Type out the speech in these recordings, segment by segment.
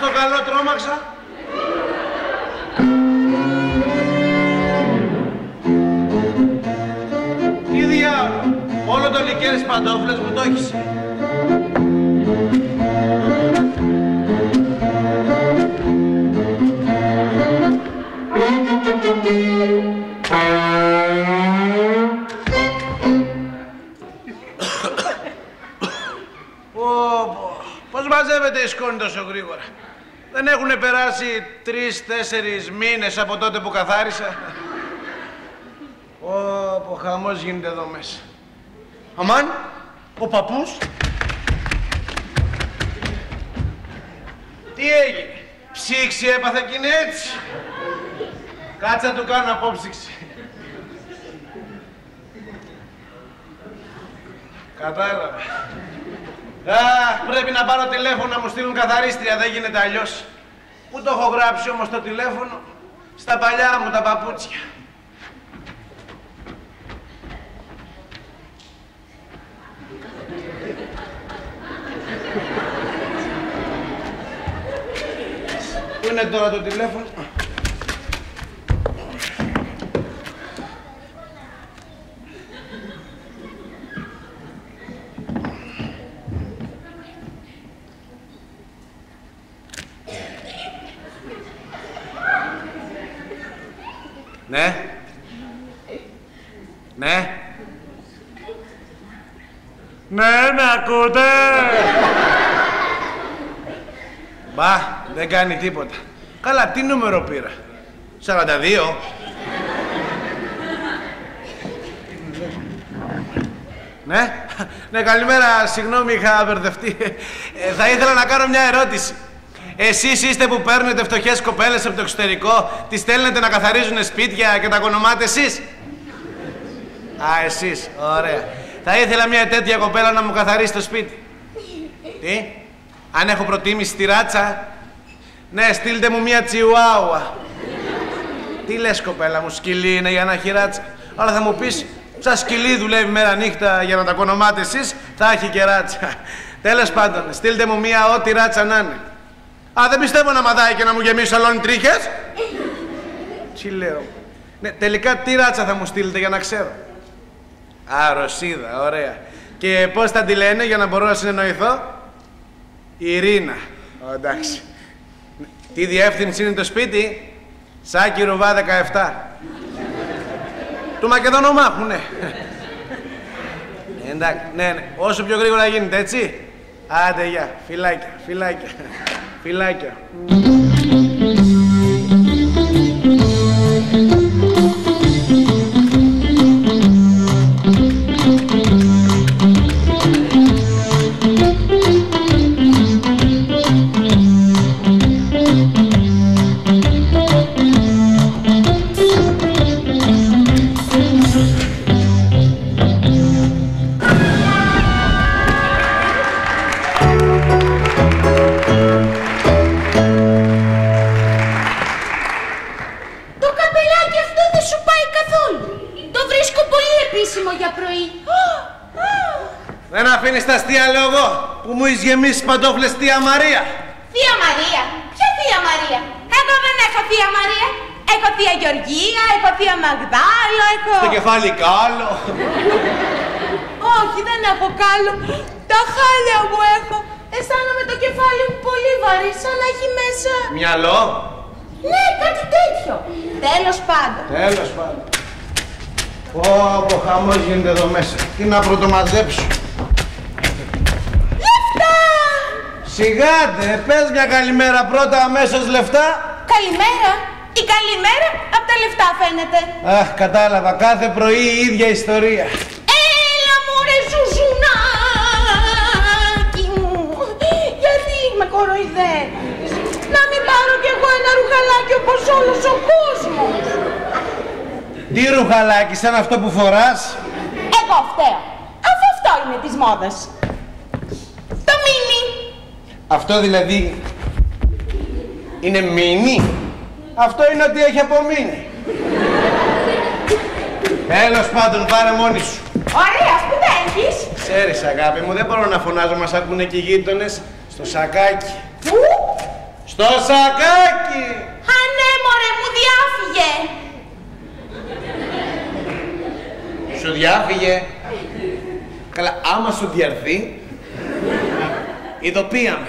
στο καλό τρόμαξα. Τι διάολο, όλο το λικέρι στις παντόφλες μου το έχεις. Πώς μαζεύεται η σκόνη τόσο γρήγορα. Δεν έχουν περάσει 3-4 μήνες από τότε που καθάρισα. Ο χαμός γίνεται εδώ μέσα. Αμάν, ο παππούς. Τι έγινε, ψήξη έπαθε κι είναι έτσι. Κάτσα του κάνω απόψυξη. Κατάλαβα. Αχ, πρέπει να πάρω τηλέφωνο να μου στείλουν καθαρίστρια, δεν γίνεται αλλιώς. Πού το έχω γράψει όμως το τηλέφωνο? Στα παλιά μου τα παπούτσια. Πού είναι τώρα το τηλέφωνο? Ναι. Ναι. Ναι, με ακούτε? Μπα, δεν κάνει τίποτα. Καλά, τι νούμερο πήρα? 42. Ναι. Ναι, καλημέρα. Συγγνώμη, είχα μπερδευτεί. Θα ήθελα να κάνω μια ερώτηση. Εσείς είστε που παίρνετε φτωχές κοπέλες από το εξωτερικό, τις στέλνετε να καθαρίζουν σπίτια και τα ονομάτε εσείς? Α, εσείς. Ωραία. Θα ήθελα μια τέτοια κοπέλα να μου καθαρίσει το σπίτι. Τι? Αν έχω προτίμηση στη ράτσα. Ναι, στείλτε μου μια τσιουάουα. Τι λες κοπέλα μου, σκυλί είναι για να έχει ράτσα? Αλλά θα μου πεις, σαν σκυλί δουλεύει μέρα νύχτα για να τα ονομάτε εσείς, θα έχει και ράτσα. Τέλος πάντων, στείλτε μου μια ό,τι ράτσα να είναι. Α, δεν πιστεύω να μαδάει και να μου γεμίσει σαλόνι τρίχες. Τι λέω? Ναι, τελικά τι ράτσα θα μου στείλετε για να ξέρω? Α, Ρωσίδα, ωραία. Και πώς θα τη λένε για να μπορώ να συνεννοηθώ? Ειρήνα. Εντάξει. Τι διεύθυνση είναι το σπίτι? Σάκη Ρουβά 17. Του Μακεδονομάχου, ναι. Εντάξει, ναι. Όσο πιο γρήγορα γίνεται, έτσι. Άντε, γεια. Φιλάκια, φιλάκια. Φιλάκια. Δεν αφήνεις τα αστεία, λέω εγώ, που μου είσαι γεμίσει παντόφλες, Θεία Μαρία. Θεία Μαρία? Ποια Θεία Μαρία? Εγώ δεν έχω Θεία Μαρία. Έχω Θεία Γεωργία, έχω Θεία Μαγδάλο, έχω... Στο κεφάλι κάλο. Όχι, δεν έχω κάλο. Τα χάλια μου έχω. Αισθάνομαι το κεφάλι μου πολύ βαρύ, σαν να έχει μέσα... Μυαλό? Ναι, κάτι τέτοιο. Τέλος πάντων. Ω, χαμός γίνεται εδώ μέσα. Τι να πρωτομαζέψω. Σιγάτε, πες μια καλημέρα πρώτα αμέσως λεφτά. Καλημέρα. Η καλημέρα από τα λεφτά φαίνεται. Αχ, κατάλαβα. Κάθε πρωί η ίδια ιστορία. Έλα μου ρε ζουζουνάκι μου. Γιατί με κοροϊδεύεις? Να μην πάρω κι εγώ ένα ρουχαλάκι όπως όλος ο κόσμος? Τι ρουχαλάκι, σαν αυτό που φοράς? Εγώ φταίω. Αφού αυτό είναι της μόδας. Το μίνι. Αυτό δηλαδή είναι μίνι. Αυτό είναι ότι έχει απομείνει. Τέλος πάντων, πάρε μόνη σου. Ωραία, που τα έχεις. Ξέρεις αγάπη μου, δεν μπορώ να φωνάζω, μας ακούνε και οι γείτονες. Στο σακάκι. Πού? Στο σακάκι! Α, ναι, μωρέ, μου διάφυγε! Σου διάφυγε! Καλά, άμα σου διαρθεί, ειδοποίαμε.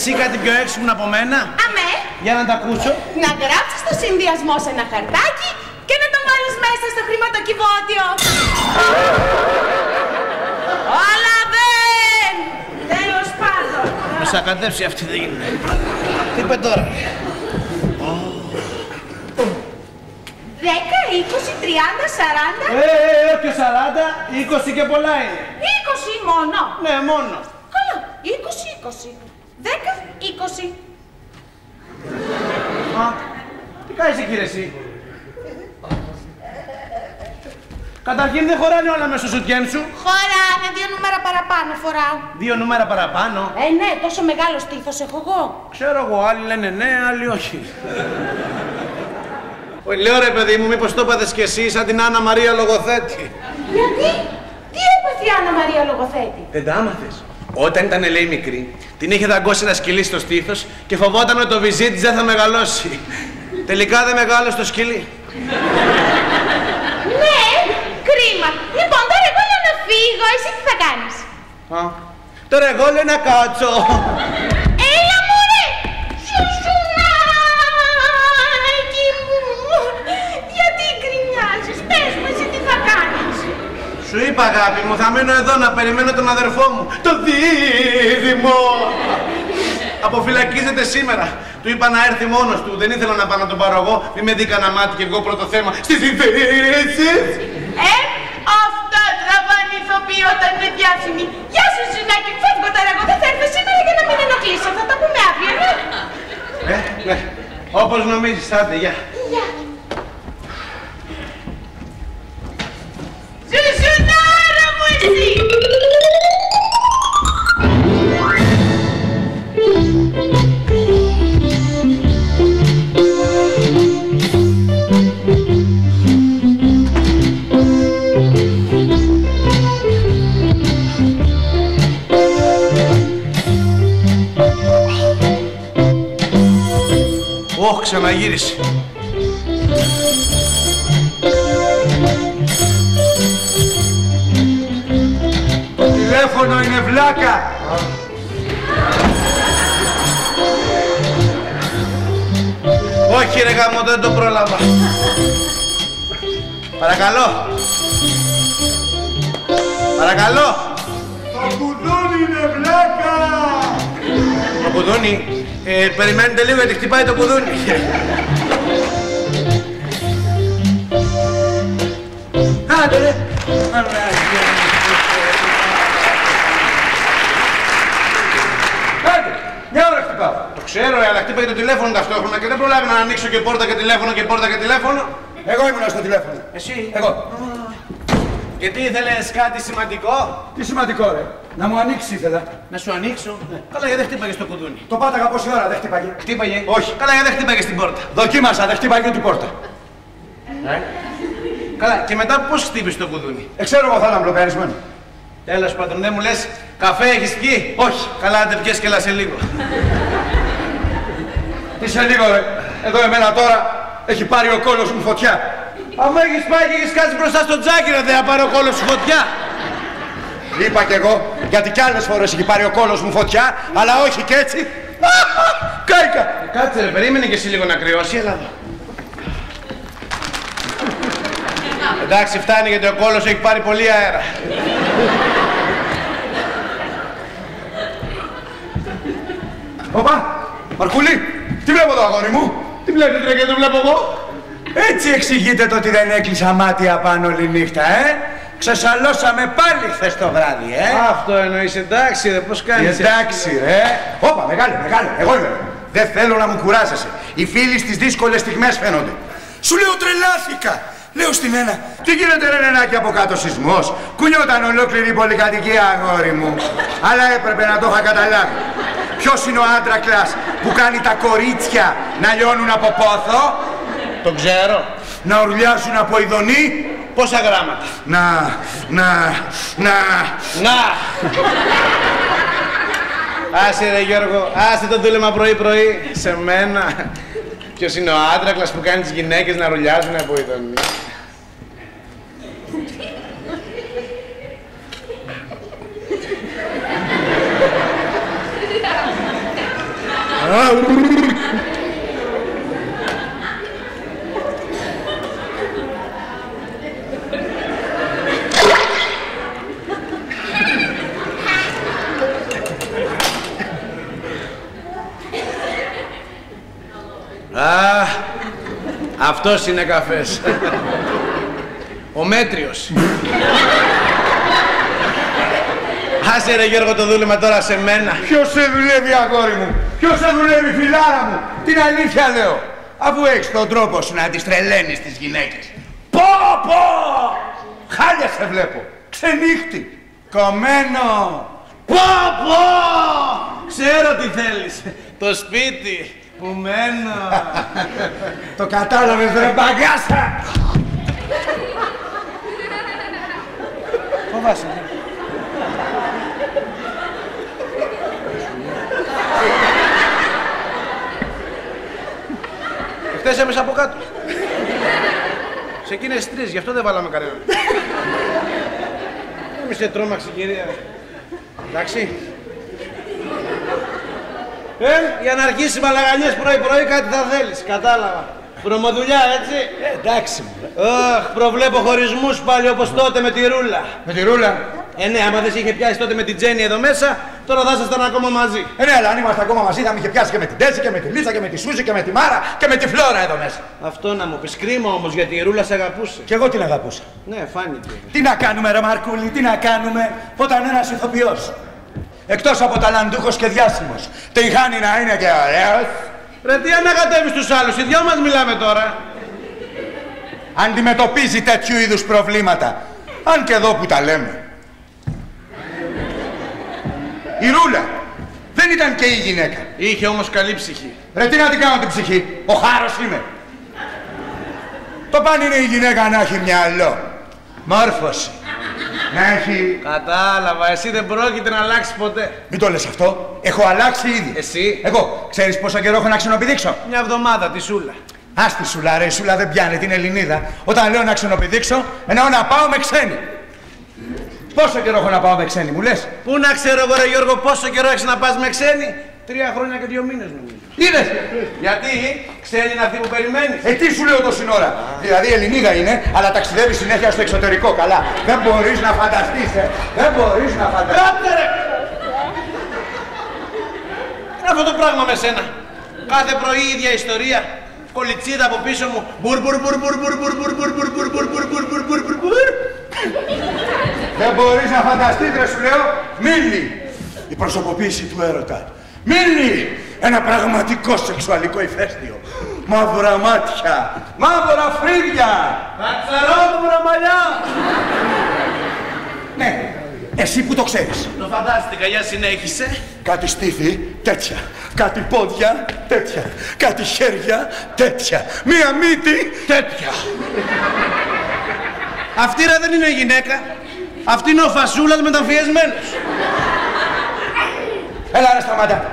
Εσύ κάτι πιο έξυπνο από μένα. Αμέ. Για να τα ακούσω. Να γράψεις το συνδυασμό σε ένα χαρτάκι και να το βάλεις μέσα στο χρηματοκιβώτιο. Αλλά δεν. Τέλος πάντων. Με σακατέψει αυτή δεν είναι. Τι είπε τώρα. 10, 20, 30, 40. Όχι 40, 20 και πολλά είναι. 20 μόνο. Ναι, μόνο. Καλά, 20. 10, 20. Α, τι κάνεις εκεί ρε εσύ. Καταρχήν δεν χωράνε όλα μέσα στο σουτιέν σου. Χωράνε, 2 νούμερα παραπάνω φοράω. 2 νούμερα παραπάνω. Ναι, τόσο μεγάλο στήθος έχω εγώ. Ξέρω εγώ, άλλοι λένε ναι, άλλοι όχι. Λέω ρε παιδί μου, μήπως το έπαθες κι εσύ σαν την Άννα Μαρία Λογοθέτη. Γιατί, τι έπαθε η Άννα Μαρία Λογοθέτη. Δεν τα άμαθες. Όταν ήταν, λέει, μικρή, την είχε δαγκώσει ένα σκυλί στο στήθος και φοβόταν ότι το βυζί της δεν θα μεγαλώσει. Τελικά δεν μεγάλωσε το σκυλί. Ναι, κρίμα. Λοιπόν, τώρα εγώ λέω να φύγω. Εσύ τι θα κάνεις. Α, τώρα εγώ λέω να κάτσω. Έλα, μωρέ. Σουσουνάκι μου. Γιατί γκρινιάζεις. Πες μου εσύ τι θα κάνεις. Σου είπα, αγάπη μου, θα μείνω εδώ να περιμένω τον αδερφό μου, το Δίδυμο. Αποφυλακίζεται σήμερα. Του είπα να έρθει μόνος του. Δεν ήθελα να πάω να τον πάρω εγώ. Μη με δει κανένα μάτι και εγώ πρώτο θέμα. Στις ειδήσεις. Αυτά τραβάνε ηθοποιοί όταν είναι διάσημοι. Γεια σου, Ζουνάκι, φεύγω τώρα εγώ. Δεν θα έρθω σήμερα για να μην ενοχλήσω. Θα τα πούμε αύριο, ναι. Ναι. Όπως νομίζεις, άντε, γεια. Ζουζουνάρα μου εσύ! Ωχ, ξαναγύρισε. Τηλέφωνο είναι βλάκα! Όχι ρε γαμό, δεν το πρόλαβα. Παρακαλώ! Παρακαλώ! Το κουδούνι είναι βλάκα! Το κουδούνι? Περιμένετε λίγο γιατί χτυπάει το κουδούνι. Άντε ρε! Ξέρω, αλλά χτύπαγε το τηλέφωνο ταυτόχρονα και δεν προλάβαινα να ανοίξω και πόρτα και τηλέφωνο και πόρτα και τηλέφωνο. Εγώ ήμουν στο τηλέφωνο. Εσύ. Εγώ. Γιατί ήθελες κάτι σημαντικό. Τι σημαντικό, ρε. Να μου ανοίξει ήθελα. Να σου ανοίξω. Ναι. Καλά, γιατί δεν χτύπαγε στο κουδούνι. Το πάταγα πόση ώρα, δεν χτύπαγε. Χτύπαγε. Όχι. Καλά, γιατί δεν χτύπαγε στην πόρτα. Δοκίμασα, δεν χτύπαγε την πόρτα. Καλά, και μετά πώς χτύπησε το κουδούνι. Ξέρω εγώ θα ήταν μπλοκαρισμένο. Τέλος πάντων, δεν μου λες καφέ έχεις βγει. Όχι. Καλά, δεν πιες και σε λίγο. Τι σε λίγο ρε, εδώ εμένα τώρα έχει πάρει ο κόλος μου φωτιά. Αφού έχεις πάει και έχεις κάτσει μπροστά στο τζάκι ρε, δεν θα πάρει ο κόλος σου φωτιά. Είπα κι εγώ, γιατί κι άλλες φορές έχει πάρει ο κόλος μου φωτιά, αλλά όχι κι έτσι. Κάηκα! Κάτσε ρε, περίμενε κι εσύ λίγο να κρυώσει, αλλά... Εντάξει, φτάνει γιατί ο κόλος έχει πάρει πολύ αέρα. Παπά, Μαρκούλη, τι βλέπω εδώ αγόρι μου? Τι βλέπετε ρε και το βλέπω εγώ? Έτσι εξηγείτε το ότι δεν έκλεισα μάτια πάνω όλη νύχτα, ε! Ξεσαλώσαμε πάλι χθες το βράδυ, ε! Αυτό εννοείς, εντάξει ρε, πώς κάνεις? Εντάξει ρε! Όπα, μεγάλε, εγώ είμαι! Δεν θέλω να μου κουράζεσαι. Οι φίλοι στις δύσκολες στιγμές φαίνονται. Σου λέω τρελάθηκα! Λέω στην Νένα, τι γίνεται ρε Νενάκη από κάτω σεισμός? Κουνιόταν ολόκληρη η πολυκατοικία, αγόρι μου. Αλλά έπρεπε να το είχα καταλάβει. Ποιος είναι ο άντρακλας που κάνει τα κορίτσια να λιώνουν από πόθο? Το ξέρω. Να ουρλιάσουν από ειδονή. Πόσα γράμματα? Να. Άσε ρε Γιώργο, άσε το δούλεμα πρωί-πρωί σε μένα. Ποιος είναι ο άντρακλας που κάνει τις γυναίκες να ρουλιάζουν από ειδονή? Αυτός είναι καφές. Ο μέτριος. Άσε ρε Γιώργο το δούλεμα τώρα σε μένα. Ποιος σε δουλεύει αγόρι μου? Ποιος σε δουλεύει φιλάρα μου? Την αλήθεια λέω. Αφού έχεις τον τρόπο σου να τις τρελαίνεις τις γυναίκες. Πω! Χάλια σε βλέπω. Ξενύχτη. Κομμένο. Πω! Ξέρω τι θέλεις. Το σπίτι. Που μένω. Το κατάλαβες ρε μπαγκάσα. Φοβάσαι. Εχθές έμεσα από κάτω. Σε εκείνες τρεις, γι' αυτό δεν βάλαμε κανέναν. Μη σε τρόμαξε κυρία. Εντάξει. Για να αρχίσει μαλαγανιές πρωί-πρωί κάτι θα θέλεις, κατάλαβα. Προμοδουλιά, έτσι. Εντάξει. Προβλέπω χωρισμούς πάλι όπως τότε με τη Ρούλα. Με τη Ρούλα? Ναι, άμα δεν σε είχε πιάσει τότε με την Τζέννη εδώ μέσα, τώρα θα ήσασταν ακόμα μαζί. Ναι, αλλά αν ήμασταν ακόμα μαζί θα με είχε πιάσει και με την Τέση και με τη Λίτσα και με τη Σούζη και με τη Μάρα και με τη Φλόρα εδώ μέσα. Αυτό να μου πεις, κρίμα όμως γιατί η Ρούλα σε αγαπούσε. Και εγώ την αγαπούσα. Ναι, φάνηκε. Τι να κάνουμε, ρε Μαρκούλη, τι να κάνουμε όταν ένας ηθοποιός. Εκτός από ταλαντούχος και διάσημος, τυχάνει να είναι και ωραίος. Ρε τι ανακατεύεις τους άλλους, οι δυο μας μιλάμε τώρα. Αντιμετωπίζει τέτοιου είδους προβλήματα, αν και εδώ που τα λέμε. Η Ρούλα δεν ήταν και η γυναίκα. Είχε όμως καλή ψυχή. Ρε τι να την κάνω την ψυχή, ο χάρος είμαι. Το παν είναι η γυναίκα να έχει μυαλό, μόρφωση. Να έχει... Κατάλαβα, εσύ δεν πρόκειται να αλλάξεις ποτέ. Μην το λες αυτό, έχω αλλάξει ήδη. Εσύ? Εγώ, ξέρεις πόσο καιρό έχω να ξενοπηδήξω? Μια εβδομάδα, τη Σούλα. Ας τη Σούλα ρε, η Σούλα δεν πιάνει την Ελληνίδα. Όταν λέω να ξενοπηδήξω, εννοώ να πάω με ξένη. Πόσο καιρό έχω να πάω με ξένη, μου λες? Πού να ξέρω εγώ ρε Γιώργο, πόσο καιρό έχεις να πας με ξένη? 3 χρόνια και 2 μήνες νομίζω. Είδες! Γιατί ξέρει να αυτή που περιμένεις. Τι σου λέω το σύνορα. Δηλαδή Ελληνίδα είναι, αλλά ταξιδεύει συνέχεια στο εξωτερικό. Καλά. Δεν μπορείς να φανταστείς, δεν μπορείς να φανταστείς. Κάτε ρε! Είναι αυτό το πράγμα με σένα. Κάθε πρωί η ίδια ιστορία. Κολιτσίδα από πίσω μου. Δεν μπορείς να φανταστείς, ρε σου λέω. Μίλη. Η προσωποποίηση του έρωτα. Μίλη! Ένα πραγματικό σεξουαλικό ηφαίστειο. Μαύρα μάτια, μαύρα φρύδια, κατσαρόβουρα μαλλιά. Ναι, εσύ που το ξέρεις. Το φαντάστηκα, για συνέχισε. Κάτι στήθη, τέτοια. Κάτι πόδια, τέτοια. Κάτι χέρια, τέτοια. Μία μύτη, τέτοια. Αυτή ρε δεν είναι γυναίκα. Αυτή είναι ο φασούλας μεταμφιεσμένος. Έλα ρε σταματά.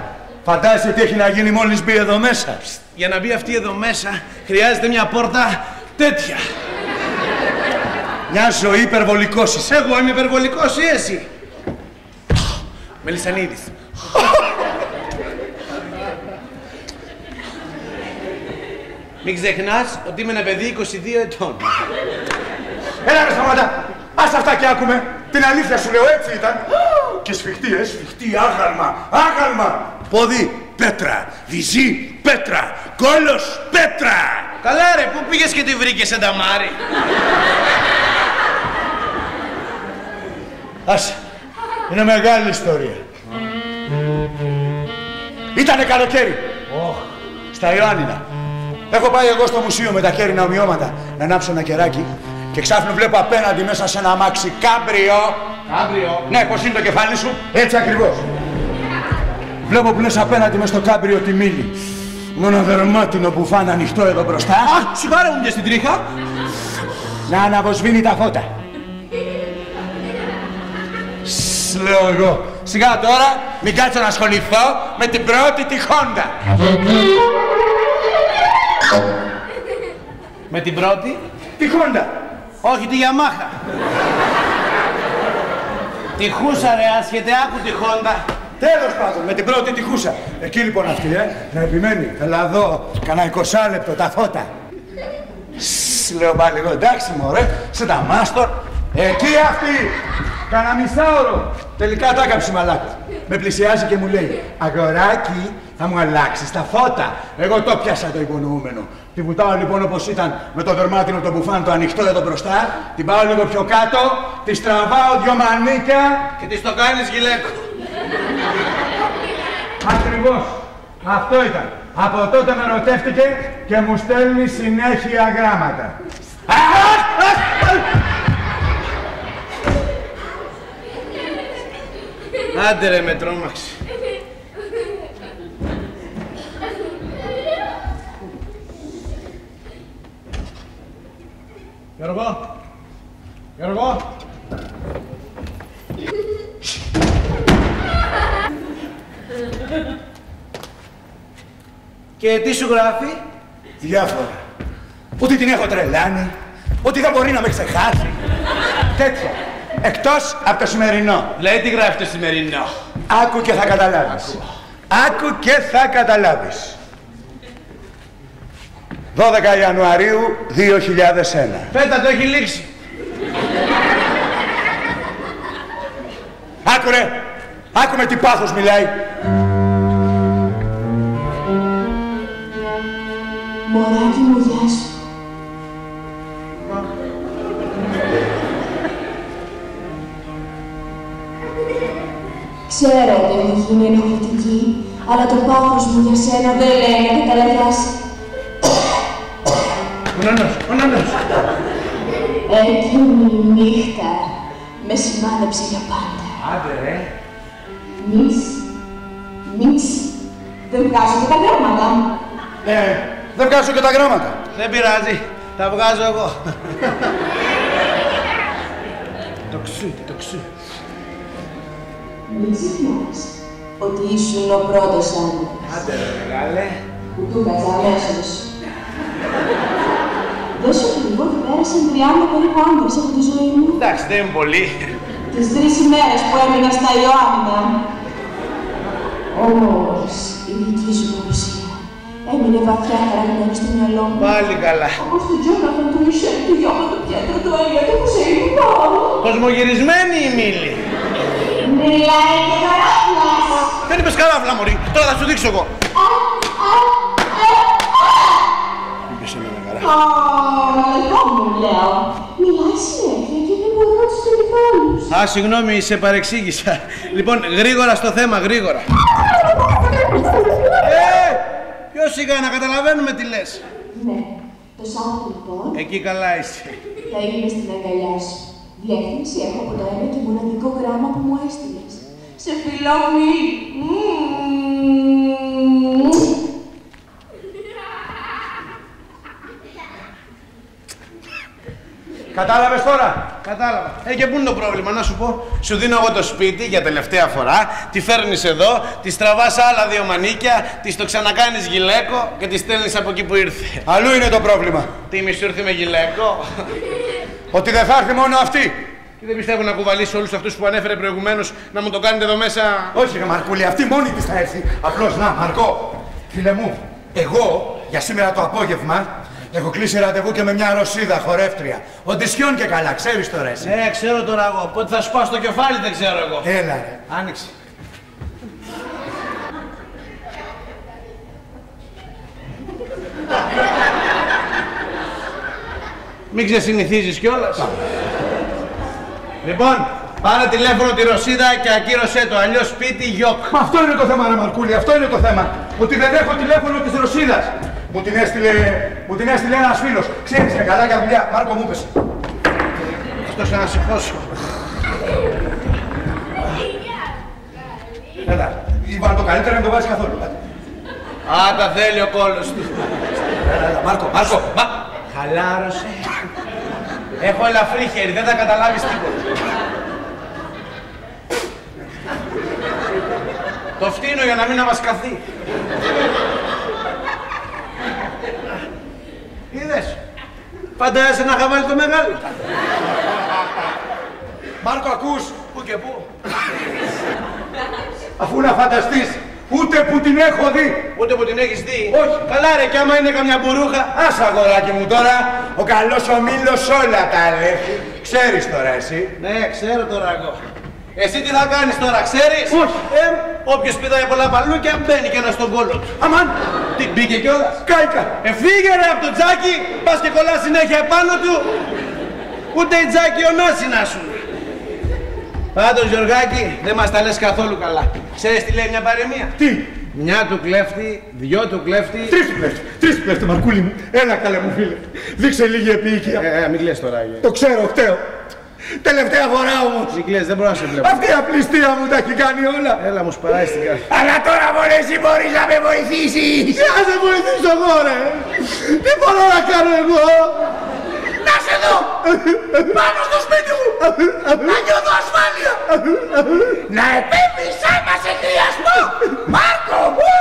Φαντάζεσαι τι έχει να γίνει μόλις μπει εδώ μέσα. Για να μπει αυτή εδώ μέσα χρειάζεται μια πόρτα τέτοια. Μια ζωή υπερβολικός είσαι. Εγώ είμαι υπερβολικός ή εσύ? Μελισσανίδης. Μην ξεχνάς ότι είμαι ένα παιδί 22 ετών. Έλα ρε σταματά! Ας αυτά και άκουμε! Την αλήθεια σου λέω, έτσι ήταν! Και σφιχτή, σφιχτή, άγαλμα, άγαλμα! Πόδι, πέτρα! Βυζί, πέτρα! Κόλος, πέτρα! Καλά ρε, πού πήγες και τη βρήκες εν ταμάρι! Άσε, είναι μεγάλη ιστορία. Ήτανε καλοκαίρι, στα Ιωάννινα. Έχω πάει εγώ στο μουσείο με τα χέρινα ομοιώματα να ανάψω ένα κεράκι και ξάφνου βλέπω απέναντι μέσα σε ένα αμάξι κάμπριο. Κάμπριο. Ναι, πώς είναι το κεφάλι σου. Έτσι ακριβώς. Βλέπω που λες απέναντι μες στο κάμπριο τη μύλη. Μόνο δερμάτινο μπουφάν ανοιχτό εδώ μπροστά. Α, σιγάρα μου μια στην τρίχα. Να αναβοσβήνει τα φώτα. Σ, λέω εγώ. Σιγά τώρα, μην κάτσω να ασχοληθώ με την πρώτη τη Χόντα. Με την πρώτη. Τη Χόντα. Όχι, τη Γιαμάχα. Τη χούσα ρε άσχετε, άκου τη Χόντα. Τέλος πάντων, με την πρώτη τη χούσα. Εκεί λοιπόν αυτή, να επιμένει. Έλα δω, κανά 20 λεπτό τα φώτα. Σ, λέω πάλι εγώ, εντάξει μωρέ, σε τα μάστορ. Εκεί αυτή, κανά μισάωρο. Τελικά τα έκαψε μαλάκι. Με πλησιάζει και μου λέει, αγοράκι, θα μου αλλάξεις τα φώτα. Εγώ το πιάσα το υπονοούμενο. Την βουτάω λοιπόν όπως ήταν με το δερμάτινο το μπουφάν το ανοιχτό εδώ μπροστά. Την πάω λίγο πιο κάτω, τη τραβάω δυο μανίκια και τη το κάνεις γυλαίκο. Ακριβώς. Αυτό ήταν. Από τότε με ρωτεύτηκε και μου στέλνει συνέχεια γράμματα. Άντε ρε, με τρόμαξε. Γιώργο! Γιώργο! Και τι σου γράφει? Διάφορα. Ότι την έχω τρελάνει, ότι δεν μπορεί να με ξεχάσει. Τέτοια. Εκτός από το σημερινό. Δηλαδή τι γράφει το σημερινό? Άκου και θα καταλάβεις. Άκου και θα καταλάβεις. 12 Ιανουαρίου 2001. Φέτα, το έχει λήξει. Άκου ρε, άκου με τι πάθος μιλάει. Μωράκι μου, γεια σου. Ξέρω ότι η δική είναι ενοχλητική, αλλά το πάθος μου για σένα δεν λέει να καταλαβιάσει. Ο Νάνας! Εκείνη η νύχτα με σημάδεψε για πάντα. Άντε ρε! Μης, δεν βγάζω και τα γράμματα. Δεν βγάζω και τα γράμματα. Δεν πειράζει, τα βγάζω εγώ. Το ξύ. Μην ξεχνάς ότι ήσουν ο πρώτος άντρας. Άντε ρε μεγάλε! Που τούκαζα αμέσως. Δώσου ακριβώς πέρασαν 30 περίπου άντρες από τη ζωή μου. Εντάξει, δεν είναι πολύ. Τις 3 ημέρες που έμεινα στα Ιωάννινα. Όμως, η δική σου παρουσία έμεινε βαθιά χαραγμένη στο μυαλό μου. Πάλι καλά. Όπως τον Τζόναθον, τον Μισελ, τον Γιώργο, τον Πιέτρο, τον Έλια, τον Χουσέιν, τον Παύλο. Κοσμογυρισμένη η Μίλη. Μιλάει και καράφλας. Δεν είπες καράφλα, μωρή. Τώρα θα σου δείξω εγώ. Εγώ μου λέω. Μιλάς συνέχεια και δεν μπορώ να τους περιβάλλους. Α, συγγνώμη, σε παρεξήγησα. Λοιπόν, γρήγορα στο θέμα, γρήγορα. Πιο σιγά, να καταλαβαίνουμε τι λες. Ναι, το Σάββατο λοιπόν. Εκεί καλά είσαι. Θα είμαι στην αγκαλιά σου. Διεύθυνση έχω από το ένα και μοναδικό γράμμα που μου έστειλες. Σε φιλώ, μη. Κατάλαβες τώρα? Κατάλαβα. Και πού είναι το πρόβλημα, να σου πω. Σου δίνω εγώ το σπίτι για τελευταία φορά, τη φέρνεις εδώ, τη τραβάς άλλα 2 μανίκια, τη το ξανακάνεις γυλαίκο και τη στέλνεις από εκεί που ήρθε. Αλλού είναι το πρόβλημα. Τι μη σου ήρθε με γυλαίκο? Ότι δεν θα έρθει μόνο αυτή. Και δεν πιστεύω να κουβαλήσω όλους αυτούς που ανέφερε προηγουμένως να μου το κάνετε εδώ μέσα. Όχι, ρε Μαρκούλη, αυτή μόνη της θα έρθει. Απλώς να, Μαρκό, φίλε μου, εγώ για σήμερα το απόγευμα. Έχω κλείσει ραντεβού και με μια Ρωσίδα χορεύτρια. Οντισιών και καλά, ξέρεις τώρα εσύ. Ναι, ξέρω τώρα εγώ. Πότε θα σου πάω στο κεφάλι, δεν ξέρω εγώ. Έλα, ρε. Άνοιξε. Μην ξεσυνηθίζεις κιόλας. Λοιπόν, πάρε τηλέφωνο τη Ρωσίδα και ακύρωσέ το. Αλλιώς σπίτι γιοκ. Μα αυτό είναι το θέμα, ρε Μαρκούλη, αυτό είναι το θέμα. Ότι δεν έχω τηλέφωνο της Ρωσίδας. Μου την έστειλε ένας φίλος. Ξέρεις, είναι καλά για δουλειά. Μάρκο, μου πες. Αυτός θα ανασυχώσω. Έλα, είπα το καλύτερο να το βάζεις καθόλου. Α, τα θέλει ο κόλλος του. Έλα, Μάρκο, Μάρκο, χαλάρωσε. Έχω ελαφρύ χέρι, δεν θα καταλάβεις τίποτα. Το φτύνω για να μην αμασκαθεί. Είδες, φαντάζεσαι να είχα βάλει το μεγάλο. Μάρκο, ακούς, πού και πού. Αφού να φανταστείς, ούτε που την έχω δει. Ούτε που την έχεις δει. Όχι. Καλά ρε, κι άμα είναι καμιά μπουρούχα. Άσε αγοράκι μου τώρα, ο καλός ο Μήλος όλα τα λέει. Ξέρεις τώρα εσύ. Ναι, ξέρω τώρα εγώ. Εσύ τι θα κάνεις τώρα, ξέρεις. Όχι. Όποιος πηδάει πολλά παλούκια, μπαίνει και ένα στον κόλο του. Αμάν. Την μπήκε κιόλας. Κάηκα. Εφύγε ρε από το τζάκι, πας και κολλάς συνέχεια επάνω του. Ούτε η τζάκι ονάσι να σου. Πάντως, Γιωργάκη, δεν μας τα λες καθόλου καλά. Ξέρεις τι λέει μια παροιμία. Τι. Μια του κλέφτη, δυο του κλέφτη. Τρεις του κλέφτη. Τρεις του κλέφτη, Μαρκούλη μου. Έλα καλά μου φίλε. Δείξε λίγη επίοικια. Μην κλαις τώρα, Γιώργη. Το ξέρω, φταίω. Τελευταία φορά όμως. Νικλές, δεν μπορώ να σε βλέπω. Αυτή η απληστία μου τα έχει κάνει όλα. Έλα μου σπαράει στην κάρτα. Αλλά τώρα μωρέ εσύ μπορείς να με βοηθήσεις. Τι να σε βοηθήσω εγώ ρε. Τι μπορώ να κάνω εγώ. Να σε δω. Πάνω στο σπίτι μου. Να νιώθω ασφάλεια. Να επέμβεις άμα σε χρειαστώ. Μάρκο μου.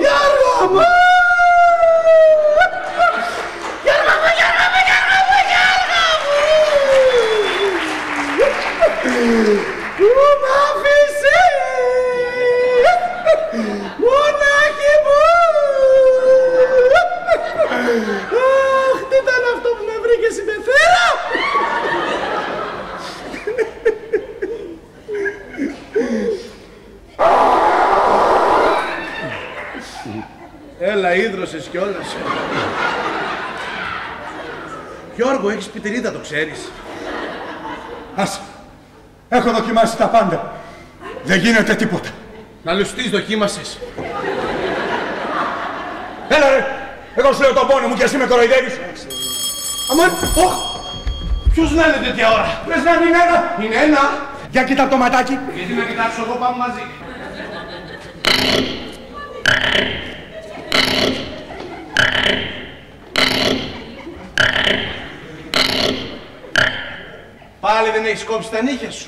Γιώργο μου. Μου μ' άφησες, μονάχη μου. Αχ, τι ήταν αυτό που με βρήκε συμπεθέρα. Έλα, ίδρωσες κιόλας. Γιώργο, έχεις πιτερίδα, το ξέρεις. Άσε. Έχω δοκιμάσει τα πάντα. Δεν γίνεται τίποτα. Να λουστείς δοκίμασες. Έλα ρε! Εγώ σου λέω τον πόνο μου και εσύ με κοροϊδεύεις. Αμάν! Ωχ! Ποιος να είναι τέτοια ώρα. Πες να είναι ένα. Είναι ένα. Για κοίτα το ματάκι. Γιατί να κοιτάξω εγώ, πάμε μαζί. Πάλι δεν έχεις κόψει τα νύχια σου.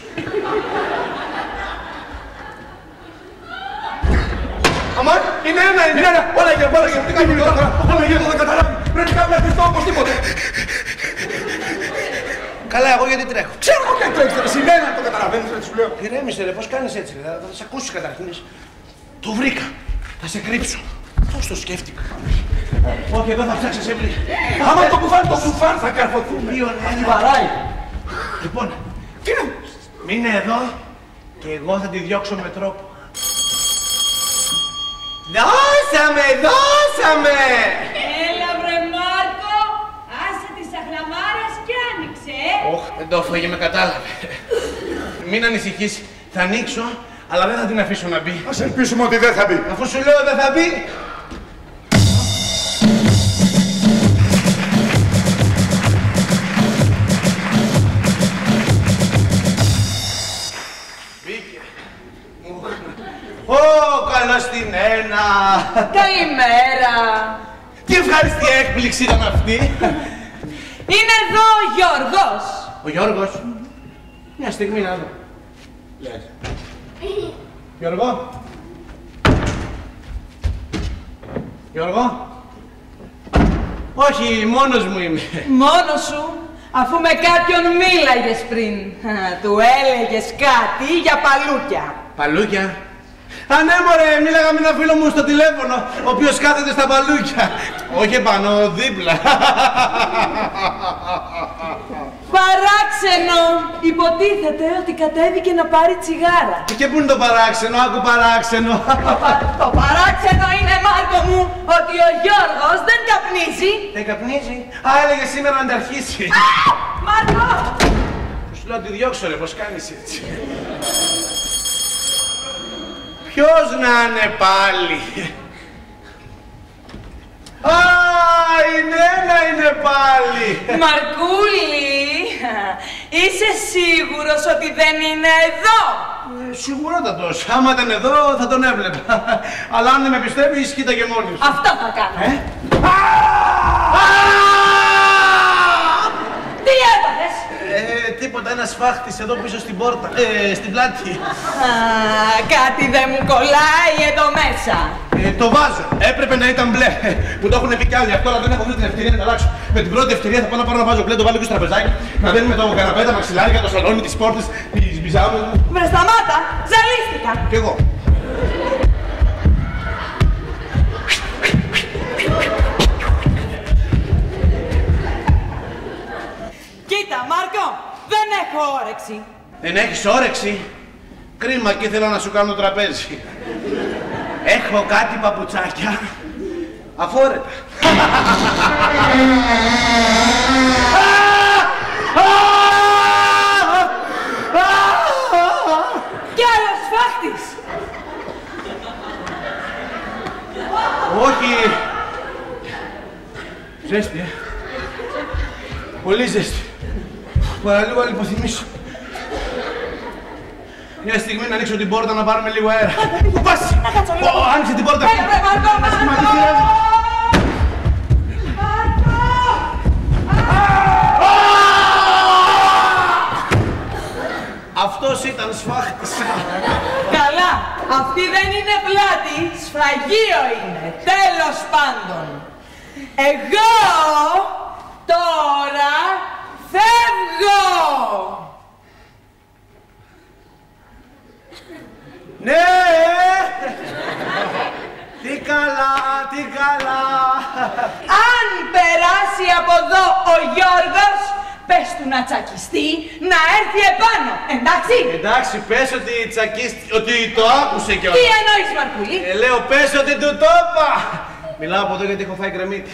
Αμάν, είναι ένα, είναι ένα. Όλα για, όλα για, τι κάνει τώρα. Όλα για, δεν καταλάβει. Πρέπει να βλαστιστώ οπωσδήποτε. Καλά, εγώ γιατί τρέχω. Ξέρω εγώ γιατί τρέχεις, ρε συνένα, το καταλαβαίνεις, ρε, σου λέω. Ηρέμησε ρε, πώς κάνεις έτσι, θα σε ακούσεις καταρχήν. Το βρήκα, θα σε κρύψω. Πώς το σκέφτηκα. Όχι, εδώ θα ψάξεις εμπλή. Άμα το κουφάν, το κουφάν θα καρφωθούμε. Λοιπόν, τι να... μείνε εδώ και εγώ θα τη διώξω με τρόπο. Δώσαμε, δώσαμε! Έλα βρε Μάρκο, άσε τη σαχναμάρας κι άνοιξε. Όχ, δεν το έφαγε, με κατάλαβε. Μην ανησυχείς, θα ανοίξω, αλλά δεν θα την αφήσω να μπει. Ας ελπίσουμε ότι δεν θα μπει. Αφού σου λέω δεν θα μπει. Στην Νένα. Καλημέρα. Τι ευχάριστη έκπληξη ήταν αυτή. Είναι εδώ ο Γιώργος. Ο Γιώργος. Μια στιγμή να δω. Λες. Γιώργο. Γιώργο. Όχι, μόνος μου είμαι. Μόνος σου. Αφού με κάποιον μίλαγες πριν, του έλεγες κάτι για παλούκια. Παλούκια? Α, ναι, μωρέ, μίλαγα με ένα φίλο μου στο τηλέφωνο, ο οποίος κάθεται στα παλούκια. Όχι επάνω, δίπλα. Παράξενο! Υποτίθεται ότι κατέβηκε να πάρει τσιγάρα. Και πού είναι το παράξενο, άκου παράξενο. Το παράξενο είναι, Μάρκο μου, ότι ο Γιώργος δεν καπνίζει. Δεν καπνίζει. Α, έλεγε σήμερα να τα αρχίσει. Α, Μάρκο! Σου λέω να τη διώξω, ρε, πώς κάνεις έτσι. Ποιος να είναι πάλι. Α, η Νένα είναι πάλι. Μαρκούλη, είσαι σίγουρος ότι δεν είναι εδώ. Σιγουρότατος. Άμα ήταν εδώ θα τον έβλεπα. Αλλά αν δεν με πιστεύεις, κοίταγε μόνη σου. Αυτό θα κάνω. Τι έπαθες? Τίποτα, ένας φάχτης εδώ πίσω στην πόρτα, στην πλάτη. Κάτι δεν μου κολλάει εδώ μέσα. Το βάζω. Έπρεπε να ήταν μπλε. Που το έχουν πει κι άλλοι αυτό, αλλά δεν έχω βρει την ευκαιρία να αλλάξω. Με την πρώτη ευκαιρία θα πάω να βάζω μπλε, το βάλω και στο τραπεζάκι. Να μπαίνουμε το καναπέ, τα μαξιλάρια, το σαλόνι, τις πόρτες, τις μπιζάμες μου. Βρε σταμάτα, ζαλίστηκα. Κι εγώ. Κοίτα, Μάρκο, δεν έχω όρεξη. Δεν έχεις όρεξη? Κρίμα, και ήθελα να σου κάνω τραπέζι. Έχω κάτι παπουτσάκια αφόρετα. Κι άλλος φάχτης. Όχι. Ζέστη, πολύ ζέστη. Παραλίγο να λιποθυμίσω. Μια στιγμή να ανοίξω την πόρτα να πάρουμε λίγο αέρα. Πού πας! Άνοιξε την πόρτα! Έλα, Μάρκο! Αυτός ήταν σφάχτης. Καλά! Αυτή δεν είναι πλάτη, σφραγείο είναι. Τέλος πάντων. Εγώ τώρα φεύγω! Ναι! Τι καλά, τι καλά! Αν περάσει από εδώ ο Γιώργος, πες του να τσακιστεί, να έρθει επάνω, εντάξει! Εντάξει, πες ότι τσακίστηκε, ότι το άκουσε κιόλας. Τι εννοείς, Μαρκούλη? Λέω, πες ότι του το είπα! Μιλάω από εδώ γιατί έχω φάει κρεμμύδι.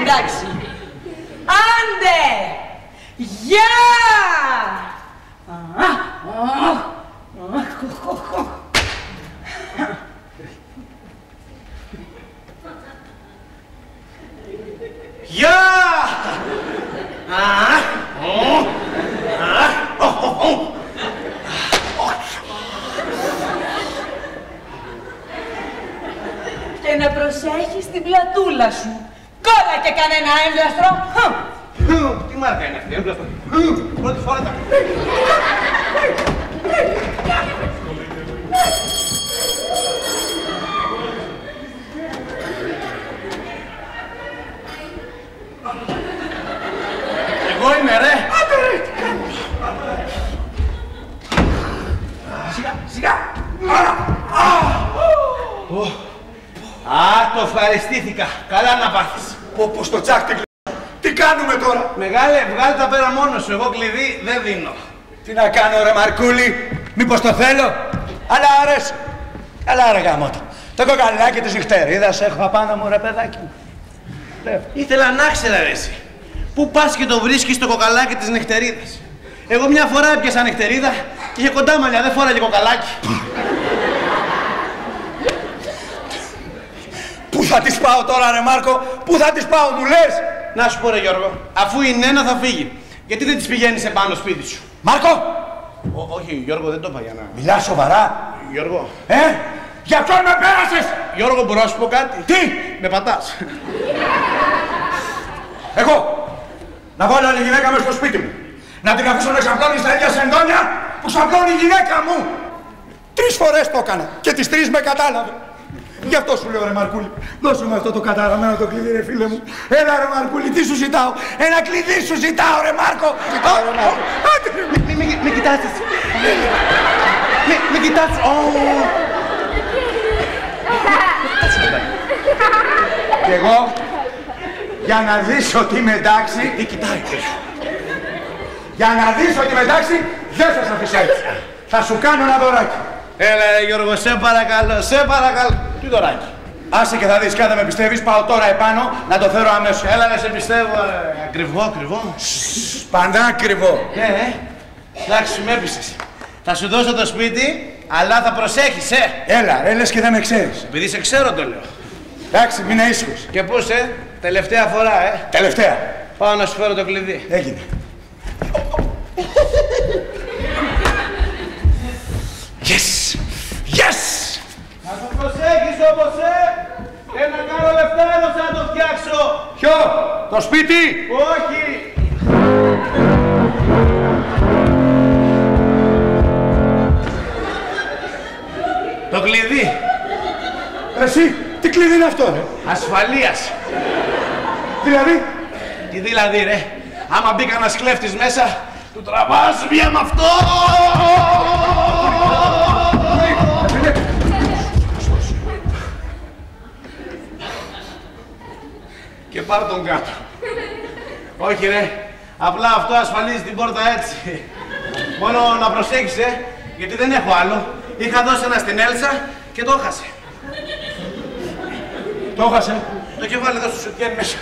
Εντάξει. Άντε! Γεια! Γεια! Και να προσέχεις την πλατούλα σου. Κόλλα και κανένα έμπλαστρο. Τι μάρκα είναι αυτή, έμπλαστρο. Πρώτη φορά τα... Εγώ είμαι, ρε! Άντε, ρε! Τι κάνεις! Σιγά, σιγά! Α, το ευχαριστήθηκα! Καλά να πάθεις! Όπως το τσάκ. Τι κάνουμε τώρα! Μεγάλε, βγάλε τα πέρα μόνος σου, εγώ κλειδί δεν δίνω. Τι να κάνω, ρε Μαρκούλη, μήπως το θέλω, αλλά αρέσει. Καλά, ρε γαμώτα. Το κοκαλινάκι της νυχτερίδας έχω απάνω μου, ρε παιδάκι μου. Ήθελα να ξέρα, ρε εσύ. Πού πας και το βρίσκεις το κοκαλάκι της νυχτερίδας. Εγώ μια φορά έπιασα νυχτερίδα και είχε κοντά μαλλιά, δεν φόραγε κοκαλάκι. Πού θα τις πάω τώρα, ρε Μάρκο, πού θα τις πάω, μου λες? Να σου πω, ρε Γιώργο, αφού η Νένα θα φύγει, γιατί δεν τις πηγαίνεις επάνω σπίτι σου? Μάρκο! Όχι, Γιώργο, δεν το είπα για να... Μιλάς σοβαρά? Γιώργο. Για ποιον με πέρασες? Γιώργο, μπορώ να σου πω κάτι? Τι? Με πατάς. Εγώ, να βάλω άλλη γυναίκα μέσα στο σπίτι μου. Να την αφήσω να ξαπλώνει στα ίδια σεντόνια που ξαπλώνει η γυναίκα μου. 3 φορές το έκανα και τις 3 με κατάλαβε. Γι' αυτό σου λέω ρε Μαρκούλη, δώσε μου αυτό το καταραμένο το κλειδί ρε φίλε μου. Έλα ρε Μαρκούλη, τι σου ζητάω, ένα κλειδί σου ζητάω ρε Μάρκο. Με κοιτάζεις. Με κοιτάζεις. Και εγώ, για να δεις ότι είμαι εντάξει, τι κοιτάει. Για να δεις ότι είμαι εντάξει, δεν θα σε αφήσω έτσι. Θα σου κάνω ένα δωράκι. Έλα ρε Γιώργο, σε παρακαλώ, σε παρακαλώ. Τι δωράκι. Άσε και θα δεις, κάτα με πιστεύεις, πάω τώρα επάνω να το φέρω αμέσως. Έλα ρε, σε πιστεύω, ακριβό, ακριβό. Πάντα ακριβό. Ναι, εντάξει, με έπεισες. Θα σου δώσω το σπίτι, αλλά θα προσέχεις, Έλα, ρε, λες και δεν με ξέρεις. Επειδή σε ξέρω το λέω. Εντάξει, μείνε ήσυχος. Και πώς, τελευταία φορά, Τελευταία. Πάω να σου φέρω το κλειδί. Έγινε. Yes! Yes! Να το προσέχεις όμως, Ένα κάρο λεφτά έδωσα να το φτιάξω! Ποιο? Το σπίτι! Όχι! Το κλειδί! Εσύ, τι κλειδί είναι αυτό, Ασφαλείας! Δηλαδή? Τι δηλαδή, Άμα μπει κανένας κλέφτης μέσα, του τραβάς μία με αυτό! Και πάρ' τον κάτω. Όχι απλά αυτό ασφαλίζει την πόρτα έτσι. Μόνο να προσέχεις, γιατί δεν έχω άλλο. Είχα δώσει ένα στην Έλσα και το έχασε. Το έχασε. Το κεφάλι εδώ στο σουτιέν μέσα.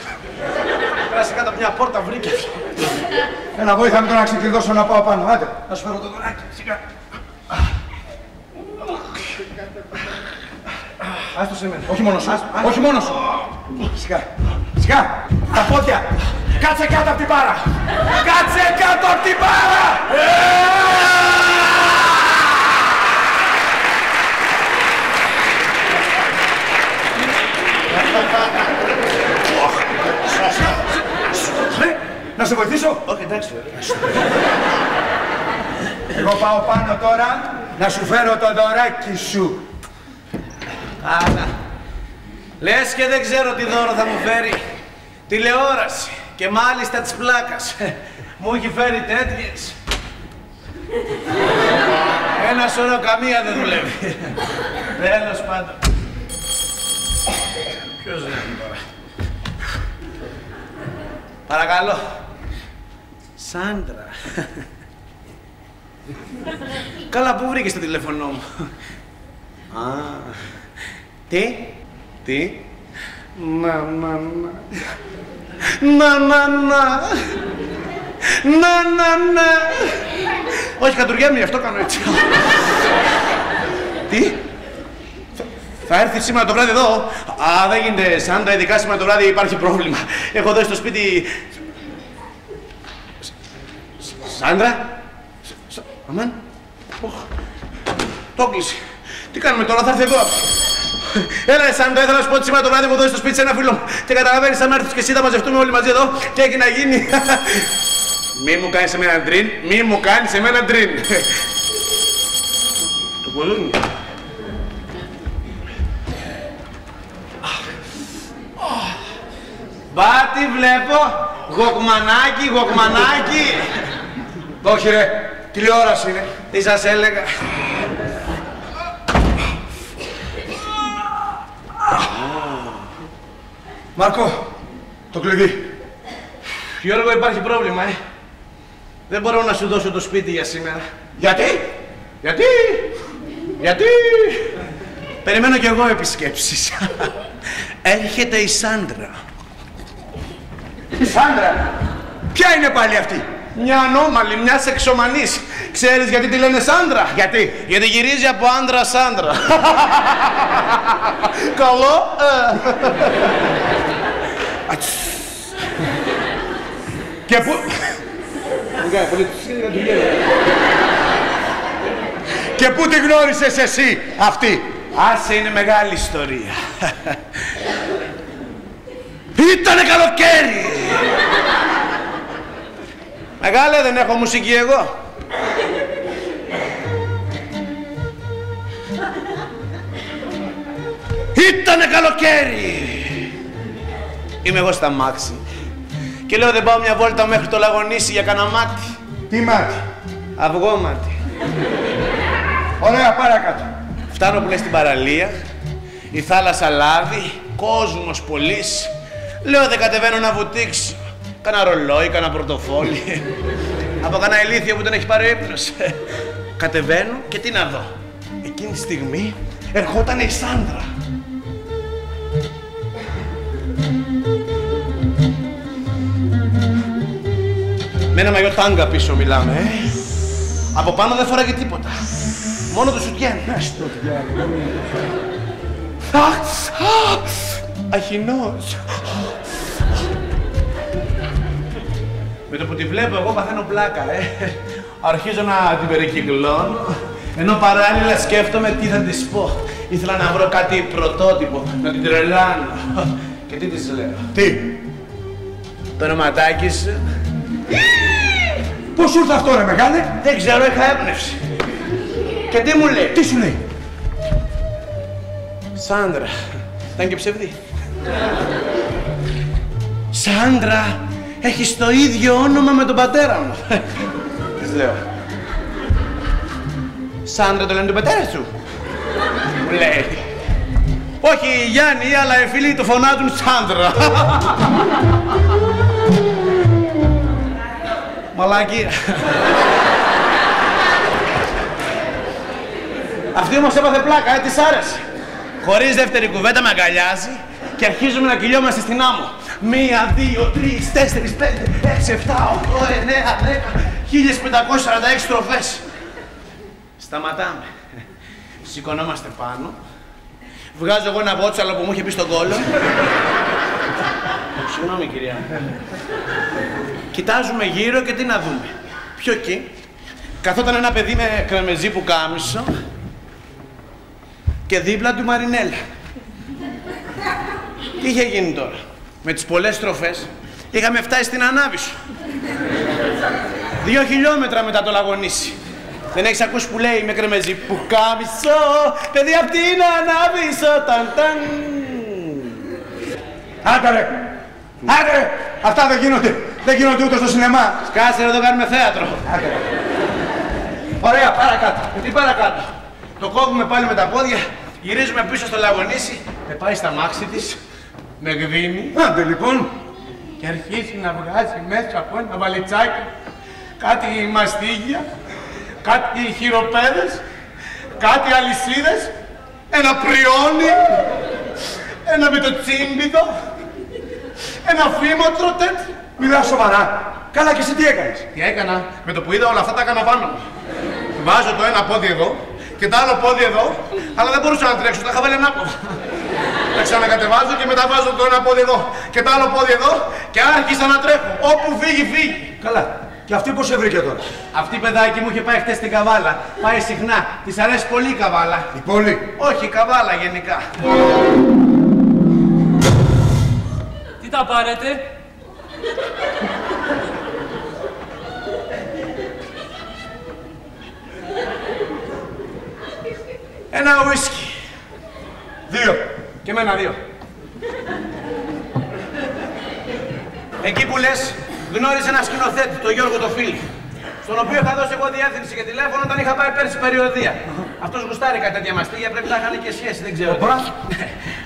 Πέρασε κάτω από μια πόρτα, βρήκε. Ένα βοήθα με το να ξεκλειδώσω να πάω πάνω. Άντε, να σου φέρω το δωράκι, σιγά. Άστο σε μένα. Όχι μόνο σου. Όχι μόνο σου. Σιγά. Σιγά. Τα πόδια. Κάτσε κάτω από την πάρα. Κάτσε κάτω από την πάρα. Να σε βοηθήσω. Όχι, εντάξει. Εγώ πάω πάνω τώρα να σου φέρω το δωράκι σου. Άρα, λες και δεν ξέρω τι δώρο θα μου φέρει. Τηλεόραση και μάλιστα της πλάκας. Μου έχει φέρει τέτοιες. Ένα σωρό, καμία δεν δουλεύει. Τέλος πάντων. Ποιος είναι τώρα. Παρακαλώ. Σάντρα. Καλά, πού βρήκες το τηλέφωνό μου. Τι. Να. Όχι, κατουργέμι, αυτό κάνω έτσι. Τι. Θα έρθει σήμερα το βράδυ εδώ. Α, δεν γίνεται, Σάντρα, ειδικά σήμερα το βράδυ υπάρχει πρόβλημα. Έχω δώσει στο σπίτι... Σάντρα. Αμάν. Το κλείσε. Τι κάνουμε τώρα, θα έρθει εδώ. Έλα, Σάντρα, ήθελα να σου πω ότι σήμερα το βράδυ μου δώσεις το σπίτι σε ένα φίλο μου. Και καταλαβαίνεις, αν έρθεις και εσύ, θα μαζευτούμε όλοι μαζί εδώ και έχει να γίνει. Μη μου κάνεις εμένα ντριν, μη μου κάνεις εμένα ντριν. Το κουδούνι. Μπα, τι βλέπω. Γοκμανάκι, γοκμανάκι. Όχι, τηλεόραση είναι. Τι σας έλεγα. Μάρκο, το κλειδί. Γιώργο, υπάρχει πρόβλημα, Δεν μπορώ να σου δώσω το σπίτι για σήμερα. Γιατί. Περιμένω κι εγώ επισκέψεις. Έρχεται η Σάντρα. Η Σάντρα. Ποια είναι πάλι αυτή. Μια ανώμαλη, μια σεξομανής. Ξέρεις γιατί τη λένε Σάντρα. Γιατί γυρίζει από άντρα Σάντρα. Καλό. Και πού... Και πού τη γνώρισες εσύ αυτή. Άσε, είναι μεγάλη ιστορία. Ήτανε καλοκαίρι. Μεγάλε, δεν έχω μουσική εγώ. Ήτανε καλοκαίρι. Είμαι εγώ στα μάξι. Και λέω δεν πάω μια βόλτα μέχρι το Λαγονήσι για κανένα μάτι. Τι μάτι? Αυγό μάτι. Ωραία, παρακάτω. Φτάνω που είναι στην παραλία. Η θάλασσα λάβει. Κόσμος πολύς. Λέω δεν κατεβαίνω να βουτήξω. Κάνα ρολόι, κάνα πορτοφόλι. Από κανένα ηλίθιο που τον έχει πάρει ο ύπνος. Κατεβαίνω και τι να δω. Εκείνη τη στιγμή ερχόταν η Σάντρα. Με ένα μαγιό τάγκα πίσω μιλάμε, Από πάνω δεν φοράγε τίποτα. Μόνο το σουτιέν. Αχινός. Με το που τη βλέπω εγώ παθαίνω πλάκα, Αρχίζω να την περικυκλώνω, ενώ παράλληλα σκέφτομαι τι θα της πω. Ήθελα να βρω κάτι πρωτότυπο, να την τρελάνω. Και τι της λέω. Τι. Το ονοματάκι σου. Πώς ήρθε αυτό ρε μεγάλε? Δεν ξέρω, είχα έπνευση. Και τι μου λέει. Τι σου λέει? Σάντρα. Ήταν και ψευδή. Σάντρα, έχεις το ίδιο όνομα με τον πατέρα μου. Της λέω. Σάντρα το λένε τον πατέρα σου? Μου λέει. Όχι Γιάννη, αλλά οι φίλοι του φωνάζουν Σάντρα. Μαλάκι. Αυτή όμως έπαθε πλάκα, της άρεσε. Χωρίς δεύτερη κουβέντα με αγκαλιάζει και αρχίζουμε να κυλιόμαστε στην άμμο. 1, 2, 3, 4, 5, 6, 7, 8, 9, 10, 1546 στροφές. Σταματάμε. Σηκωνόμαστε πάνω. Βγάζω εγώ ένα βότσαλο που μου είχε πει στον κόλο. Συγγνώμη κυρία. Κοιτάζουμε γύρω και τι να δούμε. Πιο εκεί. Καθόταν ένα παιδί με κρεμεζί που κάμισο και δίπλα του Μαρινέλα. Τι είχε γίνει τώρα? Με τις πολλές στροφές είχαμε φτάσει στην Ανάβησο. 2 χιλιόμετρα μετά το Λαγονήσι. Δεν έχεις ακούσει που λέει με κρεμεζί που κάμισο, παιδί απ' την Ανάβησο, ταν ταν. Άντε ρε! Άντε ρε! Αυτά δεν γίνονται! Δεν γίνονται ούτε στο σινεμά! Σκάσε εδώ κάνουμε θέατρο! Άντε ρε! Ωραία, παρακάτω! Τι παρακάτω! Το κόβουμε πάλι με τα πόδια, γυρίζουμε πίσω στο Λαγονήσι, με πάει στα μάξι της, με γδίνει. Άντε λοιπόν! Και αρχίζει να βγάζει μέσα από ένα βαλιτσάκι κάτι μαστίγια, κάτι χειροπέδες, κάτι αλυσίδες, ένα πριόνι, ένα μπιτοτσίμπιδο, ένα φήμοτρο τέτοιο. Μιλάς σοβαρά. Καλά και εσύ τι έκανες? Τι έκανα? Με το που είδα όλα αυτά τα έκανα πάνω. Βάζω το ένα πόδι εδώ και το άλλο πόδι εδώ, αλλά δεν μπορούσα να τρέξω, τα είχα βάλει ανάποδα. Τα ξανακατεβάζω και μετά βάζω το ένα πόδι εδώ και το άλλο πόδι εδώ και άρχισα να τρέχω. Όπου φύγει, φύγει. Καλά. Και αυτή πώς σε βρήκε τώρα? Αυτή παιδάκι μου είχε πάει χτες στην καβάλα. Πάει συχνά. Της αρέσει πολύ η καβάλα. Η πόλη? Όχι, η καβάλα γενικά. Τι τα πάρετε? Ένα ουίσκι. 2. Και εμένα 2. Εκεί που λες, γνώρισε ένα σκηνοθέτη, τον Γιώργο το Φίλη, στον οποίο θα δώσω εγώ διεύθυνση και τηλέφωνο όταν είχα πάει πέρσι περιοδία. Αυτός γουστάρει κάτι τέτοια μαστίγια, πρέπει να είχαν και σχέση, δεν ξέρω.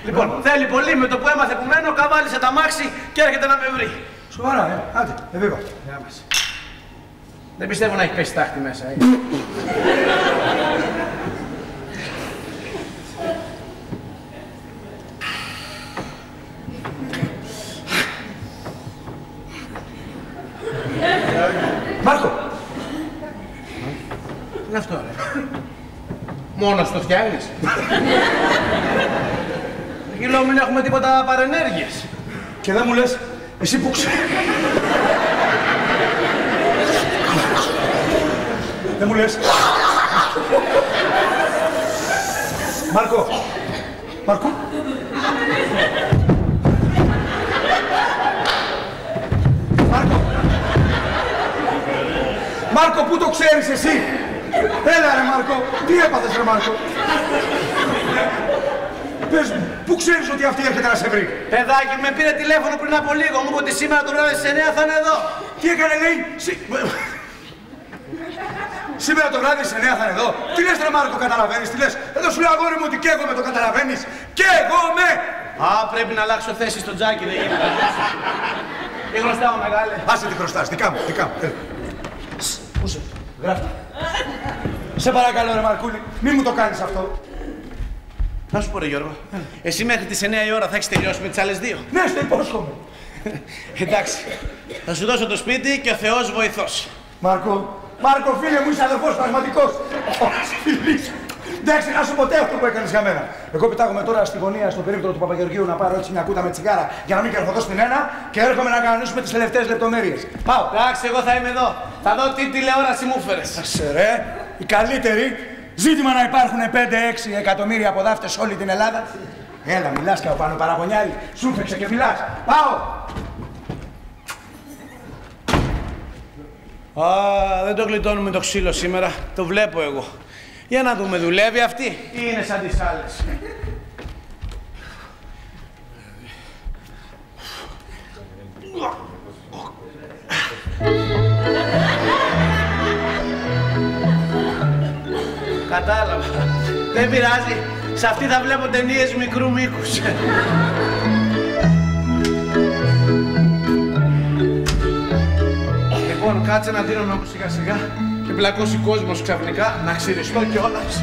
Λοιπόν, θέλει πολύ, με το που έμαθε που μένω, καβάλισε τα μάξι και έρχεται να με βρει. Σοβαρά, άντε, εβίβα. Δεν πιστεύω να έχει πέσει τάχτη μέσα, Μάρκο! Τι είναι αυτό, ρε? Μόνος το φτιάχνεις. Γιλό, μην έχουμε τίποτα παρενέργειες. Και δεν μου λες, εσύ που ξέρεις. Δεν μου λες. Μάρκο! Μάρκο! Μάρκο, πού το ξέρεις εσύ? Έλα ρε Μάρκο, τι έπαθες ρε Μάρκο? Πες μου, πού ξέρεις ότι αυτή έρχεται να σε βρει? Παιδάκι, με πήρε τηλέφωνο πριν από λίγο. Μου είπε ότι σήμερα το βράδυ στις 9 θα είναι εδώ. Τι έκανε, λέει. Σήμερα το βράδυ στις 9 θα είναι εδώ. Τι λες, ρε Μάρκο, καταλαβαίνεις? Τι λες? Εδώ σου λέω, αγόρι μου, ότι καίγομαι, το καταλαβαίνεις? Καίγομαι! Α, πρέπει να αλλάξω θέση στον τζάκι, δεν γίνεται. Τι χρωστάω, μεγάλε? Άσε τι χρωστάς, δικά μου, δικά μου. Πούσε, γράφτε. Σε παρακαλώ, ρε Μαρκούλη, μη μου το κάνεις αυτό. Να σου πω, ρε Γιώργο, εσύ μέχρι τις 9 η ώρα θα έχεις τελειώσει με τις άλλες δύο. Ναι, στο υπόσχομαι. Εντάξει, θα σου δώσω το σπίτι και ο Θεός βοηθός. Μάρκο, Μάρκο, φίλε μου, είσαι αδερφός πραγματικός. Εντάξει, να σου ποτέ αυτό που έκανες για μένα. Εγώ πετάγομαι τώρα στη γωνία, στο περίπτωρο του Παπαγεωργίου, να πάρω έτσι μια κούτα με τσιγάρα για να μην καρφωθώ στην ένα και έρχομαι να κανονίσουμε τις τελευταίες λεπτομέρειες. Πάω. Εντάξει, εγώ θα είμαι εδώ. Θα δω τι τηλεόραση μου φέρες. Ρε, η καλύτερη. Ζήτημα να υπάρχουν 5-6 εκατομμύρια αποδάφτες όλη την Ελλάδα. Έλα, μιλάς και ο πάνω παραπονιάρι. Σου φέξε και μιλάς. Πάω! Α, δεν το γλιτώνουμε το ξύλο σήμερα. Το βλέπω εγώ. Για να δούμε, δουλεύει αυτή ή είναι σαν τις άλλες? Κατάλαβα. Δεν πειράζει. Σε αυτή θα βλέπω ταινίες μικρού μήκους. Λοιπόν, κάτσε να δίνω νόμου σιγά σιγά και πλακώσει κόσμος ξαφνικά, να ξυριστώ κιόλας.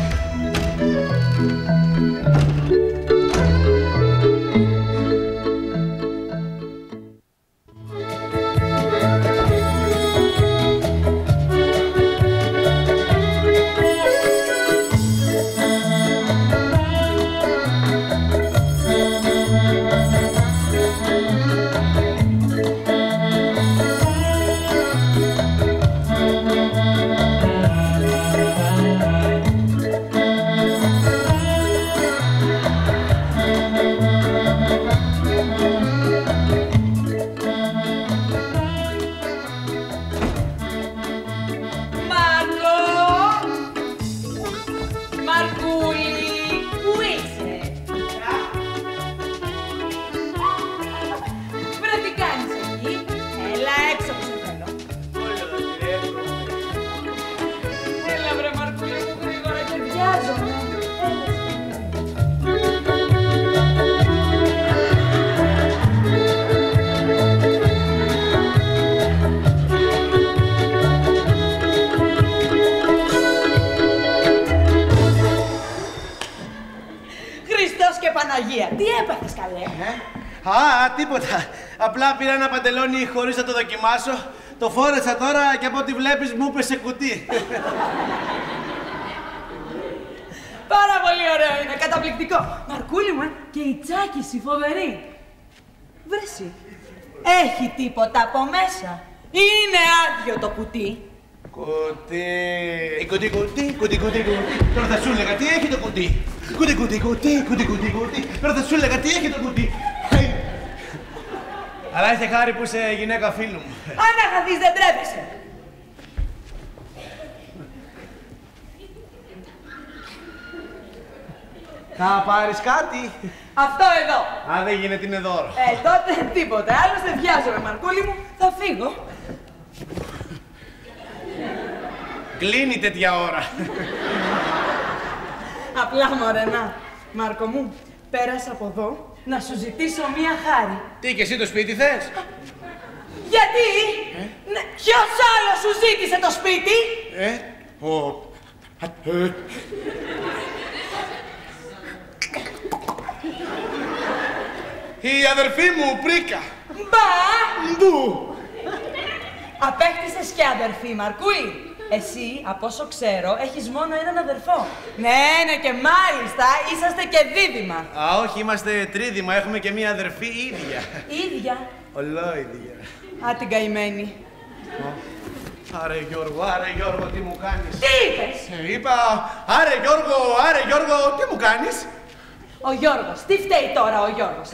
Απλά πήρα ένα παντελόνι χωρίς να το δοκιμάσω, το φόρεσα τώρα και από ό,τι βλέπεις μου έπεσε κουτί. Πάρα πολύ ωραίο είναι, καταπληκτικό. Μαρκούλη μου, και η τσάκιση φοβερή. Βρέσει, έχει τίποτα από μέσα? Είναι άδειο το κουτί. Κουτί. Τώρα θα σου έλεγα τι έχει το κουτί. Κουτί. Τώρα θα σου έλεγα τι έχει το κουτί. Αλλά είσαι χάρη που είσαι γυναίκα φίλου μου. Αν αγαθείς δεν τρέπεσαι. Θα πάρεις κάτι? Αυτό εδώ. Αν δεν γίνεται είναι δώρο. Τότε τίποτα. Άλλωστε βιάζομαι, Μαρκούλη μου. Θα φύγω. Κλείνει τέτοια ώρα. Απλά μωρενά. Μάρκο μου, πέρασα από εδώ να σου ζητήσω μία χάρη. Τι, και εσύ το σπίτι θες? Γιατί? Ποιος άλλος σου ζήτησε το σπίτι? Η αδερφή μου, Πρίκα. Μπα! Μπου! Απέκτησες και αδερφή, Μαρκούλη. Εσύ, από όσο ξέρω, έχεις μόνο έναν αδερφό. Ναι, και μάλιστα είσαστε και δίδυμα. Α, όχι, είμαστε τρίδυμα. Έχουμε και μία αδερφή ίδια. Ίδια? Ολόιδια. Α, την καημένη. Άρε Γιώργο, τι μου κάνεις? Τι είπες? Είπα, άρε Γιώργο, τι μου κάνεις? Ο Γιώργος, τι φταίει τώρα ο Γιώργος,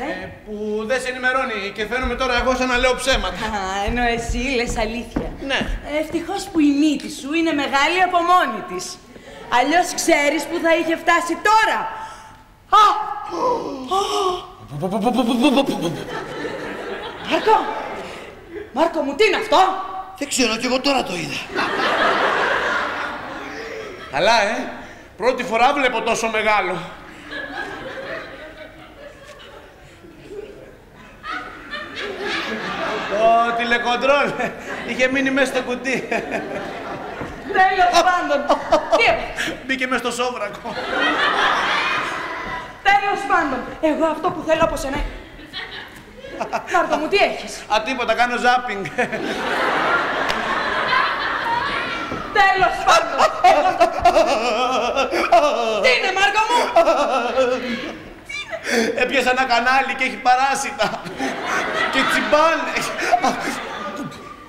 που δεν σε ενημερώνει και φαίνομαι τώρα εγώ σαν να λέω ψέματα. Α, ενώ εσύ λες αλήθεια. Ναι. Ευτυχώς που η μύτη σου είναι μεγάλη από μόνη της. Αλλιώς ξέρεις που θα είχε φτάσει τώρα. Α, Μάρκο! Μάρκο μου, τι είναι αυτό? Δεν ξέρω, κι εγώ τώρα το είδα. Καλά, πρώτη φορά βλέπω τόσο μεγάλο. Το τηλεκοντρόλ είχε μείνει μέσα στο κουτί. Τέλος πάντων. Μπήκε μέσα στο σόβρακο. Τέλος πάντων. Εγώ αυτό που θέλω από σένα. Μάρκο μου, τι έχεις? Α, τίποτα, κάνω ζάπινγκ. Τέλος πάντων. Τι είναι, Μάρκο μου? Έπιασε ένα κανάλι και έχει παράσιτα. Και τσιμπάνε.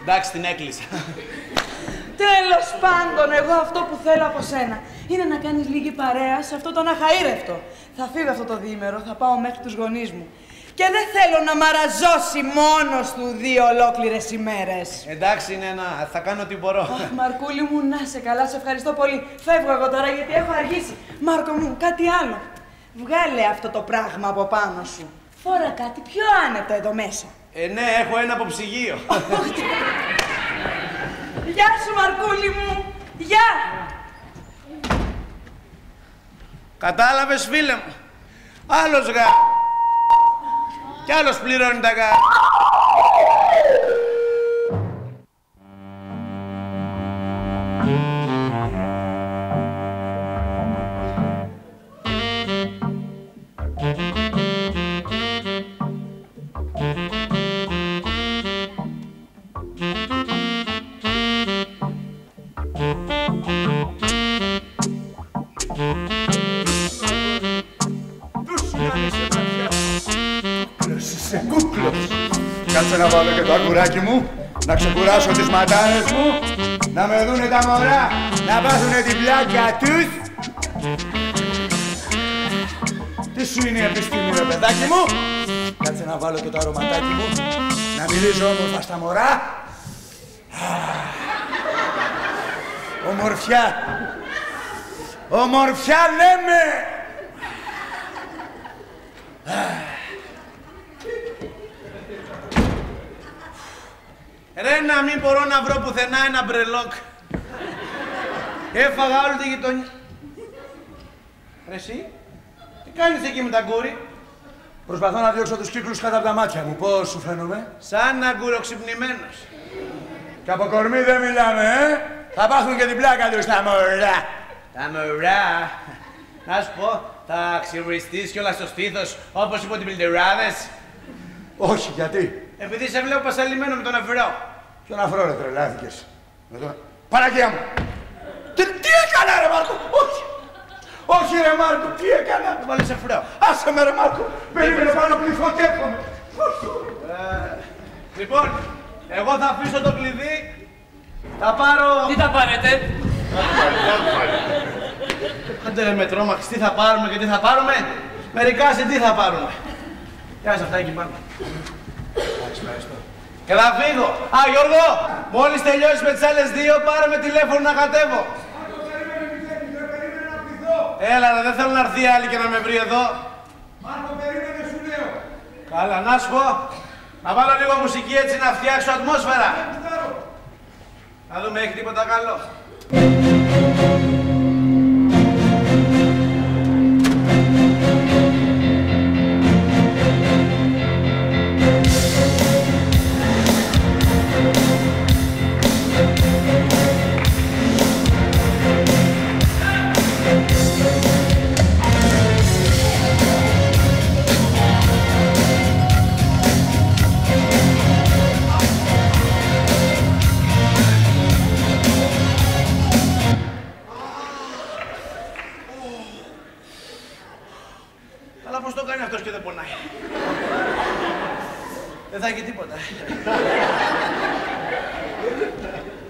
Εντάξει, την έκλεισα. Τέλος πάντων, εγώ αυτό που θέλω από σένα είναι να κάνεις λίγη παρέα σε αυτόν τον αχαήρευτο. Θα φύγω αυτό το διήμερο, θα πάω μέχρι τους γονείς μου. Και δεν θέλω να μαραζώσει μόνος του 2 ολόκληρες ημέρες. Εντάξει, Νένα, θα κάνω ό,τι μπορώ. Αχ, Μαρκούλη μου, να σε καλά, σε ευχαριστώ πολύ. Φεύγω εγώ τώρα γιατί έχω αργήσει. Μάρκο μου, κάτι άλλο. Βγάλε αυτό το πράγμα από πάνω σου. Φόρα κάτι πιο άνετο εδώ μέσα. Ναι, έχω ένα αποψυγείο. Γεια σου, Μαρκούλη μου! Γεια! Κατάλαβες, φίλε μου? Άλλος γα... κι άλλος πληρώνει τα γα... Κουράκι μου, να ξεκουράσω τις ματάνες μου, να με δούνε τα μωρά, να βάζουνε την πλάκα τους. Τι σου είναι η επιστήμη, ρε παιδάκι μου? Κάτσε να βάλω και το αρωματάκι μου, να μιλήσω όμορφα στα μωρά. Ομορφιά, ομορφιά λέμε. Ρε, να μην μπορώ να βρω πουθενά ένα μπρελόκ. Έφαγα όλη τη γειτονιά. Ρε εσύ, τι κάνεις εκεί με τα κούρη? Προσπαθώ να διώξω τους κύκλους κάτω από τα μάτια μου. Πώς σου φαίνομαι? Σαν να κουροξυπνημένος. Κι από κορμί δεν μιλάμε, Θα πάθουν και την πλάκα τους τα μωρά. Τα μωρά. Να σου πω, θα ξυριστείς κιόλας στο στήθος, όπως είπε ότι πλητεράδες. Όχι, γιατί? Επειδή σε βλέπω πασαλιμένο με τον αφρό. Ποιον αφρό, ρε, τρελάθηκες? Παναγία μου! Τι έκανα, ρε Μάρκο! Όχι! Όχι, ρε Μάρκο, τι έκανα! Του βάλες αφρό. Άσε με, ρε Μάρκο! Περίμενε πάνω πληθώ και έρχομαι. Λοιπόν, εγώ θα αφήσω το κλειδί. Θα πάρω... Τι θα πάρετε? Άντε, ρε, με τρόμαξ, τι θα πάρουμε και τι θα πάρουμε. Μερικά σε τι θα πάρουμε. Κάτσε αυτά εκεί πάνω. Και θα φύγω. Α, Γιώργο, μόλις τελειώσεις με τις άλλες 2, πάρε με τηλέφωνο να κατέβω. Μάρκο, περίμενε να πληθώ. Έλα, δεν θέλω να έρθει άλλη και να με βρει εδώ. Μάρκο, περίμενε, σου λέω. Καλά, να σου πω. Να βάλω λίγο μουσική έτσι να φτιάξω ατμόσφαιρα. Να δούμε, έχει τίποτα καλό.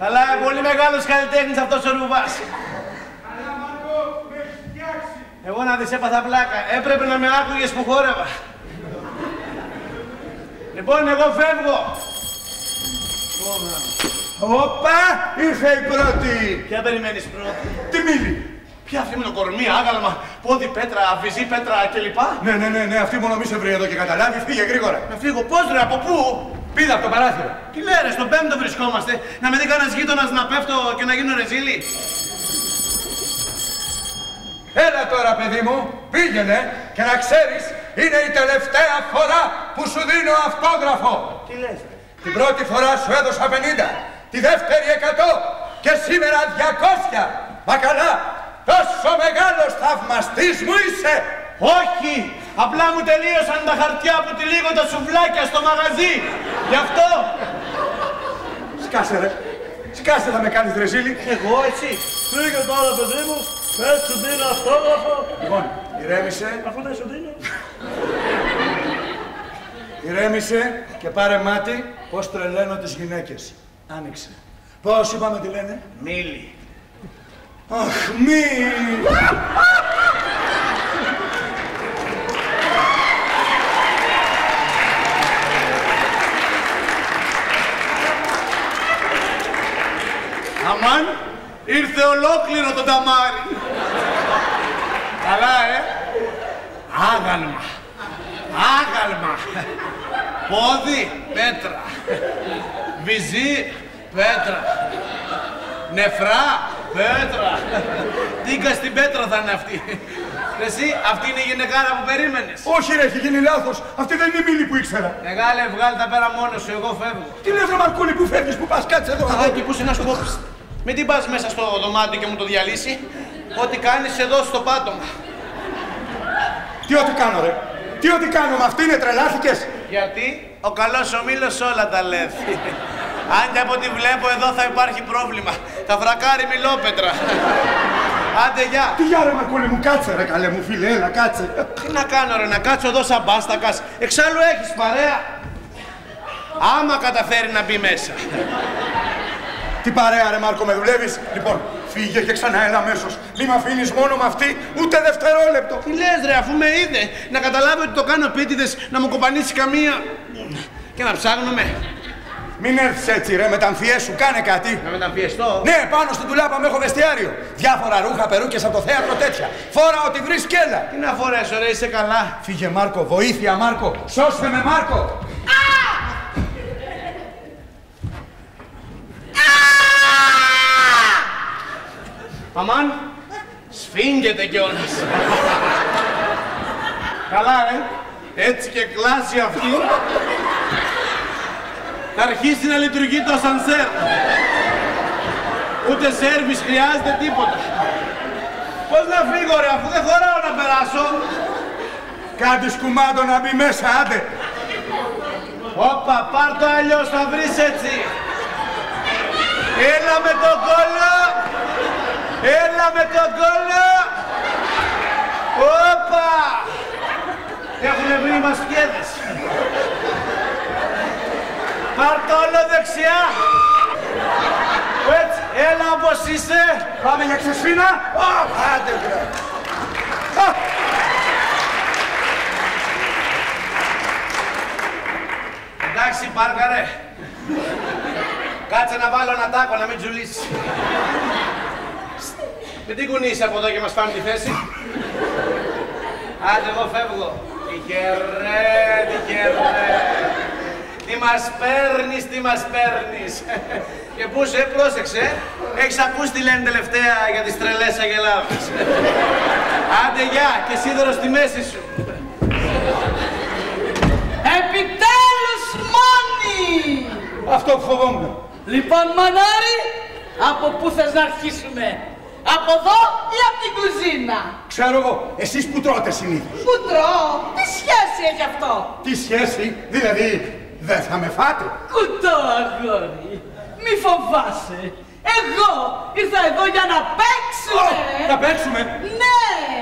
Αλλά πολύ μεγάλος καλλιτέχνης αυτός ο Ρουβάς. Αλλά Μάρκο, με έχεις φτιάξει. Εγώ να δεις έπαθα πλάκα. Έπρεπε να με άκουγες που χόρευα. Λοιπόν, εγώ φεύγω. Όπα, ήρθε η πρώτη. Ποια περιμένεις πρώτη? Τη μύλη. Ποια αυτή με το κορμί, άγαλμα, πόδι, πέτρα, βυζή, πέτρα κλπ. Ναι, αυτή μόνο μη σε βρει εδώ και καταλάβει, φύγε γρήγορα. Να φύγω, πώς ρε, από πού? Πήδα από το παράθυρο. Τι λέρε, στον πέμπτο βρισκόμαστε. Να με δει κανένας γείτονας να πέφτω και να γίνω ρεζίλι. Έλα τώρα, παιδί μου, πήγαινε και να ξέρεις, είναι η τελευταία φορά που σου δίνω αυτόγραφο. Τι λες? Την πρώτη φορά σου έδωσα 50, τη δεύτερη 100 και σήμερα 200. Μα καλά, τόσο μεγάλος θαυμαστής μου είσαι. Όχι, απλά μου τελείωσαν τα χαρτιά που τυλίγω τα σουβλάκια στο μαγαζί. Γι' αυτό. Σκάσε ρε, σκάσε να με κάνεις ρεζίλη. Εγώ έτσι. Πήγε τώρα παιδί μου, πες σου δίνω αυτόγραφο. Λοιπόν, ηρέμησε. Αφού δεν σου δίνω. Ηρέμησε και πάρε μάτι πώς τρελαίνω τις γυναίκες. Άνοιξε. Πώς είπαμε τι λένε? Μίλη. Αχ, μίλη! Αμάν, ήρθε ολόκληρο το ταμάρι. Καλά, ε! Άγαλμα. Άγαλμα. Πόδι, πέτρα. Βυζί, πέτρα. Νεφρά, πέτρα. Τίγκα στην πέτρα θα είναι αυτή. Εσύ, αυτή είναι η γυναικάρα που περίμενες. Όχι ρε, έχει γίνει λάθος. Αυτή δεν είναι η μίλη που ήξερα. Μεγάλε, βγάλε τα πέρα μόνος σου, εγώ φεύγω. Τι λες ρε Μαρκούλη, που φεύγεις, που πας, κάτσε εδώ. Αγάπη, πού σε να σου πω. Μην την πας μέσα στο δωμάτιο και μου το διαλύσει. Ό,τι κάνεις εδώ στο πάτωμα. Τι ό,τι κάνω ρε. Τι ό,τι κάνω με αυτήν, τρελάθηκες. Γιατί ο καλός ομίλος όλα τα λέφθη. Αν και από ό,τι βλέπω εδώ θα υπάρχει πρόβλημα. Θα βρακάρει μιλόπετρα. Άντε γεια. Τι γεια ρε Μαρκούλη μου, κάτσε ρε καλέ μου φίλε, έλα κάτσε. Τι να κάνω ρε, να κάτσω εδώ σαν μπάστακας. Εξάλλου έχεις παρέα. Άμα καταφέρει να μπει μέσα. Τι παρέα ρε Μάρκο, με δουλεύεις. Λοιπόν, φύγε και ξανά έλα αμέσως. Μη μ' αφήνεις μόνο με αυτή ούτε δευτερόλεπτο. Τι λες ρε, αφού με είδε. Να καταλάβει ότι το κάνω επίτηδες, να μου κοπανίσει καμία. Και να ψάχνουμε. Μην έρθεις έτσι ρε, μεταμφιέσου, κάνε κάτι. Να μεταμφιεστώ. Ναι, πάνω στην τουλάπα μου έχω βεστιάριο. Διάφορα ρούχα, περούκες από το θέατρο, τέτοια. Φόρα ό,τι βρεις και έλα. Τι να φορέσω ρε, είσαι καλά. Φύγε Μάρκο, βοήθεια Μάρκο, σώστε με Μάρκο. Αμάν, σφίγγεται κιόλας. Καλά ρε, έτσι και κλάσει αυτή. Θα αρχίσει να λειτουργεί το ασανσέρ. Ούτε σέρβις χρειάζεται, τίποτα. Πώς να φύγω ρε, αφού δεν χωράω να περάσω. Κάντε σκουμάντο να μπει μέσα, άντε. Όπα, πάρ' το αλλιώς, θα βρεις έτσι. Έλα με το κόλλο. Έλα με το κόλλο. Όπα. Έχουνε βρει οι μασκέδες. Πάρ' το όλο δεξιά! Έτσι, έλα όπως είσαι! Πάμε για ξεσφίνα! Άντε βρε! Εντάξει, πάρκαρε! Κάτσε να βάλω ένα τάκο, να μην τζουλήσει. Με τι κουνείσαι από εδώ και μας φάνε τη θέση. Άντε, εγώ φεύγω. Τυχερέ, τυχερέ. Τι μας παίρνεις, τι μας παίρνεις. Και πού σε, πρόσεξε, έχεις ακούσει τι λένε τελευταία για τις τρελές αγελάδες. Άντε γεια και σίδερο στη μέση σου. Επιτέλους μόνοι! Αυτό που φοβόμουν. Λοιπόν μανάρι, από πού θες να αρχίσουμε. Από εδώ ή από την κουζίνα. Ξέρω εγώ, εσείς που τρώτε συνήθως. Που τρώω, τι σχέση έχει αυτό. Τι σχέση, δηλαδή. Δεν θα με φάτε. Κουτό, αγόρι. Μη φοβάσαι. Εγώ ήρθα εδώ για να παίξουμε. Να παίξουμε. Ναι.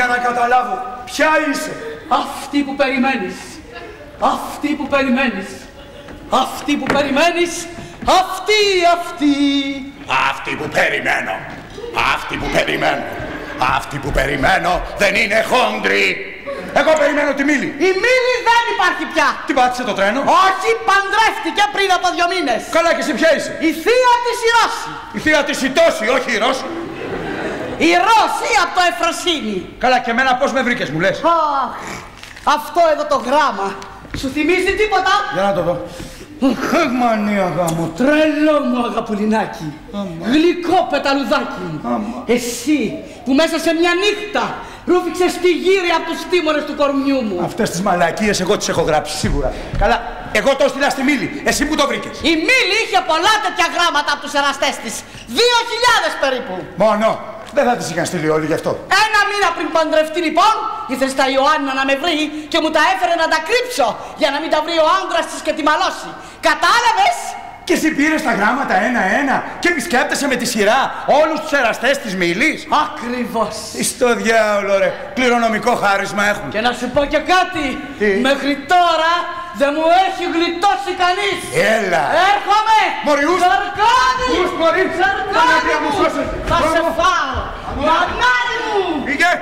για να καταλάβω ποια είσαι. Αυτή που περιμένεις. Αυτή που περιμένεις. Αυτή που περιμένεις. Αυτή, αυτή. Αυτή που περιμένω. Αυτή που περιμένω. Αυτή που περιμένω δεν είναι χόντρη. Εγώ περιμένω τη Μίλη. Η Μίλη δεν υπάρχει πια. Την πάτησε το τρένο. Όχι, παντρεύτηκε πριν από 2 μήνες. Καλά, και εσύ ποια είσαι? Η θεία της η Ρώση. Η θεία της η Τόση, όχι η Ρώση. Η Ρώση από το Εφροσύνη. Καλά, και εμένα πώς με βρήκες, μου λες? Αχ, αυτό εδώ το γράμμα. Σου θυμίζει τίποτα? Για να το δω. Μανία γάμο. Τρελό μου αγαπουλινάκι. Γλυκό πεταλουδάκι μου. Εσύ που μέσα σε μια νύχτα ρούφηξες τη γύρια από τους τίμονες του κορμιού μου. Αυτές τις μαλακίες εγώ τις έχω γράψει σίγουρα. Καλά, εγώ το έστειλα στη Μίλη. Εσύ που το βρήκες? Η Μίλη είχε πολλά τέτοια γράμματα από τους εραστές της. 2.000 περίπου. Μόνο. Δεν θα τις είχαν στείλει όλοι γι' αυτό. 1 μήνα πριν παντρευτεί λοιπόν, ήρθε στα Ιωάννινα να με βρει και μου τα έφερε να τα κρύψω για να μην τα βρει ο άντρας της και τη μαλώσει. Κατάλαβες? Και εσύ πήρες τα γράμματα ένα-ένα και επισκέπτεσαι με τη σειρά όλους τους εραστές της Μήλης. Ακριβώς. Στο διάολο ρε, κληρονομικό χάρισμα έχουν. Και να σου πω και κάτι. Τι? Μέχρι τώρα δεν μου έχει γλιτώσει κανείς. Έλα. Έρχομαι. Μωριούς. Ζαρκάδι. Ζαρκάδι μου. Θα σε φάω. Μανάρι μου. Ήγε.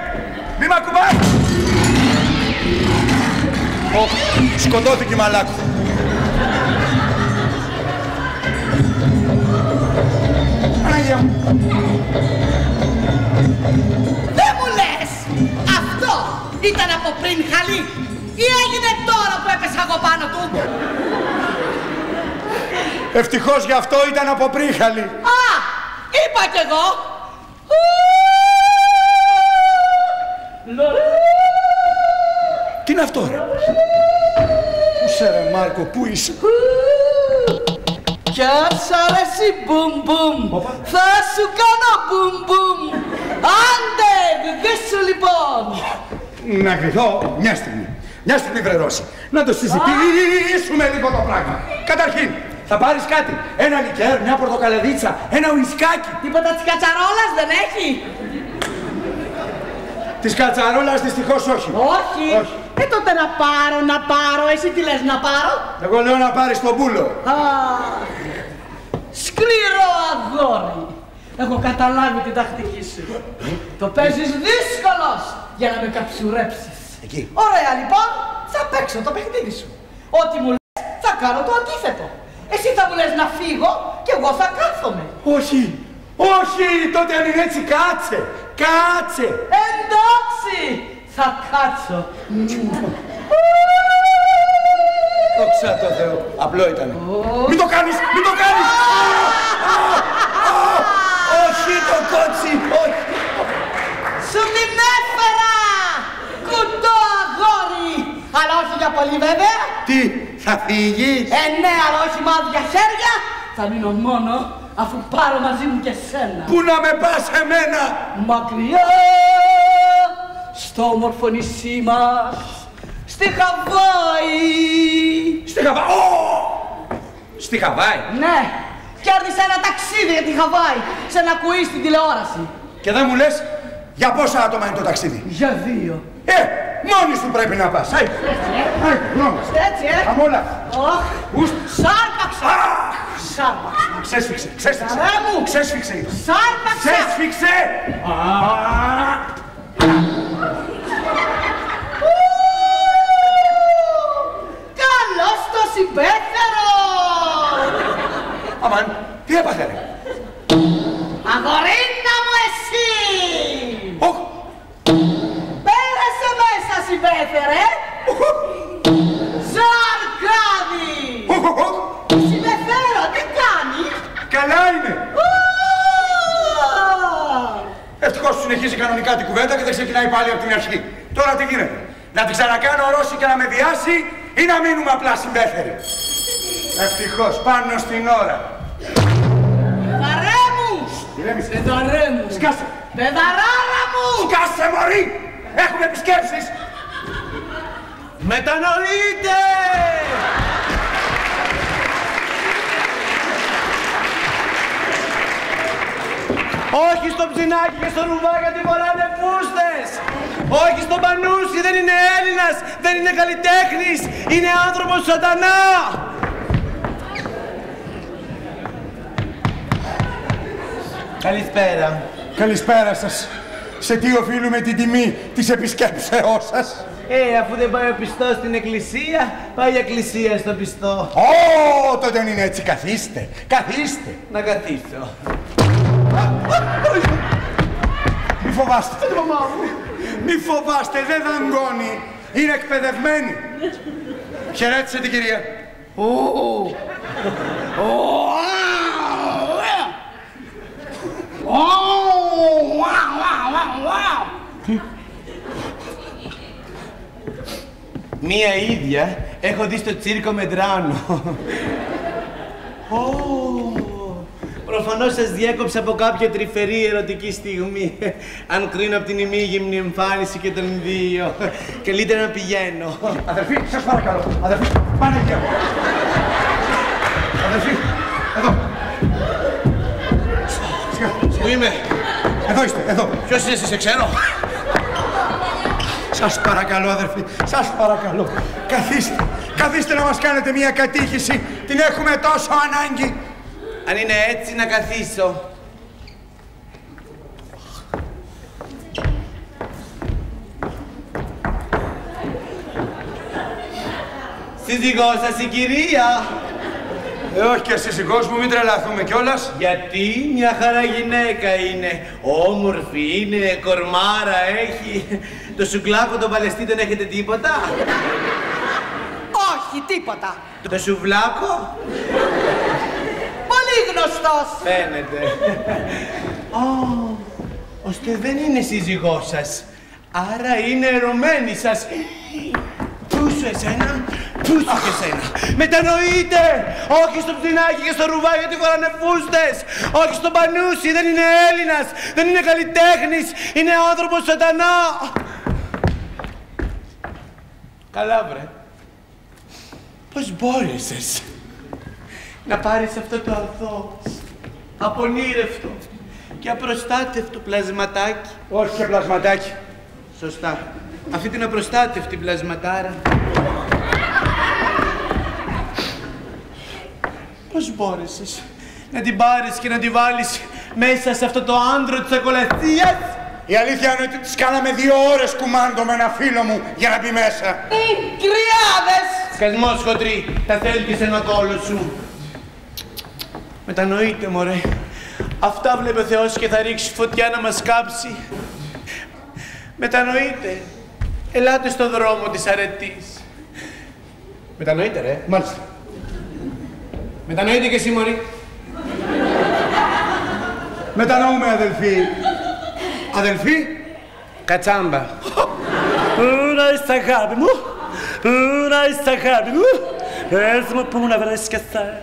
Μη μ' ακουμπάς. Σκοτώθηκε η μαλάκου. Δεν μου λες! Αυτό ήταν από πριν χαλί ή έγινε τώρα που έπεσα εγώ πάνω του? Ευτυχώς γι' αυτό ήταν από πριν χαλί. Α! Είπα κι εγώ! Τι είναι αυτό ρε? Πού σε ρε Μάρκο, πού είσαι? Κι αν σ' αρέσει μπουμ μπουμ, θα σου κάνω μπουμ μπουμ. Άντε, γδίσου λοιπόν. Να γδυθώ μια στιγμή. Μια στιγμή βρε Ρώση. Να το συζητήσουμε λίγο το πράγμα. Καταρχήν, θα πάρεις κάτι. Ένα λικέρ, μια πορτοκαλαδίτσα, ένα ουισκάκι. Τίποτα της κατσαρόλας δεν έχει? Της κατσαρόλας δυστυχώς όχι. Όχι. Όχι. Τότε να πάρω, να πάρω. Εσύ τι λες, να πάρω? Εγώ λέω να πάρεις τον μπούλο. Αχ, σκληρό αγόρι. Έχω καταλάβει την τακτική σου. Το παίζεις δύσκολος για να με καψουρέψεις. Εκεί. Ωραία λοιπόν, θα παίξω το παιχνίδι σου. Ό,τι μου λες θα κάνω το αντίθετο. Εσύ θα μου λες να φύγω και εγώ θα κάθομαι. Όχι, όχι, τότε αν είναι έτσι κάτσε. Κάτσε. Εντάξει. Θα κάτσω. Δόξα τω Θεώ. Απλό ήτανε. Μην το κάνεις! Μην το κάνεις! Όχι το κότσι! Όχι! Σου την έφερα! Κουτό αγόρι! Αλλά όχι για πολύ βέβαια. Τι, θα φύγεις? Ναι, αλλά όχι με άδεια χέρια. Θα μείνω μόνο αφού πάρω μαζί μου και σένα. Πού να με πας εμένα? Μακριά! Στο όμορφο νησί μας, στη Χαβάη. Στη Χαβάη, Στη Χαβάη. Ναι, κέρδισα ένα ταξίδι για τη Χαβάη, σε ένα κουί στην τηλεόραση. Και δεν μου λες, για πόσα άτομα είναι το ταξίδι? Για 2. Μόνοι σου πρέπει να πας. Έτσι, έτσι, αμόλα. Σάρπαξα. Σάρπαξα. Ξέσφιξε, ξέσφιξε. Καρέ μου. Ξέσφιξε. Σάρπαξα. Ξέσφιξε. Καλώς το συμπέθερο! Αμάν, τι έπαθε ρε? Αγορίνα μου εσύ! Πέρασε μέσα συμπέθερε! Ζαρκάδι! Συμπεθέρω, τι κάνεις? Καλά είναι! Ευτυχώς συνεχίζει κανονικά την κουβέντα και δεν ξεκινάει πάλι από την αρχή. Τώρα τι γίνεται? Να την ξανακάνω Ρώση και να με διάσει ή να μείνουμε απλά συμπέθεροι? Ευτυχώς, πάνω στην ώρα. Πεδαρέμους! Πεδαρέμους! Σκάσε! Πεδαράρα μου! Σκάσε μωρή! Έχουμε επισκέψεις! Μετανοείτε! Όχι στο ψινάκι και στο ρουβά γιατί βολάνε φούστες! Όχι στον Πανούση, δεν είναι Έλληνας, δεν είναι καλλιτέχνης, είναι άνθρωπος σατανά! Καλησπέρα. Καλησπέρα σας. Σε τι οφείλουμε την τιμή της επισκέψεώς σας? Αφού δεν πάει ο πιστός στην εκκλησία, πάει η εκκλησία στον πιστό. Ω, τότε δεν είναι έτσι. Καθίστε. Καθίστε. Να καθίσω. Μη φοβάστε. Μη φοβάστε, δεν δαγκώνει. Είναι εκπαιδευμένη. Χαιρέτησε την κυρία. Μία ίδια έχω δει στο τσίρκο Μεντράνο. Προφανώς σας διέκοψα από κάποια τρυφερή ερωτική στιγμή. Αν κρίνω από την ημίγυμνη εμφάνιση και τον δύο, καλύτερα να πηγαίνω. Αδερφή, σας παρακαλώ. Αδερφή, πάνε εκεί. Αδερφή, εδώ. Πού είμαι? Εδώ είστε, εδώ. Ποιος είναι, σε ξέρω? Σας παρακαλώ, αδερφοί, σας παρακαλώ. Καθίστε, καθίστε να μας κάνετε μια κατήχηση. Την έχουμε τόσο ανάγκη. Αν είναι έτσι, να καθίσω. Σύζυγός σας, η κυρία. Όχι και σύζυγός μου, μην τρελαθούμε κιόλας. Γιατί μια χαρά γυναίκα είναι. Όμορφη είναι, κορμάρα έχει. Το σουβλάκο τον Παλαιστή δεν έχετε τίποτα? Όχι, τίποτα. Το σουβλάκο? Πολύ γνωστός. Φαίνεται. Ώστε δεν είναι σύζυγός σας. Άρα είναι ερωμένη σας. Πούσου εσένα, πούσου και εσένα. Μετανοείτε! Όχι στο Ψινάκι και στο Ρουβά γιατί φοράνε φούστες. Όχι στον Πανούση, δεν είναι Έλληνας, δεν είναι καλλιτέχνης, είναι άνθρωπος σατανά. Καλά, βρε. Πώς μπόρεσες να πάρεις αυτό το αθώο, απονήρευτο και απροστάτευτο πλασματάκι? Όχι και πλασματάκι. Σωστά. Αυτή την απροστάτευτη πλασματάρα. Πώς μπόρεσες να την πάρεις και να τη βάλεις μέσα σε αυτό το άντρο της ακολαθίας? Η αλήθεια είναι ότι τις κάναμε 2 ώρες κουμάντο με ένα φίλο μου για να μπει μέσα. Κρυάδες! Σκασμός χοντρή, τα θέλει και σε ένα κόλο σου. Μετανοείτε, μωρέ. Αυτά βλέπει ο Θεός και θα ρίξει φωτιά να μας κάψει. Μετανοείτε. Ελάτε στο δρόμο της αρετής. Μετανοείτε, ρε. Μάλιστα. Μετανοείτε και εσύ, μωρή. Μετανοούμε, αδελφοί. Αδελφοί, κατσάμπα. Ούρα είσαι αγάπη μου. Ούρα είσαι αγάπη μου. Πες μου πού να βρες και σένα.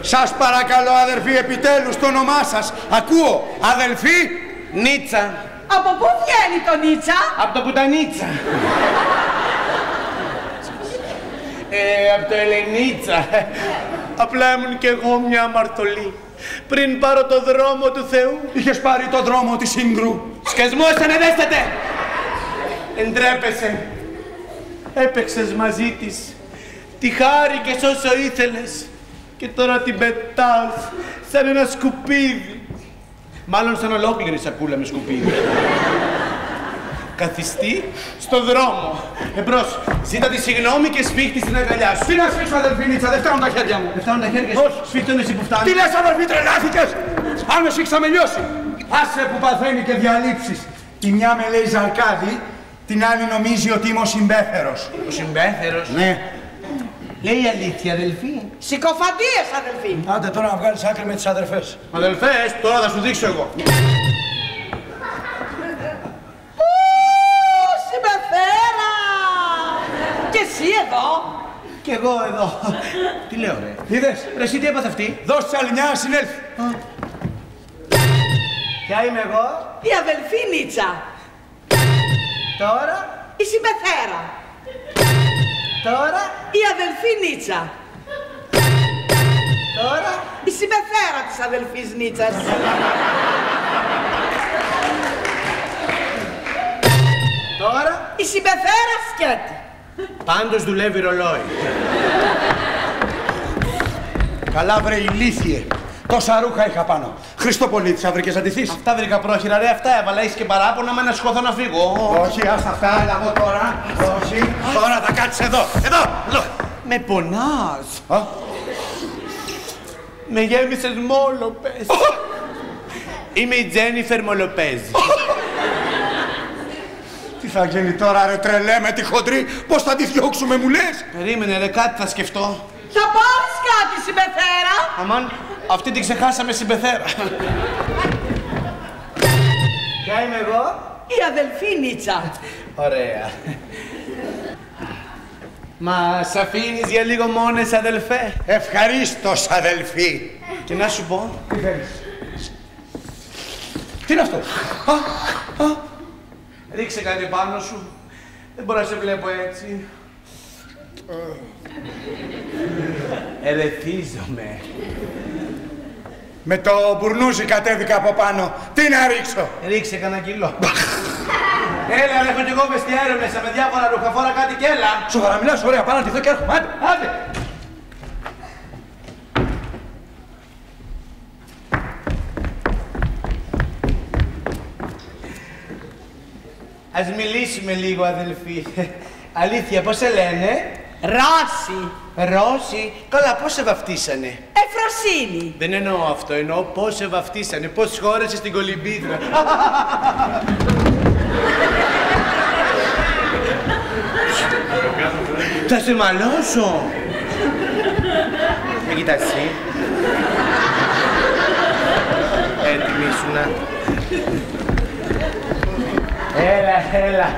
Σας παρακαλώ, αδελφοί, επιτέλους το όνομά σας. Ακούω, αδελφοί, Νίτσα. Από πού βγαίνει το Νίτσα? Από το Πουτανίτσα. Από το Ελενίτσα. Απλά ήμουν κι εγώ μια αμαρτωλή. Πριν πάρω το δρόμο του Θεού. Είχες πάρει το δρόμο της Ίγκρου. Σκασμός, ανεβέστατε! Εντρέπεσαι. Έπαιξες μαζί της. Τη χάρηκες όσο ήθελες. Και τώρα την πετάς σαν ένα σκουπίδι. Μάλλον σαν ολόκληρη σακούλα με σκουπίδι. Καθιστεί στο δρόμο. Εμπρός, ζήτα τη συγγνώμη και σφίχτη στην αγκαλιά σου. Τι να σφίξω, αδελφή Νίτσα, δεν φτάνουν τα χέρια μου. Δεν φτάνουν τα χέρια σου. Όχι, σφίχτον εσύ που φτάνει. Τι λες, αδελφή, τρελάθηκες? Αν με σφίξα με λιώσει. Άσε που παθαίνει και διαλύψεις. Τη μια με λέει Ζαρκάδη, την άλλη νομίζει ότι είμαι ο συμπέθερος. Ο συμπέθερος? Ναι. Λέει η αλήθεια, αδελφή. Συκοφαντίες, αδελφή. Άντε τώρα να βγάλεις άκρη με τις αδελφές. Αδελφές, τώρα θα σου δείξω εγώ. Συμπεθέρα! Και εσύ εδώ! Κι εγώ εδώ. Τι λέω, ρε. Είδες. Ρε, εσύ τι έπαθε αυτή. Δώσ' της άλλη μια να συνέλθει. Ποια είμαι εγώ? Η αδελφή Νίτσα. Τώρα η συμπεθέρα. Τώρα η αδελφή Νίτσα. Τώρα η συμπεθέρα της αδελφής Νίτσας. τη συμπεθέρα σκέτη. Πάντως δουλεύει ρολόι. Καλά βρε ηλίθιε. Τόσα ρούχα είχα πάνω. Χριστοπολίτης, αύριο και σαν τη θύση. Αυτά βρήκα πρόχειρα ρε, αυτά έβαλα. Έχεις και παράπονα με να σηκωθώ να φύγω. Όχι, άστα αυτά, έλα εγώ τώρα. Όχι, τώρα θα κάτσεις εδώ. Εδώ, εδώ. Με πονάς. Με γέμισες μόλοπες. Είμαι η Τζένιφερ Μολοπέζη. Τι θα γίνει τώρα ρε τρελέ με τη χοντρή, πώς θα τη διώξουμε μου λες. Περίμενε ρε, κάτι θα σκεφτώ. Θα πάρεις κάτι συμπεθέρα. Αμάν, αυτή την ξεχάσαμε συμπεθέρα. Ποια είμαι εγώ. Η αδελφή Νίτσα. Ωραία. Μας αφήνεις για λίγο μόνες αδελφέ. Ευχαρίστως αδελφή. Και να σου πω. Τι θέλεις. Τι είναι αυτό. Ρίξε κάτι πάνω σου. Δεν μπορώ να σε βλέπω έτσι. Ερεθίζομαι. Με το μπουρνούζι κατέβηκα από πάνω. Τι να ρίξω. Ρίξε κανένα κιλό. Έλα, έχω κι εγώ βεστιάριο μέσα με διάφορα ρούχα, κάτι και έλα. Σοβαρά μιλάς, ωραία, πάω να ντυθώ και έρχομαι. Άντε, άντε. Ας μιλήσουμε λίγο, αδελφοί. Αλήθεια, πώς σε λένε? Ρώση. Ρώση. Καλά, πώς σε βαφτίσανε? Εφροσύνη. Δεν εννοώ αυτό, εννοώ πώς σε βαφτίσανε. Πώς χώρεσες στην Κολυμπίτρα. Θα σε μαλώσω. Με κοιτάς εσύ. Έτοιμη ήσουνα. Έλα, έλα.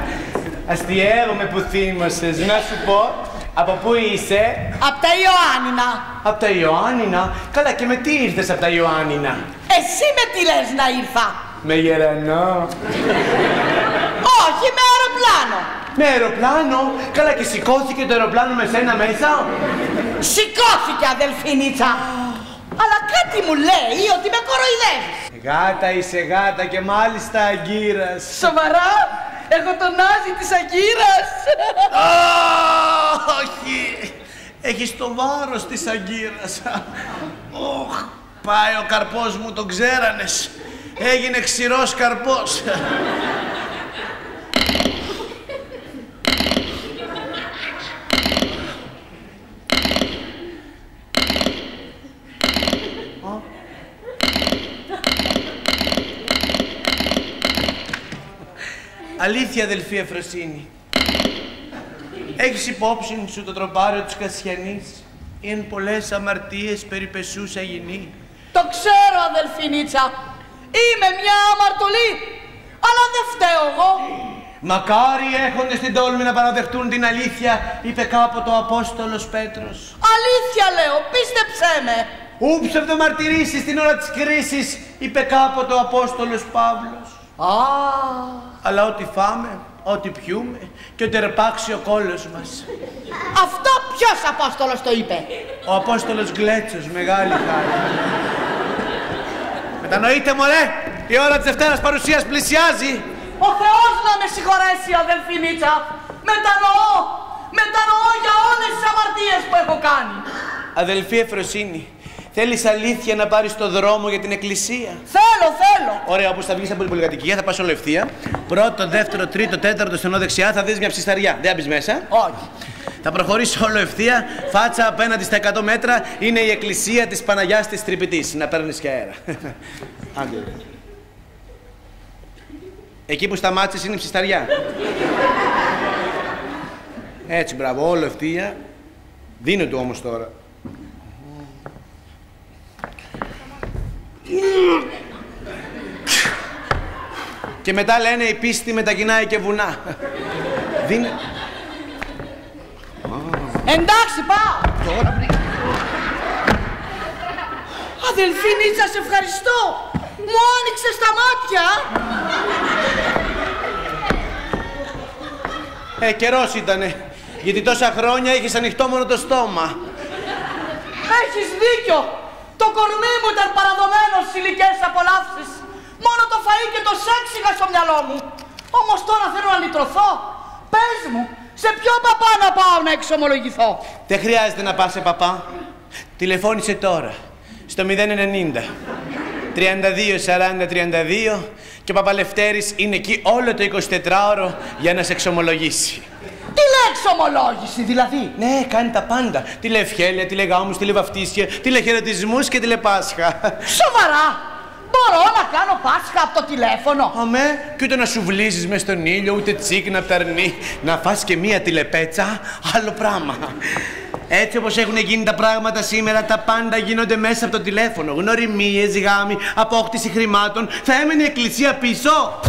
Αστιεύομαι που θύμωσες. Να σου πω, από πού είσαι? Απ' τα Ιωάννινα. Απ' τα Ιωάννινα. Καλά, και με τι ήρθες απ' τα Ιωάννινα? Εσύ με τι λες να ήρθα? Με γερανό. Όχι, με αεροπλάνο. Με αεροπλάνο. Καλά, και σηκώθηκε το αεροπλάνο με σένα μέσα. Σηκώθηκε, αδελφή Νίτσα. Αλλά κάτι μου λέει ότι με κοροϊδεύεις. Γάτα είσαι γάτα και μάλιστα αγκύρας. Σοβαρά. Έχω τον άζι της αγκύρας. Όχι. Έχεις το βάρος της αγκύρας. Οχ, πάει ο καρπός μου, τον ξέρανες. Έγινε ξηρός καρπός. Αλήθεια, αδελφή Εφροσύνη. Έχεις υπόψη σου το τροπάριο της Κασιανής? Είναι πολλές αμαρτίες περιπεσούς αγινή. Το ξέρω, αδελφή Νίτσα. Είμαι μια αμαρτωλή, αλλά δεν φταίω εγώ. Μακάρι έχοντες την τόλμη να παραδεχτούν την αλήθεια, είπε κάποτε ο Απόστολος Πέτρος. Αλήθεια λέω, πίστεψέ με. Ου ψευδομαρτυρήσεις την ώρα της κρίσης, είπε κάποτε ο Απόστολος Παύλος. Αλλά ό,τι φάμε, ό,τι πιούμε και ό,τι ρεπάξει ο κόλος μας. Αυτό ποιος Απόστολος το είπε? Ο Απόστολος Γκλέτσος, μεγάλη χάρη. Μετανοείτε μωρέ, η ώρα της Δευτέρας Παρουσίας πλησιάζει. Ο Θεός να με συγχωρέσει, αδελφή Νίτσα. Μετανοώ, μετανοώ για όλες τις αμαρτίες που έχω κάνει. Αδελφή Εφροσύνη, θέλεις αλήθεια να πάρεις το δρόμο για την εκκλησία? Θέλω, θέλω. Ωραία, όπως θα βγεις από την πολυκατοικία, θα πας όλο ευθεία. Πρώτο, δεύτερο, τρίτο, τέταρτο, στενό δεξιά, θα δεις μια ψισταριά. Δεν μπεις μέσα. Όχι. Θα προχωρήσεις όλο ευθεία, φάτσα απέναντι στα 100 μέτρα, είναι η εκκλησία της Παναγιάς της Τρυπητής. Να παίρνεις και αέρα. Άντε. Εκεί που σταμάτησες είναι η ψισταριά. Έτσι, μπράβο, όλο ευθεία. Δίνε του όμως τώρα. Και μετά λένε η πίστη μετακινάει και βουνά. Δίνε. Εντάξει, πάω! Τώρα πριν. Αδελφή Νίτσα, σε ευχαριστώ! Μου άνοιξες τα μάτια! Καιρός ήτανε, γιατί τόσα χρόνια έχεις ανοιχτό μόνο το στόμα. Έχεις δίκιο! Το κορμί μου ήταν παραδομένο στις ηλικές απολαύσεις. Μόνο το φαΐ και το σεξ είχα στο μυαλό μου. Όμως τώρα θέλω να λυτρωθώ. Πες μου, σε ποιο παπά να πάω να εξομολογηθώ? Δεν χρειάζεται να πας σε παπά. Τηλεφώνησε τώρα, στο 090 32 40 32, και ο Παπαλευτέρης είναι εκεί όλο το 24ωρο για να σε εξομολογήσει. Τι λέει εξομολόγηση δηλαδή? Ναι, κάνει τα πάντα. Τι λέει ευχέλεια, τι λέει γάμους, τι λέει βαφτίσια, τι λέει χαιρετισμούς και τι λέει Πάσχα. Σοβαρά! Μπορώ να κάνω Πάσχα από το τηλέφωνο? Αμέ, κι ούτε να σου βλύζεις μες στον ήλιο, ούτε τσίκ να πταρνεί. Να φας και μία τηλεπέτσα, άλλο πράγμα. Έτσι όπως έχουν γίνει τα πράγματα σήμερα, τα πάντα γίνονται μέσα από το τηλέφωνο. Γνωριμίες, γάμοι, απόκτηση χρημάτων. Θα έμενε η εκκλησία πίσω.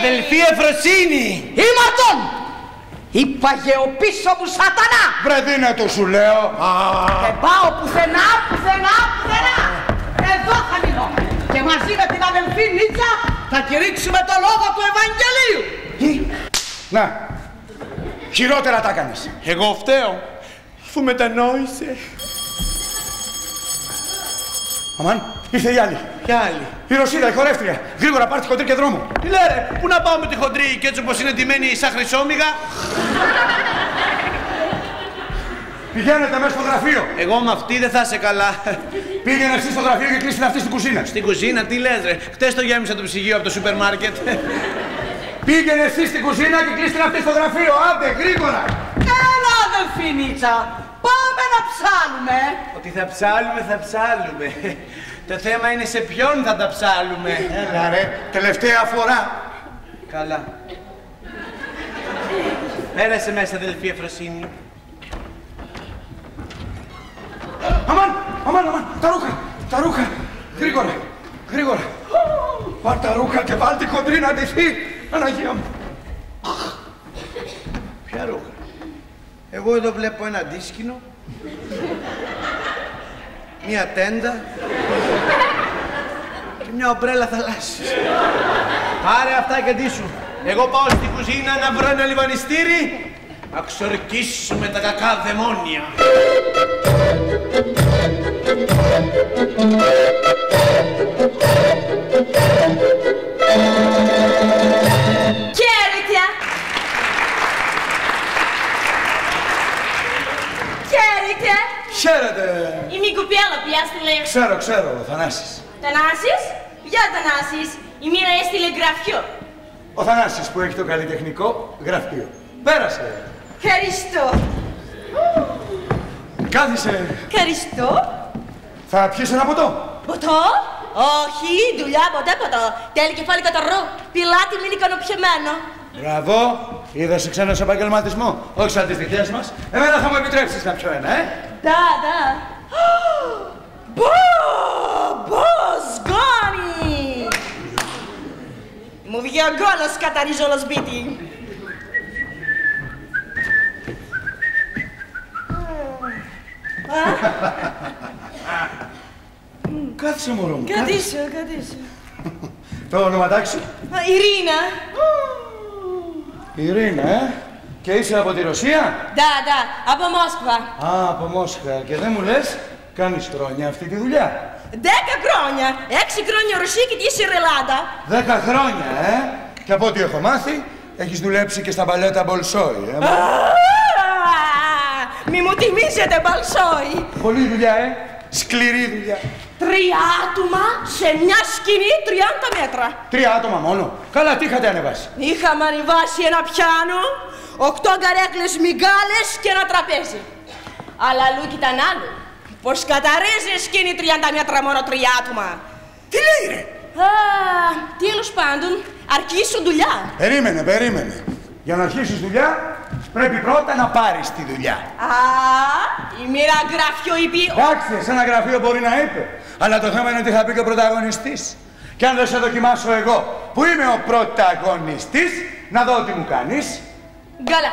Αδελφή Εφροσύνη! Ήμαρτον! Υπαγεωπίσω μου σατανά! Βρε δίνε το σου λέω! Δεν πάω πουθενά, πουθενά! Εδώ θα μείνω! Και μαζί με την αδελφή Νίτσα θα κηρύξουμε το λόγο του Ευαγγελίου! Να! Χειρότερα τα έκανες! Εγώ φταίω! Αφού μετανόησε! Αμάν! Ήρθε η άλλη! Ποια άλλη? Η Ρωσίδα, η χορεύτρια. Γρήγορα πάρ' τη χοντρή και δρόμο. Τι λέρε, πού να πάω με τη χοντρή και έτσι όπως είναι ντυμένη σαν χρυσόμυγα? Πηγαίνετε μέσα στο γραφείο. Εγώ με αυτή δεν θα είσαι καλά. Πήγαινε εσύ στο γραφείο και κλείσουν αυτή στην κουζίνα. Στην κουζίνα, τι λες ρε? Χτες το γέμισα το ψυγείο από το σούπερ μάρκετ. Πήγαινε εσύ στην κουζίνα και κλείσουν αυτή στο γραφείο. Άντε, γρήγορα. Έλα, αδελφή Νίτσα. Πάμε να ψάλουμε. Ότι θα ψάλουμε, θα ψάλουμε. Το θέμα είναι σε ποιον θα τα ψάλουμε. Έλα ρε, τελευταία φορά. Καλά. Πέρασε μέσα, αδελφή Εφροσύνη. Αμάν, αμάν, τα ρούχα, γρήγορα, Πάρ' τα ρούχα και βάλ' τη χοντρή να ντυθεί, Αναγία μου. Ποια ρούχα? Εγώ εδώ βλέπω ένα αντίσκηνο, μία τέντα και μια ομπρέλα θαλάσσης. Πάρε αυτά και ντύσου. Εγώ πάω στην κουζίνα να βρω ένα λιβανιστήρι, να ξορκίσουμε τα κακά δαιμόνια. Κέρδια! Χαίρετε! Η Μικουπέλα πιάστηλε. Ξέρω, ο Θανάσης. Θανάσης? Για Θανάσης. Η Μοίρα έστειλε γραφείο. Ο Θανάσης που έχει το καλλιτεχνικό γραφείο. Πέρασε. Ευχαριστώ. Κάθισε. Ευχαριστώ. Θα πιεις ένα ποτό? Ποτό? Όχι, δουλειά ποτέ ποτό. Τέλει κεφάλι καταρρού. Πιλάτη μην ικανοποιημένο. Μπράβο. Είδες ξένος επαγγελματισμό, όχι σαν τις δικές μας. Εμένα θα μου επιτρέψεις να πιω ένα, ε! Ναι. Μποσκόνι! Μου βγει ο γκόλος, καταρρίζει όλο σπίτι. Κάθισε, μωρό μου, κάθισε. Κάτισε. Το ονοματάκι σου? Ειρήνα. Ειρήνα, ε! Και είσαι από τη Ρωσία? Ναι, από Μόσκβα. Α, από Μόσκβα. Και δεν μου λες, κάνεις χρόνια αυτή τη δουλειά? 10 χρόνια. 6 χρόνια Ρωσία και είσαι Ιρλανδία. 10 χρόνια, ε! Και από ό,τι έχω μάθει, έχεις δουλέψει και στα παλέτα Bolsoi, ε! Μη μου τιμήσετε, Bolsoi! Πολύ δουλειά, ε! Σκληρή δουλειά. 3 άτομα σε μια σκηνή 30 μέτρα. 3 άτομα μόνο. Καλά, τι είχατε ανεβάσει? Είχαμε ανεβάσει ένα πιάνο, 8 καρέκλες μιγκάλες και ένα τραπέζι. Αλλά λούκι ήταν άλλο. Πως καταρρίζει σκηνή 30 μέτρα μόνο 3 άτομα. Τι λέει ρε? Τέλος πάντων, αρχίσω δουλειά. Περίμενε. Για να αρχίσεις δουλειά, πρέπει πρώτα να πάρεις τη δουλειά. Η Μοίρα γραφείο είπε... Εντάξει, σε ένα γραφείο μπορεί να είπε. Αλλά το θέμα είναι ότι θα πει και ο πρωταγωνιστής. Και αν δεν σε δοκιμάσω εγώ, που είμαι ο πρωταγωνιστής, να δω τι μου κάνεις. Γκάλα,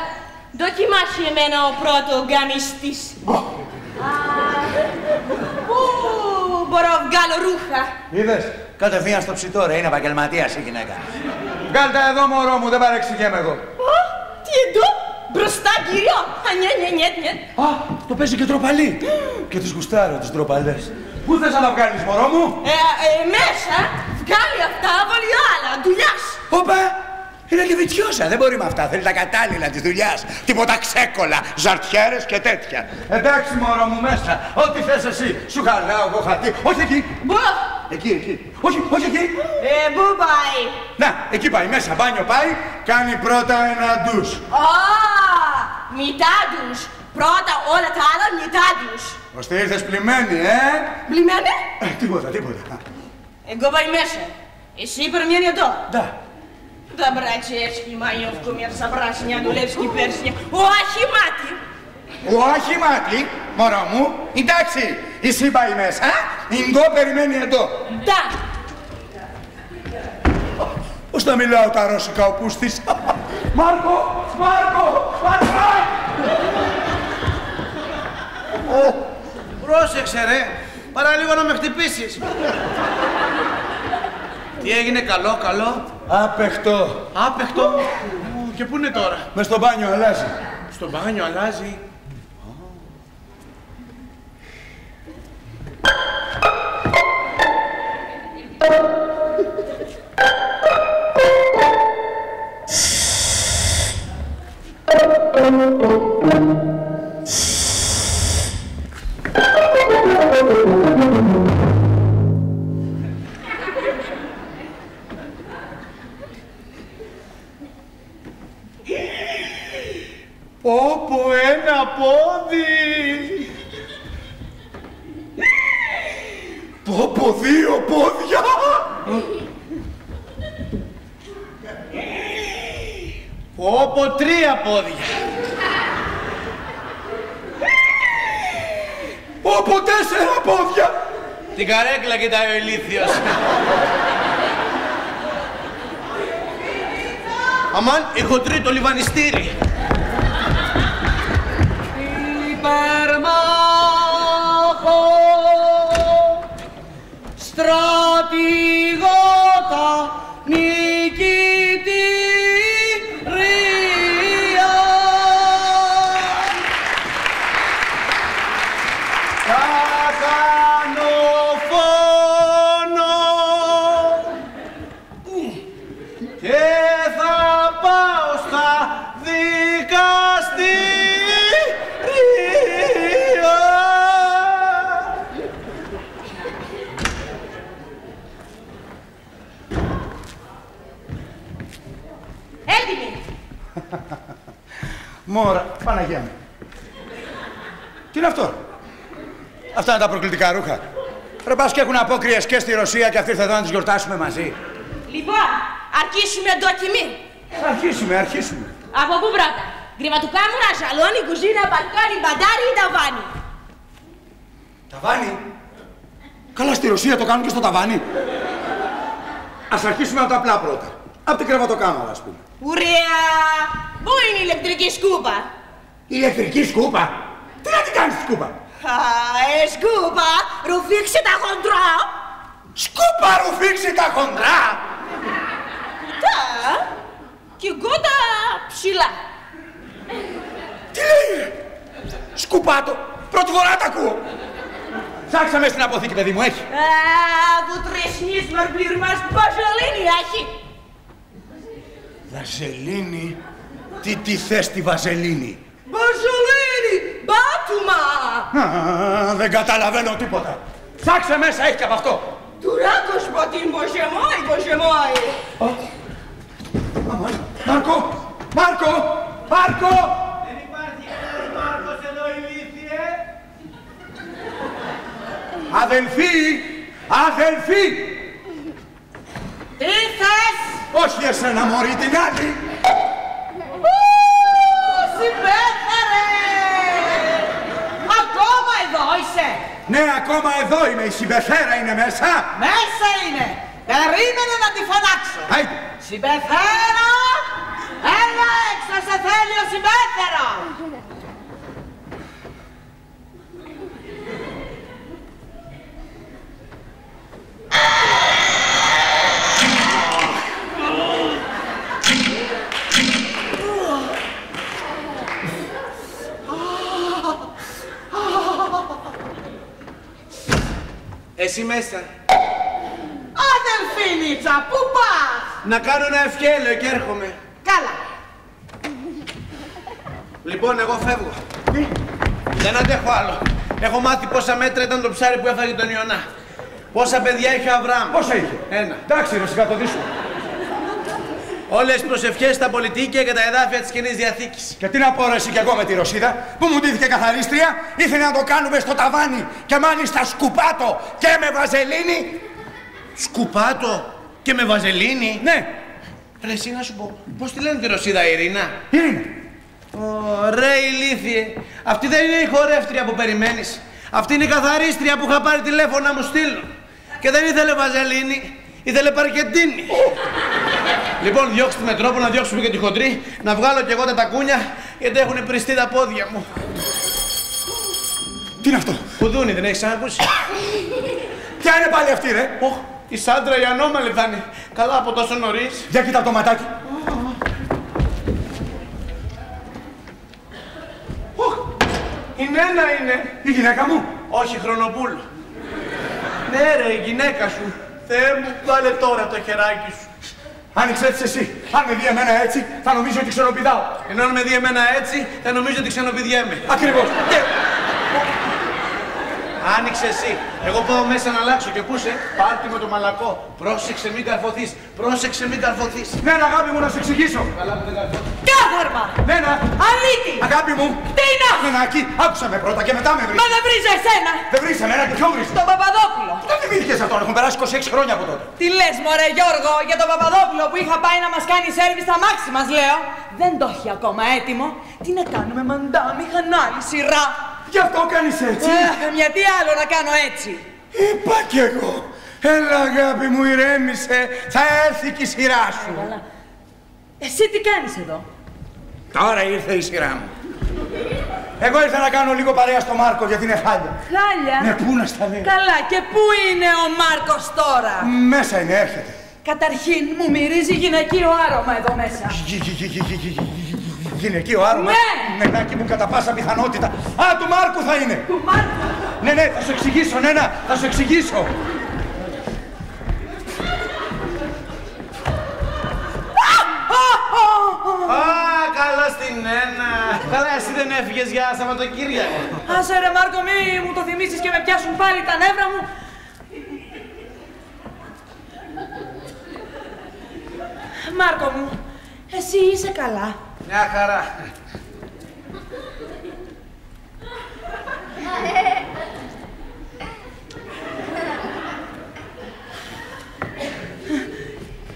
δοκιμάσαι εμένα ο πρώτο οργανιστής. Πού μπορώ βγάλω ρούχα. Είδες, κατευθείαν στο ψητό ρε, είναι επαγγελματίας η γυναίκα. Βγάλ' τα εδώ μωρό μου, δεν παρεξηγέμαι εγώ. Τι εδώ, μπροστά κύριο. Ναι. Α, το παίζει και ντροπαλή. Και τους γουστάρω, τους ντροπαλές. Πού θες να τα βγάλεις μωρό μου. Μέσα, βγάλει αυτά, βάλει άλλα, δουλειάς. Όπα. Είναι και βιτσιόσα, δεν μπορεί με αυτά. Θέλει τα κατάλληλα τη δουλειά. Τίποτα ξέκολα, ζαρτιέρες και τέτοια. Εντάξει, μωρό μου, μέσα. Ό,τι θες εσύ. Σου χαλάω, εγώ χατί. Όχι εκεί. Μπα! Εκεί. Όχι εκεί. Πού πάει. Να, εκεί πάει. Μέσα, μπάνιο πάει. Κάνει πρώτα ένα ντους. Μητά ντους. Πρώτα όλα τα άλλα, μητά ντους. Ωστε ήρθες πλημμένη, Πλημμένη. Τίποτα. Εγώ πάει μέσα. Εσύ περιμένει εδώ. Добрачечки мои в кумир собрашни, одулевский персни. Ο Αχιμάτη, μωρό μου, εντάξει, εσύ πάει μέσα, Ιντό περιμένει εδώ. Да. Πώς να μιλάω τα ρώσικα ο πούστης. Μάρκο! Πρόσεξε ρε, παρά λίγο να με χτυπήσεις. Τι έγινε, καλό. Άπαιχτο. Και πού είναι τώρα. Μες στο μπάνιο αλλάζει. Στο μπάνιο αλλάζει. Όπου ένα πόδι! Πόπο δύο πόδια! Πόπο τρία πόδια! Πόπο τέσσερα πόδια! Την καρέκλα κοιτάει ο ηλίθιος. Αμάν, έχω τρίτο λιβανιστήρι. Υπερμάχο, στρατηγότα, νικητήρια. Κακανοφόνο και θα πάω στα δικαστήρια. Μόρα, Παναγία μου. Τι είναι αυτό. Αυτά είναι τα προκλητικά ρούχα. Ρε πας και έχουν απόκριες και στη Ρωσία και αυτοί ήρθε εδώ να τις γιορτάσουμε μαζί. Λοιπόν, αρχίσουμε δοκιμή. Αρχίσουμε. Από πού πρώτα. Κρυματοκάμουρα, σαλόνι, κουζίνα, μπαλκόνι, μπαντάρι ή ταβάνι. Ταβάνι. Καλά στη Ρωσία το κάνουν και στο ταβάνι. Ας αρχίσουμε από τα απλά πρώτα. Από την κρεβατοκάμαρα, ας πούμε. Ωραία! Πού είναι η ηλεκτρική σκούπα? Ηλεκτρική σκούπα? Τι να την κάνεις τη σκούπα? Σκούπα, ρουφήξε τα χοντρά! Σκούπα, ρουφήξε τα χοντρά! Κοιτά, κι εγώ τα ψηλά. Τι λέει? Σκουπάτο, πρώτη φορά τα ακούω. Ψάξα μέσα στην αποθήκη, παιδί μου, έχει. Που τρεσνείς μαρπλήρμας, παζολίνη έχει. Βαζελίνη, τι θες τη Βαζελίνη. Βαζελίνη, μπάτουμα. Δεν καταλαβαίνω τίποτα. Ψάξε μέσα, έχει και από αυτό. Τουράκος ποτήν, ποζεμόι. Μάρκο. Δεν υπάρχει ένας Μάρκος εδώ, ηλίθιε. Αδελφοί. Τι θες? Όχι εσένα, μωρή, την άλλη! Συμπέθαρε! Ακόμα εδώ είσαι! Ναι, ακόμα εδώ είμαι. Η συμπεθέρα είναι μέσα! Μέσα είναι! Περίμενε να τη φωνάξω! Συμπεθέρα! Έλα έξω, σε θέλει ο σημαίντερο. Εσύ μέσα. Αδελφή Νίτσα, πού πας? Να κάνω ένα ευχέλαιο και έρχομαι. Καλά. Λοιπόν, εγώ φεύγω. Δεν αντέχω άλλο. Έχω μάθει πόσα μέτρα ήταν το ψάρι που έφαγε τον Ιωνά. Πόσα παιδιά είχε ο Αβραάμ. Πόσα είχε. Ένα. Εντάξει, βασικά το δίσουμε. Όλες τις προσευχές στα πολιτίκια και τα εδάφια της Καινής Διαθήκης. Και τι να πω εσύ κι εγώ με τη Ρωσίδα που μου ντύθηκε καθαρίστρια, ήθελε να το κάνουμε στο ταβάνι και μάλιστα σκουπάτο και με βαζελίνη. Σκουπάτο και με βαζελίνη. Ναι. Ρε εσύ να σου πω, πώς τη λένε τη Ρωσίδα, Ειρήνα? Είναι. Ωραία ηλίθιε. Αυτή δεν είναι η χορεύτρια που περιμένεις. Αυτή είναι η καθαρίστρια που είχα πάρει τηλέφωνο να μου στείλουν. Και δεν ήθελε βαζελίνη, ήθελε παρκεντίνη. Λοιπόν, διώξτε με τρόπο να διώξουμε και τη χοντρή, να βγάλω κι εγώ τα τακούνια, γιατί έχουν πριστεί τα πόδια μου. Τι είναι αυτό? Κουδούνι, δεν έχεις ακούσει? Ποια είναι πάλι αυτή, ρε? Οχ, η Σάντρα η ανώμαλη θα είναι. Καλά από τόσο νωρίς. Για κοίτα το ματάκι. Οχ, η Νένα είναι. Η γυναίκα μου. Όχι, Χρονοπούλου. Ναι ρε, η γυναίκα σου. Θεέ μου, βάλε τώρα το χεράκι σου. Αν ξέρεις εσύ, αν με δει εμένα έτσι, θα νομίζω ότι ξενοπηδάω. Ενώ αν με δει εμένα έτσι, θα νομίζω ότι ξενοπηδιέμαι. Ακριβώς. Άνοιξε εσύ. Εγώ πάω μέσα να αλλάξω και ακούσε. Πάρτι με το μαλακό. Πρόσεξε μην καρφωθείς. Πρόσεξε μην καρφωθείς. Νένα, αγάπη μου, να σε εξηγήσω. Καλά που δεν καρφωθείς. Κάθαρμα. Νένα. Αλήτη. Αγάπη μου. Τίνα. Νενάκι, άκουσα με πρώτα και μετά με βρίζεις. Μα δεν βρίζω εσένα. Δεν βρίζεις εμένα και ποιο βρίζεις? Τον Παπαδόπουλο. Δεν θυμήθηκες αυτόν, έχουν περάσει 26 χρόνια από τότε. Τι λες, μωρέ Γιώργο, για τον Παπαδόπουλο που είχα πάει να μας κάνει σέρβις στα μάξι μας, λέω. Δεν το έχει ακόμα έτοιμο. Τι να κάνουμε, μαντάμι, χανάλι, σειρά. Γι' αυτό κάνεις έτσι. Γιατί άλλο να κάνω έτσι. Είπα κι εγώ. Έλα αγάπη μου, ηρέμησε. Θα έρθει και η σειρά σου. Εσύ τι κάνεις εδώ? Τώρα ήρθε η σειρά μου. Εγώ ήρθα να κάνω λίγο παρέα στο Μάρκο γιατί είναι χάλια. Χάλια? Ναι, πού να σταθεί. Καλά, και πού είναι ο Μάρκος τώρα? Μέσα είναι, έρχεται. Καταρχήν μου μυρίζει γυναικείο άρωμα εδώ μέσα. Γυναικείο άρωμα. Ναι! Νενάκι μου, κατά πάσα πιθανότητα. Α, του Μάρκου θα είναι! Του Μάρκου! Ναι, ναι, θα σου εξηγήσω, Νένα, θα σου εξηγήσω. Α, καλά στην Νένα. Καλά, εσύ δεν έφυγες για Σαββατοκύριακο. Άσε ρε Μάρκο, μη μου το θυμίσεις και με πιάσουν πάλι τα νεύρα μου. Μάρκο μου, εσύ είσαι καλά? Μια χαρά.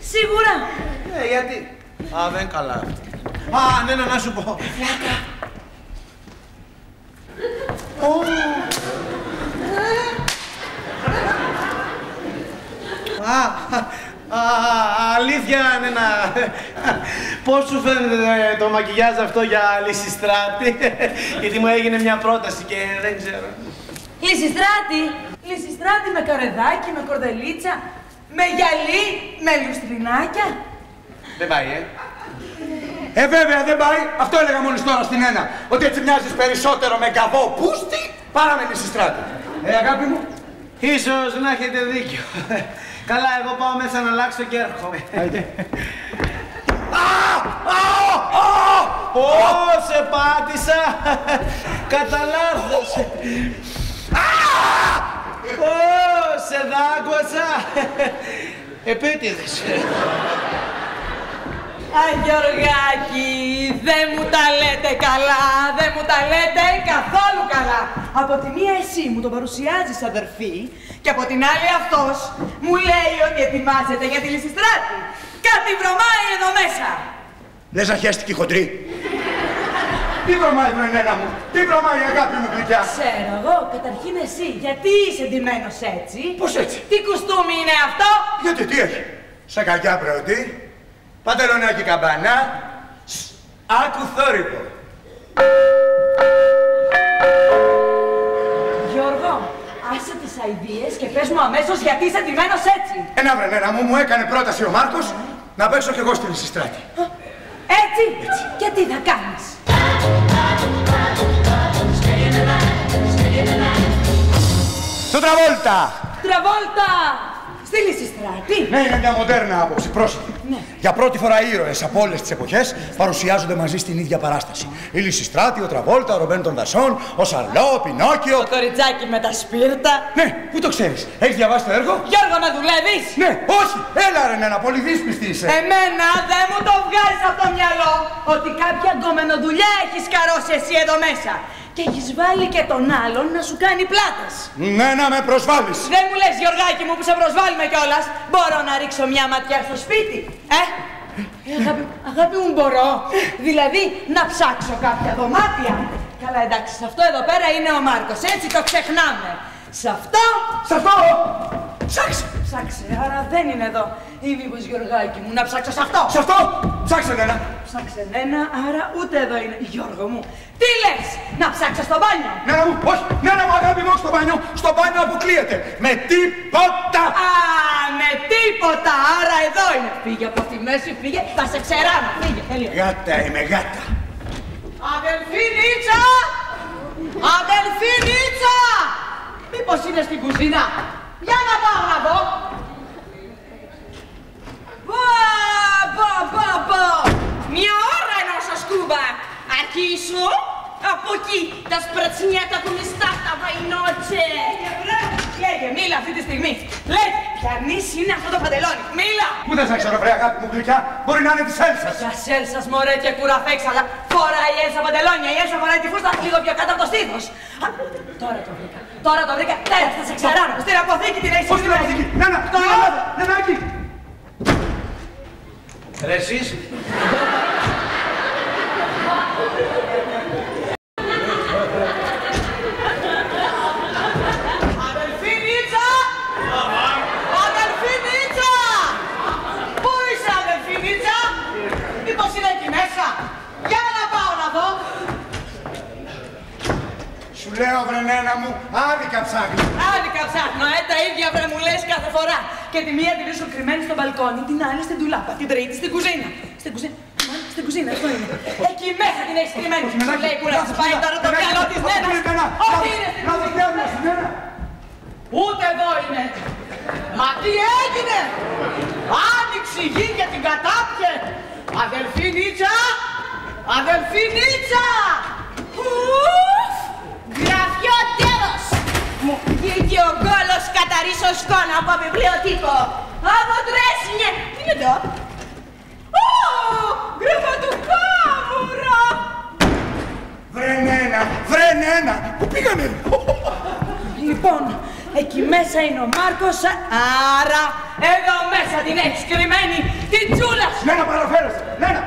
Σίγουρα. Ναι, γιατί. Α, δεν καλά. Α, ναι, να σου πω. Φλάκα. Αλήθεια, Νένα. Πώς σου φαίνεται το μακιγιάζ αυτό για Λυσιστράτη? Γιατί μου έγινε μια πρόταση και δεν ξέρω. Λυσιστράτη. Λυσιστράτη με καρεδάκι, με κορδελίτσα, με γυαλί, με λουστρινάκια. Δεν πάει, ε. Βέβαια, δεν πάει. Αυτό έλεγα μόλις τώρα στην Νένα. Ότι έτσι μοιάζεις περισσότερο με καβό πούστη παρά με Λυσιστράτη. Αγάπη μου. Ίσως να έχετε δίκιο. Καλά, εγώ πάω μέσα να αλλάξω και έρχομαι. Ω, σε πάτησα. Κατά λάθος. Ω, σε δάγκωσα. Επίτηδες. Αγιοργάκι, δεν μου τα λέτε καλά, δεν μου τα λέτε καθόλου καλά. Από τη μία εσύ μου τον παρουσιάζεις αδερφή και από την άλλη αυτός μου λέει ότι ετοιμάζεται για τη Λυσιστράτη. Κάτι βρωμάει εδώ μέσα. Λες αχιάστηκε η χοντρή. Τι βρωμάει με Νένα μου, τι βρωμάει αγάπη μου γλυκιά? Ξέρω εγώ, καταρχήν εσύ, γιατί είσαι ντυμένος έτσι? Πώς έτσι? Τι κουστούμι είναι αυτό? Γιατί τι έχει? Σακαγιά πρωτή. Πατελονάκι καμπανά, Άκου θόρυβο. Γιώργο, άσε τις αηδίες και πες μου αμέσως γιατί είσαι ντυμένος έτσι. Ένα βρε Νένα μου, μου έκανε πρόταση ο Μάρκος να παίξω κι εγώ στη Λυσιστράτη. Έτσι. Έτσι. Και τι θα κάνεις. Στο Τραβόλτα. Τραβόλτα. Στη Λυσιστράτη. Ναι, είναι μια μοντέρνα άποψη, πρόσεχε. Ναι. Για πρώτη φορά ήρωες από όλες τις εποχές παρουσιάζονται μαζί στην ίδια παράσταση. Η Λυσιστράτη, ο Τραβόλτα, ο Ρομπέν των Δασών, ο Σαρλό, ο Πινόκιο. Το κοριτσάκι με τα σπίρτα. Ναι, πού το ξέρεις. Έχεις διαβάσει το έργο. Γιώργο, με δουλεύεις. Ναι, όχι. Έλα ρε Νένα, πολύ δύσπιστη είσαι. Εμένα δεν μου το βγάζεις από το μυαλό ότι κάποια γκομενοδουλειά έχεις καρώσει εσύ εδώ μέσα. Και έχεις βάλει και τον άλλον να σου κάνει πλάτες. Ναι, να με προσβάλλεις. Δεν μου λες, Γιωργάκη μου, που σε προσβάλλουμε κιόλας. Μπορώ να ρίξω μια ματιά στο σπίτι, αγάπη μου, μπορώ. Δηλαδή, να ψάξω κάποια δωμάτια. Καλά, εντάξει, σε αυτό εδώ πέρα είναι ο Μάρκος, έτσι το ξεχνάμε. Σε αυτό... Σε αυτό! Ψάξε! Ψάξε, άρα δεν είναι εδώ. Ή μήπως, Γιωργάκη μου, να ψάξω σε αυτό. Σε αυτό! Ψάξε, Νένα. Ψάξε, Νένα, άρα ούτε εδώ είναι. Γιώργο μου, τι λες, να ψάξω στο μπάνιο. Νένα μου, όχι, Νένα μου, αγάπη μου, όχι στο μπάνιο. Στο μπάνιο αποκλείεται. Με τίποτα. Α, με τίποτα, άρα εδώ είναι. Φύγε από τη μέση, φύγε, θα σε ξεράνω. Φύγε, τέλειο. Γάτα, είμαι γάτα. Αδελφή Νίτσα! Αδελφή Νίτσα! Μήπως είναι στην κουζίνα. Για να πάω να δω. Πω! Μια ώρα ενώσα σκούβα. Aquí σου, από εκεί, τα σπρατσινιάτα του μιστά, τα βαϊνότσε. Λέγε, μίλα αυτή τη στιγμή. Λέγε, πιανείς είναι αυτό το παντελόνι. Μίλα. Πού δεν σε ξέρω, βρε αγάπη μου γλυκιά. Μπορεί να είναι της Έλσας. Της Έλσας, μωρέ, και κουραφέξαλα. Φοράει η Έλσα παντελόνια, η Έλσα φοράει τη φούστα λίγο πιο κάτω από το στήθος. Τώρα το βρήκα. Τώρα το βρήκα, τέλος, θα σε ξεράνω. Στην αποθήκη την έχεις. Πώς την αποθήκη, Νένα, Νενάκι. Ρε εσείς. Αδελφή Νίτσα! Αδελφή Νίτσα! Πού είσαι, αδελφή Νίτσα? Μήπως είναι εκεί μέσα. Για να πάω να δω. Σου λέω, βρε Νένα μου, άδικα ψάχνω. Άδικα ψάχνω, τα ίδια βρε μου λες κάθε φορά. Και τη μία την βρίσκω κρυμμένη στο μπαλκόνι, την άλλη στην ντουλάπα, την τρίτη στην κουζίνα. Στην κουζίνα. Στην κουζίνα, αυτό είναι. Εκεί μέσα την έχεις κρυμμένη. Σου λέει κουράζει, πάει τώρα το μυαλό της Νένας. Όχι, είναι στην κουζίνα. Ούτε εδώ είναι. Μα τι έγινε. Άνοιξε η γη και την κατάπιε. Αδελφή Νίτσα. Αδελφή Νίτσα. Γραφιό τέλος! Μου βγήκε ο γκόλος καταρίσω σκόνα από βιβλιοτήκο. Από τρέσινε! Τι είναι εδώ? Ω! Γρήφα του κάμουρα! Βρε Νένα! Πού πήγαμε? Λοιπόν, εκεί μέσα είναι ο Μάρκος, άρα εδώ μέσα την έχεις κρυμμένη, την τσούλα σου! Νένα, παραφέρεσαι! Νένα!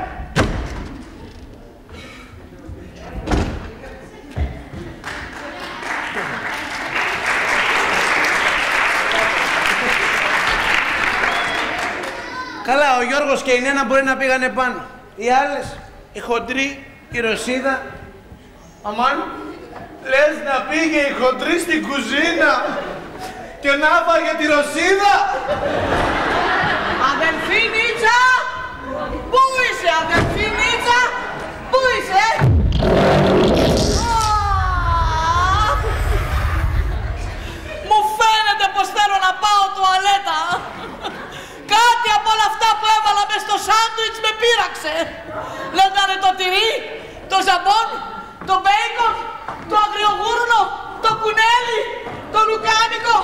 Καλά, ο Γιώργος και η Νένα μπορεί να πήγανε πάνω. Οι άλλες, η χοντρή, η Ρωσίδα. Αμάν, λες να πήγε η χοντρή στην κουζίνα και να φάγε τη Ρωσίδα. Αδελφή Νίτσα, πού είσαι, αδελφή Νίτσα, πού είσαι. Μου φαίνεται πως θέλω να πάω τουαλέτα. Κάτι από όλα αυτά που έβαλα μες στο σάντουιτς με πείραξε. Λέω να είναι το τυρί, το ζαμπόν, το μπέικον, το αγριογούρνο, το κουνέλι, το λουκάνικο,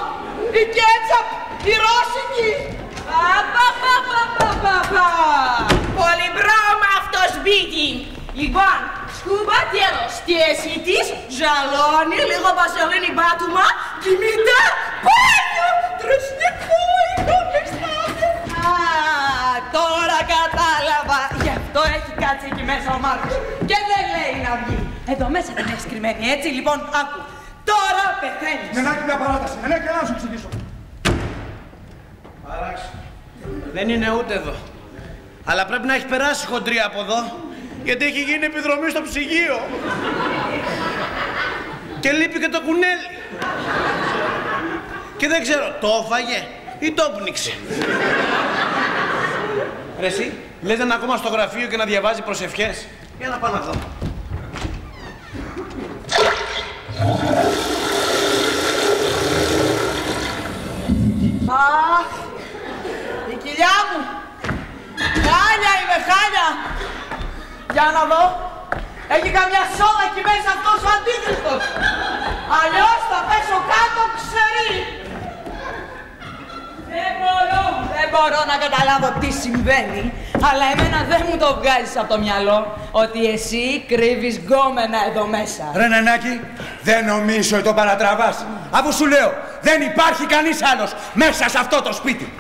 η κέτσαπ, η ρώσικη. Πολύ μπράμα αυτός μπίτι. Λοιπόν, σκούμπα τέλος, τι εσύ της, ζαλώνει, λίγο βασελίνη μπάτουμα, κοιμήτα, πάνιο, τροσνικό, τώρα κατάλαβα. Γι' αυτό έχει κάτσει εκεί μέσα ο Μάρκος και δεν λέει να βγει. Εδώ μέσα την έχεις κρυμμένη, έτσι λοιπόν, άκου. Τώρα πεθαίνεις. Νενάκι, μια παράταση. Νενάκι, να σου εξηγήσω. Παράξενο. Δεν είναι ούτε εδώ. Αλλά πρέπει να έχει περάσει χοντρή από εδώ. γιατί έχει γίνει επιδρομή στο ψυγείο και λείπει και το κουνέλι. Και δεν ξέρω, το έφαγε ή το πνίξε. Ρε εσύ, λες να είναι ακόμα στο γραφείο και να διαβάζει προσευχές. Για να πάω να δω. Αχ, η κοιλιά μου. Χάλια είμαι, χάλια. Για να δω. Έχει καμιά σόδα εκεί μέσα αυτός ο αντίκριστος. Αλλιώς θα πέσω κάτω ξερί. Δεν μπορώ να καταλάβω τι συμβαίνει, αλλά εμένα δεν μου το βγάζεις από το μυαλό ότι εσύ κρύβεις γκόμενα εδώ μέσα. Ρε Νενάκη, δεν νομίζω ότι το παρατραβάς. Αφού σου λέω, δεν υπάρχει κανείς άλλος μέσα σε αυτό το σπίτι.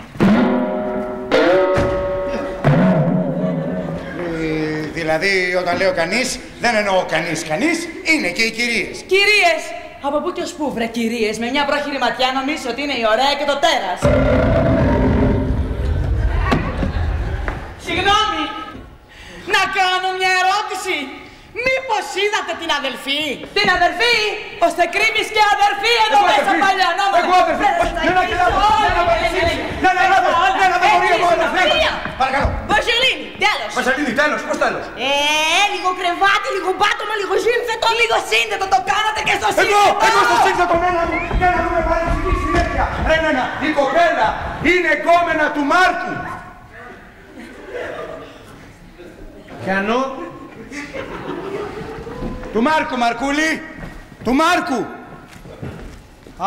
Δηλαδή, όταν λέω κανείς, δεν εννοώ κανείς, είναι και οι κυρίες. Κυρίες! Από πού και ως πού, βρε κυρίες, με μια πρόχειρη ματιά νομίζω ότι είναι η ωραία και το τέρας. Συγγνώμη, να κάνω μια ερώτηση. Μήπως είδατε την αδελφή? Την αδελφή, ώστε κρύβεις και αδελφή εδώ μέσα παλιά. Εγώ αδελφή, δεν αγγελάβω, δεν απαντήσεις. Παρακαλώ. Βαζελίνη, τέλος. Βαζελίνη, τέλος, πώς τέλος? Λίγο κρεβάτι, λίγο μπάτωμα, λίγο σύνθετο. Λίγο σύνθετο, το κάνατε και στο σύνθετο. Εγώ στο σύνθετο, Νένα μου, Νένα μου με παρεξηγεί συνέχεια. Ρε Νένα, η κοπέλα είναι γκόμενα του Μάρκου. Κανού, του Μάρκου, Μαρκούλη, του Μάρκου.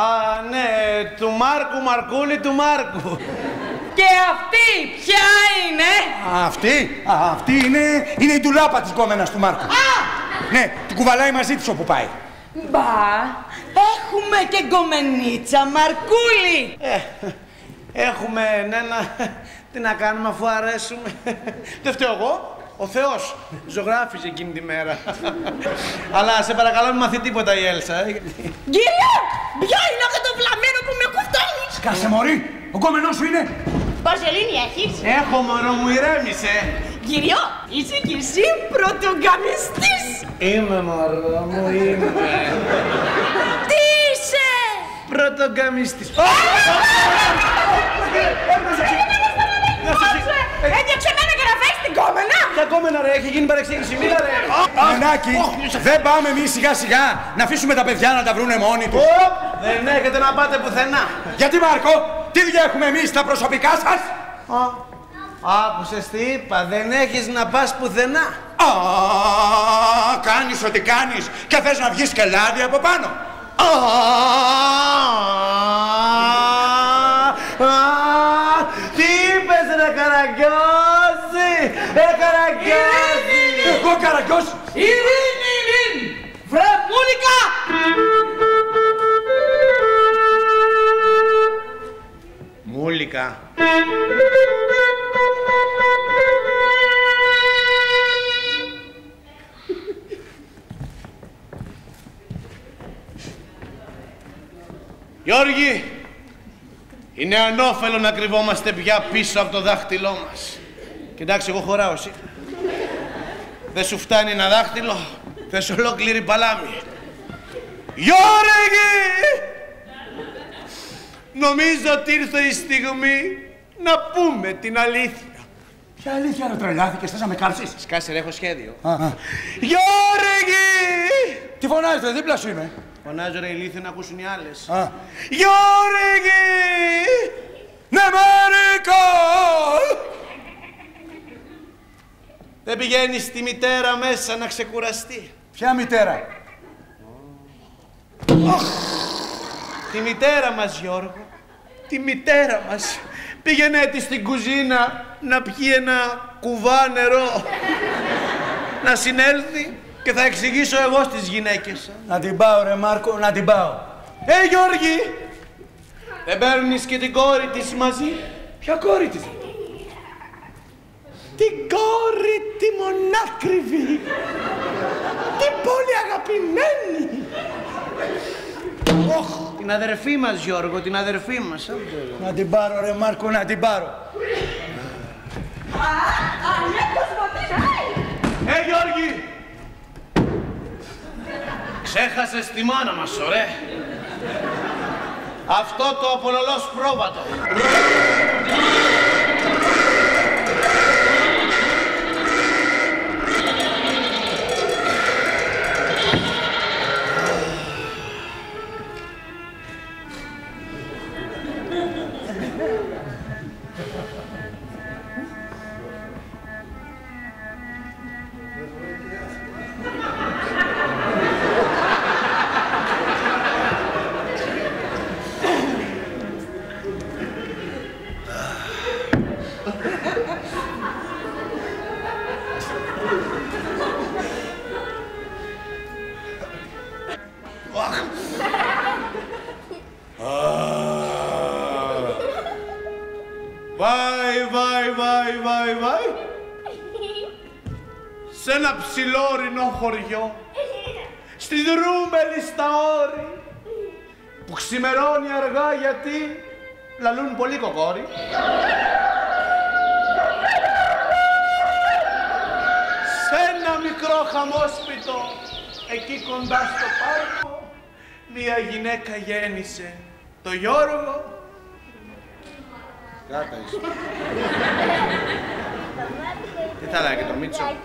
Α, ναι, του Μάρκου, Μαρκούλη, του Μάρκου. Και αυτή, ποια είναι? Αυτή είναι η ντουλάπα της γκόμενας του Μάρκου. Α! Ναι, την κουβαλάει μαζί της όπου πάει. Μπα, έχουμε και γκομενίτσα, Μαρκούλη. Έχουμε, Νένα, τι να κάνουμε αφού αρέσουμε. Δεν φταίω εγώ. Ο Θεός ζωγράφιζε εκείνη τη μέρα. Αλλά σε παρακαλώ μην μαθεί τίποτα η Έλσα. Κύριε, ποιο είναι αυτό το βλαμμένο που με κουφτώνεις? Κάσε μωρή, ο κόμενός σου είναι. Βαζελίνη έχεις? Έχω μωρό μου, ηρέμησε. Κύριο, είσαι κι εσύ πρωτογκαμιστής. Είμαι μωρό μου, είμαι. Τι είσαι? Πρωτογκαμιστής. Έδιωξε μένα και να φέρεις την κόμενα! Ποια κόμενα ρε, έχει γίνει παρεξήγηση, μίλα ρε! Νενάκη, δεν πάμε εμείς σιγά σιγά να αφήσουμε τα παιδιά να τα βρούνε μόνοι τους. Δεν έχετε να πάτε πουθενά. Γιατί Μάρκο, τι δουλειά έχουμε εμείς τα προσωπικά σας? Άκουσες τι είπα, δεν έχεις να πας πουθενά. Κάνεις ό,τι κάνεις και θες να βγεις και λάδι από πάνω. Τι είπες ρε Καραγκιόζη, ρε Καραγκιόζη! Εγώ Καραγκιόζη! Ειρήνη, ειρήνη! Βρε μούλικα! Μούλικα. Γιώργη! Είναι ανώφελο να κρυβόμαστε πια πίσω από το δάχτυλό μας. Κοιτάξτε, εγώ χωράω, εσύ. Δεν σου φτάνει ένα δάχτυλο, θες ολόκληρη παλάμη. Γιώργη! Νομίζω ότι ήρθε η στιγμή να πούμε την αλήθεια. Ποια αλήθεια, ρε τρελάθηκες, θες να με κάψεις? Σκάσε ρε, έχω σχέδιο. Γιώργη! Τι φωνάζετε, δίπλα σου είμαι. Φωνάζω ρε ηλίθεια να ακούσουν οι άλλες. Γιώργη! Ναι, Μάρικο! Δεν πηγαίνει στη μητέρα μέσα να ξεκουραστεί? Ποια μητέρα? Τη μητέρα μας, Γιώργο. Τη μητέρα μας. Πήγαινε της στην κουζίνα να πιει ένα κουβά νερό. Να συνέλθει. Και θα εξηγήσω εγώ στις γυναίκες. Να την πάω ρε Μάρκο, να την πάω. Γιώργη! Δεν παίρνεις και την κόρη της μαζί? Ποια κόρη της? Την κόρη τη μονάκριβη. Την πολύ αγαπημένη. Την αδερφή μας, Γιώργο, την αδερφή μας. Να την πάρω ρε Μάρκο, να την πάρω. Γιώργη! Ξέχασες τη μάνα μας, ωραία. Αυτό το απολωλό σπρόβατο. Χωριό, στη δρούμελη στα όρη, που ξημερώνει αργά γιατί λαλούν πολύ κοκόρι. Σ' ένα μικρό χαμόσπιτο, εκεί κοντά στο πάρκο, μία γυναίκα γέννησε το Γιώργο. Κάτα είσαι. Τι θα λέγε το Μίτσο.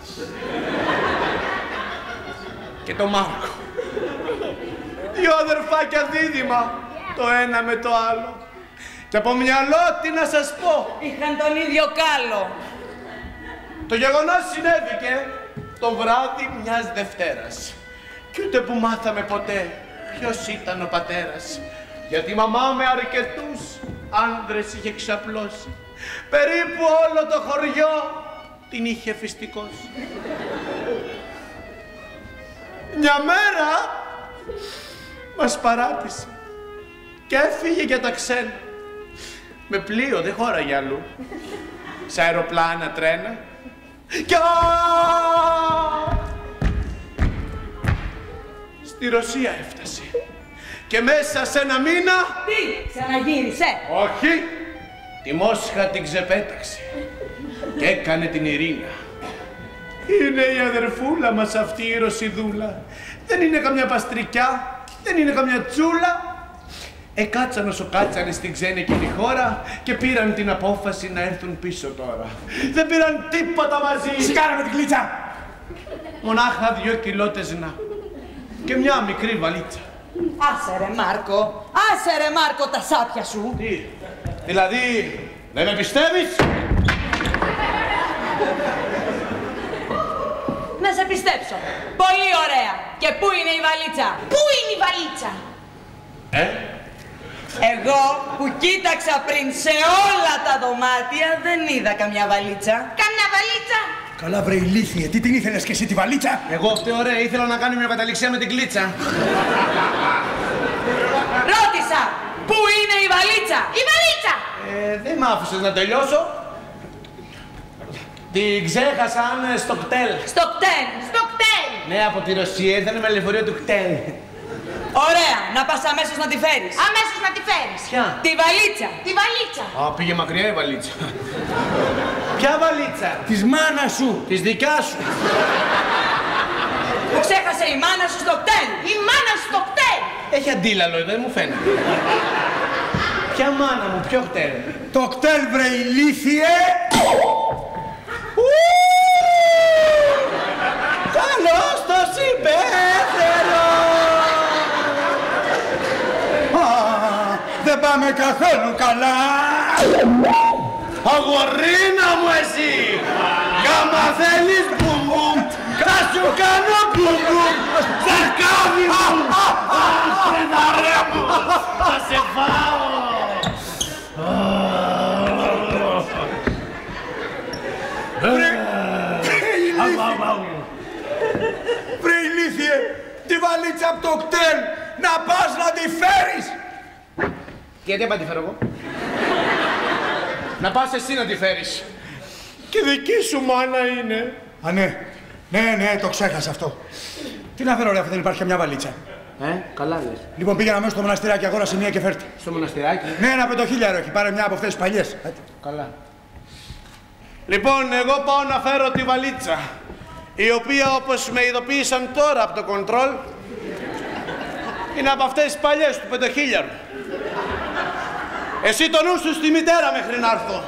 Και το Μάρκο. Δυο αδερφάκια δίδυμα, το ένα με το άλλο. Και από μυαλό, τι να σας πω. Είχαν τον ίδιο κάλο. Το γεγονός συνέβηκε το βράδυ μιας Δευτέρας. Κι ούτε που μάθαμε ποτέ ποιος ήταν ο πατέρας. Γιατί η μαμά με αρκετούς άνδρες είχε ξαπλώσει. Περίπου όλο το χωριό την είχε φυστικώσει. Μια μέρα μας παράτησε και έφυγε για τα ξένα. Με πλοίο, δεν χώραγε αλλού. Σε αεροπλάνα, τρένα. Και στη Ρωσία έφτασε. Και μέσα σε ένα μήνα... Τι, ξαναγύρισε. Όχι. Τη Μόσχα την ξεπέταξε και έκανε την Ειρήνα. Είναι η αδερφούλα μας αυτή η Ρωσιδούλα. Δεν είναι καμιά παστρικιά, δεν είναι καμιά τσούλα. Κάτσαν όσο κάτσανε στην ξένη εκείνη χώρα και πήραν την απόφαση να έρθουν πίσω τώρα. Δεν πήραν τίποτα μαζί. Σηκάραμε την κλίτσα. Μονάχα 2 κιλώτες να. Και μια μικρή βαλίτσα. Άσε ρε Μάρκο, άσε ρε Μάρκο τα σάπια σου. Τι, δηλαδή δεν με πιστεύεις. Να σε πιστέψω. Πολύ ωραία. Και πού είναι η βαλίτσα. Πού είναι η βαλίτσα. Εγώ που κοίταξα πριν σε όλα τα δωμάτια δεν είδα καμιά βαλίτσα. Καμιά βαλίτσα. Καλά βρε ηλίθιε. Τι την ήθελες και εσύ τη βαλίτσα. Εγώ αυτή ωραία ήθελα να κάνω μια καταληξία με την κλίτσα. Ρώτησα. Πού είναι η βαλίτσα. Η βαλίτσα. Δεν μ' άφησες να τελειώσω. Την ξέχασαν στο κτέλ. Στο κτέλ. Στο κτέλ. Ναι, από τη Ρωσία ήταν με λεωφορείο του κτέλ. Ωραία, να πας αμέσως να τη φέρεις. Αμέσως να τη φέρεις. Ποια? Τη βαλίτσα. Τη βαλίτσα. Α, πήγε μακριά η βαλίτσα. Ποια βαλίτσα? Της μάνας σου. Της δικιάς σου. Που ξέχασε η μάνα σου στο κτέλ. Η μάνα σου στο κτέλ. Έχει αντίλαλο εδώ, δεν μου φαίνεται. Ποια μάνα μου, ποιο κτέλ? Το κτέλ βρε ηλίθιε. Καλώς το συμπέθερο! Δεν πάμε καθόλου καλά! Αγορίνα μου εσύ! Κάμα θέλεις μπουμ-μπουμ, θα σου κάνω μπουμ-μπουμ! Θα κάνει μπουμ-μπουμ, φρεναρέ μου! Θα σε φάω! Βρε ηλίθιε, τη βαλίτσα από το κτέλ, να πας να τη φέρεις! Γιατί δεν τη φέρω εγώ. Να πας εσύ να τη φέρεις. Και δική σου μάνα είναι. Α, ναι. Ναι, ναι, το ξέχασα αυτό. Τι να φέρω, ρε, αφού δεν υπάρχει καμιά βαλίτσα. Καλά λες. Λοιπόν, πήγαινα μέσα στο μοναστηράκι, αγόρασε μία και φέρτε. Στο μοναστηράκι. Ναι, ένα 5.000 έχει, πάρε μια από αυτές τις παλιές. Καλά. Λοιπόν, εγώ πάω να φέρω τη βαλίτσα. η οποία, όπως με ειδοποίησαν τώρα από το κοντρόλ, είναι από αυτές τις παλιές του 5.000. Εσύ τον νου σου στη μητέρα μέχρι να έρθω.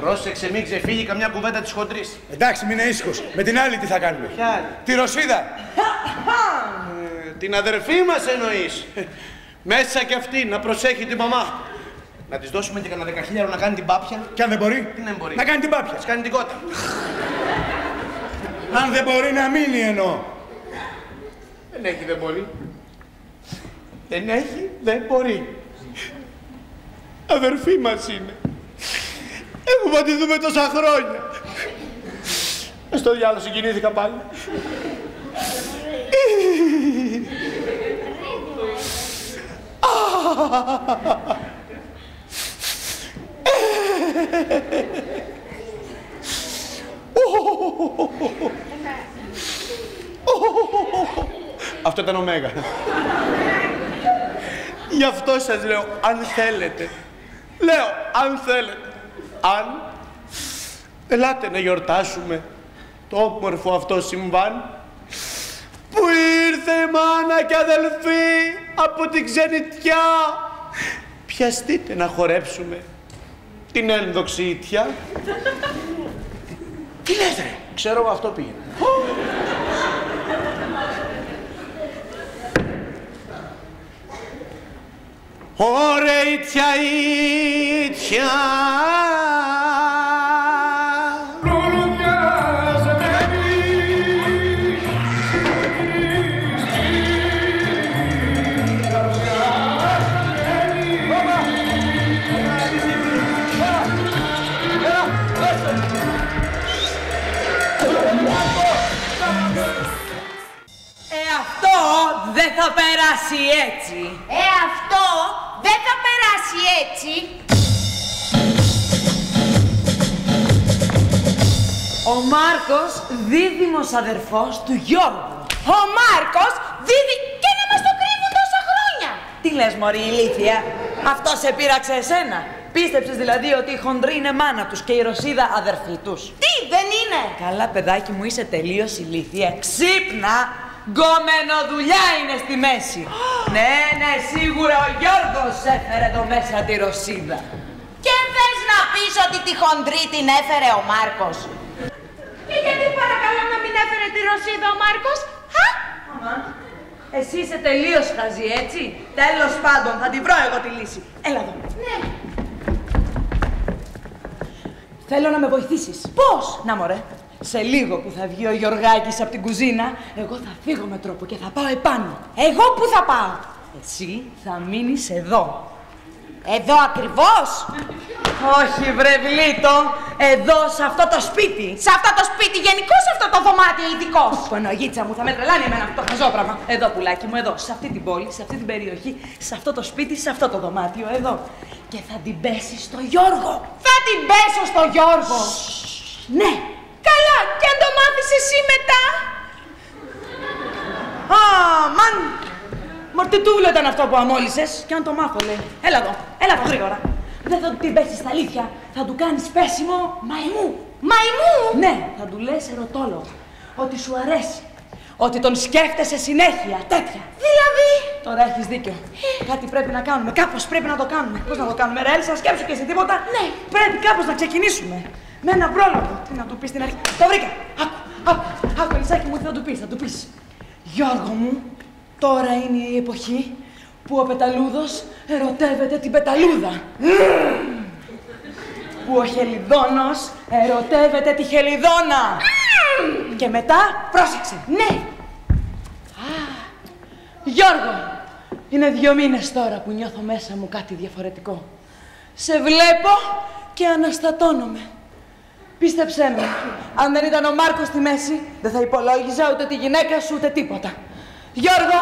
Πρόσεξε, μην ξεφύγει καμιά κουβέντα της χοντρής. Εντάξει, μην είναι ήσυχος. Με την άλλη τι θα κάνουμε? Τη Ρωσίδα. Την αδερφή μας εννοείς. Μέσα κι αυτή να προσέχει τη μαμά. Να της δώσουμε και κανένα 10.000 να κάνει την πάπια. Κι αν δεν μπορεί. Τι δεν μπορεί? Να κάνει την πάπια. Της κάνει την κότα. Αν δεν μπορεί να μείνει εννοώ. Δεν έχει, δεν μπορεί. Δεν έχει, δεν μπορεί. Αδερφή μας είναι. Έχουμε αντιδούμε τόσα χρόνια. Στο διάλογο συγκινήθηκα πάλι. Αυτό ήταν ωμέγα. Γι' αυτό σας λέω, αν θέλετε. Λέω, αν θέλετε. Αν ελάτε να γιορτάσουμε το όμορφο αυτό συμβάν που ήρθε η μάνα και αδελφή από την ξενιτιά. Πιαστείτε να χορέψουμε την ένδοξη ήτια. Τι λες ρε? Ξέρω, αυτό πήγαινε. Ωρε ήτια, ήτια. Δεν θα περάσει έτσι. Αυτό δεν θα περάσει έτσι. Ο Μάρκος, δίδυμος αδερφός του Γιώργου. Ο Μάρκος δίδυ... και να μας το κρύβουν τόσα χρόνια. Τι λες μωρή ηλίθεια, αυτό σε πείραξε εσένα. Πίστεψες δηλαδή ότι η χοντρή είναι μάνα τους και η Ρωσίδα αδερφή τους? Τι, δεν είναι? Καλά παιδάκι μου, είσαι τελείως ηλίθεια. Ξύπνα. Γκόμενο δουλειά είναι στη μέση. Ναι, ναι, σίγουρα ο Γιώργος έφερε εδώ μέσα τη Ρωσίδα. Και θες να πεις ότι τη χοντρή την έφερε ο Μάρκος? Και γιατί παρακαλώ να μην έφερε τη Ρωσίδα ο Μάρκος, α? Μαμά, εσύ είσαι τελείως χαζή, έτσι. Τέλος πάντων, θα τη βρω εγώ τη λύση. Έλα εδώ. Ναι. Θέλω να με βοηθήσεις. Πώς? Να μωρέ. Σε λίγο που θα βγει ο Γιωργάκης από την κουζίνα, εγώ θα φύγω με τρόπο και θα πάω επάνω. Εγώ πού θα πάω? Εσύ θα μείνεις εδώ. Εδώ ακριβώς? Όχι βρε Βλήτο, εδώ σε αυτό το σπίτι. Σε αυτό το σπίτι, γενικώς σε αυτό το δωμάτιο ειδικό. Παναγίτσα μου, θα με τρελάνει εμένα αυτό το χαζόπραμα. Εδώ πουλάκι μου, εδώ, σε αυτή την πόλη, σε αυτή την περιοχή, σε αυτό το σπίτι, σε αυτό το δωμάτιο, εδώ. Και θα την πέσει στο Γιώργο. Θα την πέσω στο Γιώργο. Ναι. Καλά, και αν το μάθεις εσύ μετά. Αμάν! Μορτιτούλο ήταν αυτό που αμόλυσες. Και αν το μάθω, λέει. Έλα εδώ, έλα εδώ γρήγορα. Δεν θα του την πέσεις στα αλήθεια. Θα του κάνεις πέσιμο μαϊμού. Μαϊμού! Ναι, θα του λες ερωτόλογα. Ότι σου αρέσει. Ότι τον σκέφτεσαι συνέχεια, τέτοια. Δηλαδή. Τώρα έχεις δίκιο. Κάτι πρέπει να κάνουμε. Κάπως πρέπει να το κάνουμε. Πώς να το κάνουμε, ρε Έλισσα, σκέψου και εσύ τίποτα. Ναι. Πρέπει κάπως να ξεκινήσουμε. Με ένα πρόλογο. Τι να του πεις στην αρχή. Το βρήκα. Άκου, άκου, Ελισάκη μου, τι θα του πεις, θα του πεις. Γιώργο μου, τώρα είναι η εποχή που ο Πεταλούδος ερωτεύεται την Πεταλούδα. Που ο Χελιδόνος ερωτεύεται τη Χελιδόνα. Και μετά, πρόσεξε. Ναι. Γιώργο, είναι 2 μήνες τώρα που νιώθω μέσα μου κάτι διαφορετικό. Σε βλέπω και αναστατώνομαι. Πίστεψέ με, αν δεν ήταν ο Μάρκος στη μέση, δεν θα υπολόγιζα ούτε τη γυναίκα σου, ούτε τίποτα. Γιώργο,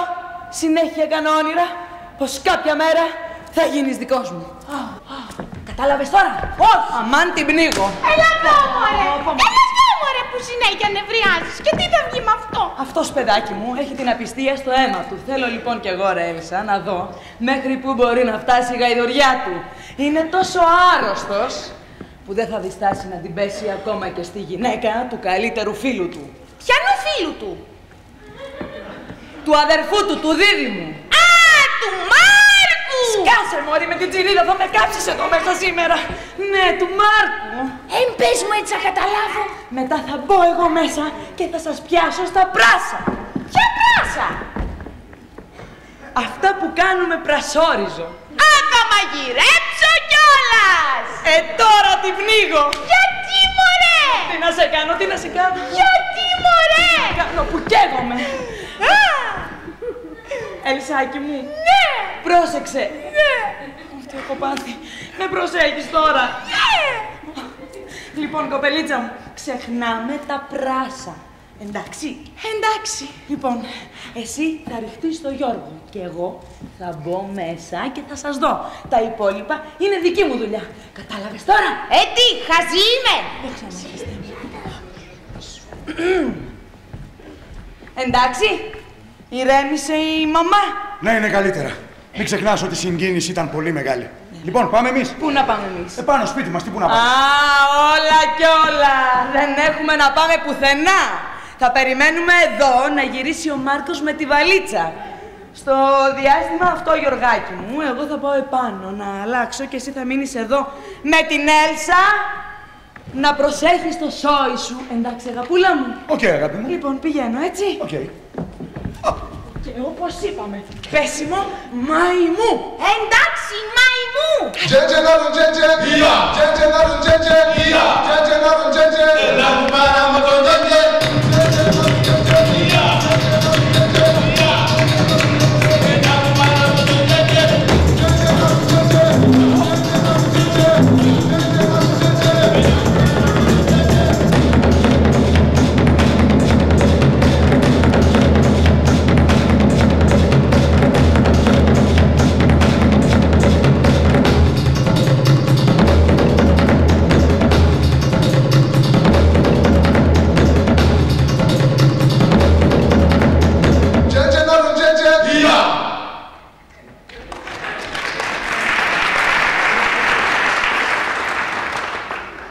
συνέχεια κάνω όνειρα, πως κάποια μέρα θα γίνεις δικός μου. Κατάλαβες τώρα? Όχι! Αμάν την πνίγω. Έλα εδώ, μωρέ! Έλα εδώ, μωρέ, που συνέχεια νευριάζεις. Και τι θα βγει με αυτό? Αυτός, παιδάκι μου, έχει την απιστία στο αίμα του. Θέλω λοιπόν κι εγώ, ρε Έλισσα, να δω μέχρι που μπορεί να φτάσει η γαϊδουριά του. Είναι τόσο άρρωστος που δεν θα διστάσει να την πέσει ακόμα και στη γυναίκα του καλύτερου φίλου του. Πιανού φίλου του? Του αδερφού του, του δίδυμου. Α, του Μάρκου! Σκάσε, μωρή, με την τσιρίδα, θα με κάψεις εδώ μέσα σήμερα. Ναι, του Μάρκου. Πες μου έτσι, θα καταλάβω. Μετά θα μπω εγώ μέσα και θα σας πιάσω στα πράσα. Ποια πράσα? Αυτά που κάνουμε πρασόριζο. Α, θα μαγειρέψω κιόλας! Τώρα την πνίγω. Γιατί, μωρέ? Τι να σε κάνω, τι να σε κάνω. Γιατί, μωρέ? Τι κάνω που καίγομαι. Ελισάκι μου. Ναι! Πρόσεξε. Ναι! Αυτό έχω πάθει. Με προσέχεις τώρα. Ναι! Λοιπόν, κοπελίτσα μου, ξεχνάμε τα πράσα. Εντάξει. Εντάξει. Λοιπόν, εσύ θα ρηχτείς στο Γιώργο και εγώ θα μπω μέσα και θα σας δω. Τα υπόλοιπα είναι δική μου δουλειά. Κατάλαβες τώρα? Τι, χαζή είμαι. Δεν ξαναρχίστε. Εντάξει. Ηρέμησε η μαμά. Ναι, είναι καλύτερα. Μην ξεχνάς ότι η συγκίνηση ήταν πολύ μεγάλη. Λοιπόν, πάμε εμείς. Πού να πάμε εμείς? Επάνω σπίτι μας, τι πού να πάμε? Α, όλα κι όλα. Δεν έχουμε να πάμε πουθενά. Θα περιμένουμε εδώ να γυρίσει ο Μάρκος με τη βαλίτσα. Στο διάστημα αυτό, Γιωργάκι μου, εγώ θα πάω επάνω να αλλάξω και εσύ θα μείνεις εδώ με την Έλσα. Να προσέχεις το σόι σου. Εντάξει, αγαπούλα μου? Οκ, αγάπη μου. Λοιπόν, πηγαίνω, έτσι. Okay. Και όπως είπαμε, πέσιμο μαϊμού. Εντάξει, μαϊμού.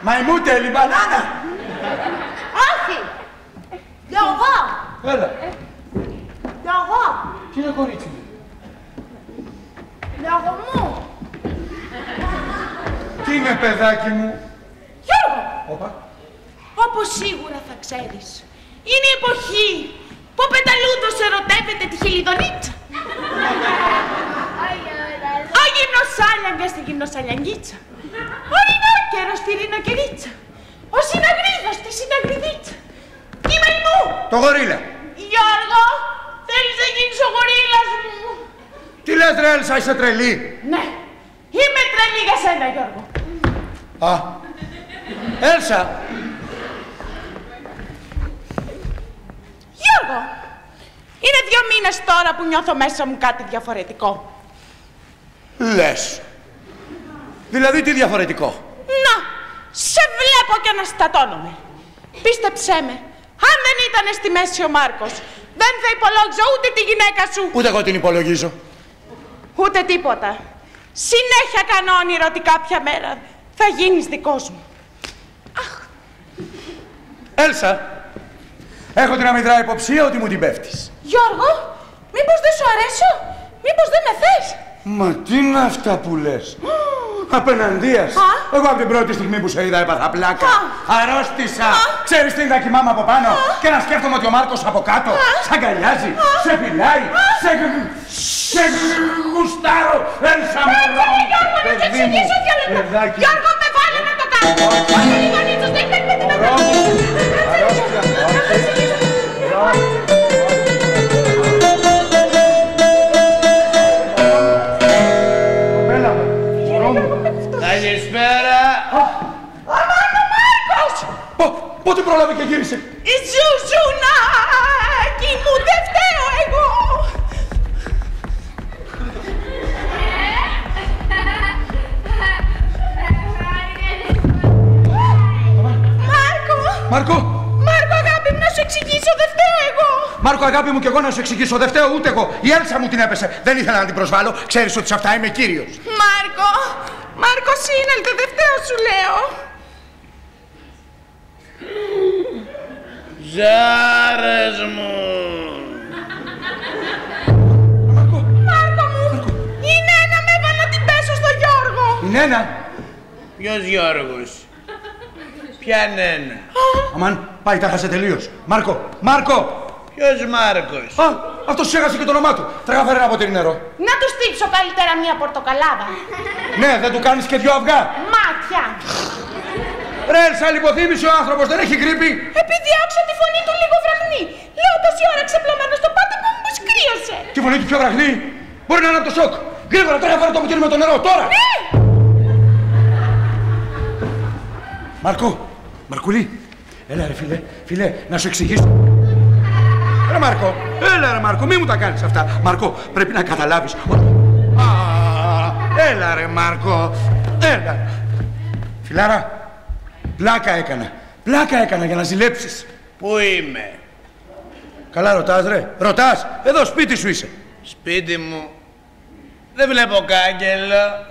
Μαϊμούτελη μπανάνα! Όχι! Γιώργο! Έλα! Γιώργο! Τι είναι, κορίτσι μου? Γιώργο μου! Τι είναι, παιδάκι μου? Γιώργο! Όπα! Όπως σίγουρα θα ξέρεις, είναι η εποχή που ο Πεταλούδος ερωτεύεται τη Χελιδονίτσα. Ο γυμνοσάλιαγγας στη γυμνοσάλιαγγίτσα. Ο ρινόκερος στη ρινοκερίτσα. Ο συναγρίδος στη συναγριδίτσα. Η μαϊμού. Το γορίλα. Γιώργο, θέλεις να γίνεις ο γορίλας μου? Τι λες, ρε Έλσα, είσαι τρελή? Ναι, είμαι τρελή για σένα, Γιώργο. Α, Έλσα. Γιώργο, είναι 2 μήνες τώρα που νιώθω μέσα μου κάτι διαφορετικό. Λες. Δηλαδή τι διαφορετικό? Να, σε βλέπω και αναστατώνομαι. Πίστεψέ με, αν δεν ήταν στη μέση ο Μάρκος, δεν θα υπολόγιζα ούτε τη γυναίκα σου. Ούτε εγώ την υπολογίζω. Ούτε τίποτα. Συνέχεια κάνω όνειρο ότι κάποια μέρα θα γίνεις δικός μου. Αχ. Έλσα, έχω την αμυδρά υποψία ότι μου την πέφτεις. Γιώργο, μήπως δεν σου αρέσω? Μήπως δεν με θες? Μα τι είναι αυτά που λες? Απεναντίας. Εγώ από την πρώτη στιγμή που σε είδα έπαθα πλάκα. Αρρώστησα. Ξέρεις τι είδα, κοιμάμαι από πάνω και να σκέφτομαι ότι ο Μάρκος από κάτω σ' αγκαλιάζει, σε πειλάει, σε γουστάρω. Έλσα μου. Κάτσε με, Γιώργο, να σε εξηγήσω κι άλλο. Γιώργο, με βάλε να το κάνω. Πάμε λίγο νίτσος, δεν παίρνει την αγάπη. Καλησπέρα! Αμάν ο Μάρκος! Πότε πρόλαβε και γύρισε? Ζουζουνάκι μου, δεν φταίω εγώ! Μάρκο! Μάρκο! Μάρκο, αγάπη μου, να σου εξηγήσω, δεν φταίω εγώ! Μάρκο, αγάπη μου, και εγώ να σου εξηγήσω, δεν φταίω ούτε εγώ! Η Έλσα μου την έπεσε, δεν ήθελα να την προσβάλλω, ξέρεις ότι σε αυτά είμαι κύριος! Μάρκο! Μάρκο, σύνελτε, δεν φταίω, σου λέω. Τζάρες μου! Μάρκο! Μάρκο μου! Μάρκο. Η Νένα με έβαλε την πέσω στο Γιώργο! Η Νένα! Ποιος Γιώργος? Ποια Νένα? Αμάν, πάει τα χάσε τελείως! Μάρκο! Μάρκο! Ποιος Μάρκος? Α, αυτός ξέχασε και το όνομά του. Τραβά φέρε ένα ποτήρι νερό. Να του στύψω καλύτερα μία πορτοκαλάδα. Ναι, δεν του κάνεις και δυο αυγά. Μάτια. Ρε, σαν λιποθύμησε ο άνθρωπος, δεν έχει γρήπη. Επειδή άκουσα τη φωνή του λίγο βραχνή. Λέω τόση ώρα ξεπλωμένο στο πάτωμα μου πως κρύωσε. Τη φωνή του πιο βραχνή. Μπορεί να είναι από το σοκ. Γρήγορα, τώρα φέρε το ποτήρι με το νερό, τώρα. Ναι. Μάρκο, Μαρκουλή, έλα ρε φίλε, να σου εξηγήσω. Ρε Μάρκο, έλα ρε Μάρκο, μη μου τα κάνεις αυτά. Μάρκο, πρέπει να καταλάβεις. Έλα ρε Μάρκο, έλα. Φιλάρα, πλάκα έκανα για να ζηλέψεις. Πού είμαι? Καλά ρωτάς ρε, ρωτάς, εδώ σπίτι σου είσαι. Σπίτι μου, δεν βλέπω κάγκελο.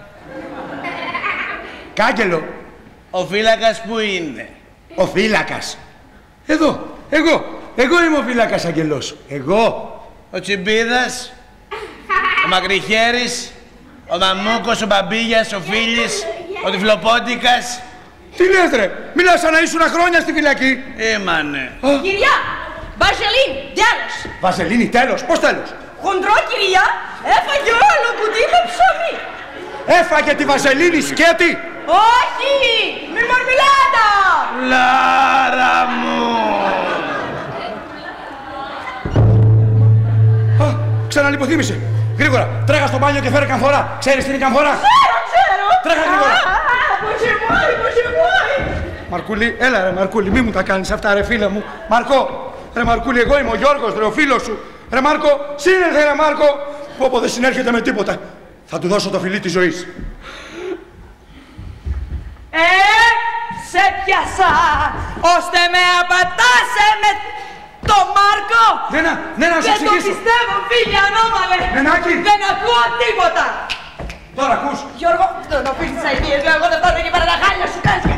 Κάγκελο? Ο φύλακας που είναι? Ο φύλακας? Εδώ, εγώ είμαι ο φύλακας αγγελός. Εγώ. Ο Τσιμπίδας, ο Μακριχέρης, ο Μαμούκος, ο Μπαμπίγιας, ο Φίλης, ο Τυφλοπόντικας. Τι λες ρε, μιλάς σαν να ήσουν χρόνια στη φυλακή. Ήμανε. Κυρία, Βαζελίνη, τέλος. Βαζελίνη, τέλος, πώς τέλος? Χοντρό κυρία, έφαγε όλο κουτί με ψωμί. Έφαγε τη Βαζελίνη σκέτη. Όχι, με μαρμελάδα. Λάρα μου. Ξαναλυποθύμησε. Γρήγορα, τρέχα στο μπάνιο και φέρε καμφορά. Ξέρεις τι είναι καμφορά? Ξέρω. Τρέχα γρήγορα. Ποσιμόι. Μαρκούλη, έλα ρε Μαρκούλη, μη μου τα κάνεις αυτά ρε φίλε μου. Μαρκό, ρε Μαρκούλη, εγώ είμαι ο Γιώργος, ρε ο φίλος σου. Ρε Μάρκο, σύνερθε ρε Μάρκο. Πόπο δεν συνέρχεται με τίποτα. Θα του δώσω το φιλί της ζωής. Σε πιάσα, ώστε με απατάσε με... Το Μάρκο! Νένα, δεν το πιστεύω, φίλοι ανώμαλε! Νενάκι! Δεν ακούω τίποτα! Τώρα ακούς! Γιώργο, δεν το πεις τις αηδίες, λέω εγώ δεν φτάνω και παρά τα χάλια σου κάσια!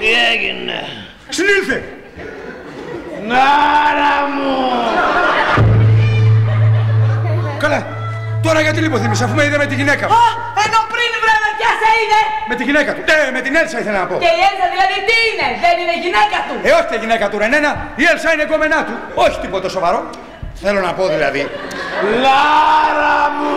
Τι έγινε? Ξυνήλθε! Νάρα μου! Καλά, τώρα γιατί λιποθύμησε, αφού με είδε με τη γυναίκα μου! Ενώ πριν βρέμε πια σε είδε! Με τη γυναίκα του, ναι, με την Έλσα ήθελα να πω! Και η Έλσα δηλαδή τι είναι, δεν είναι γυναίκα του! Όχι τη γυναίκα του ρε Νένα, η Έλσα είναι κομμενά του, όχι τίποτα σοβαρό. Θέλω να πω δηλαδή... Λάρα μου!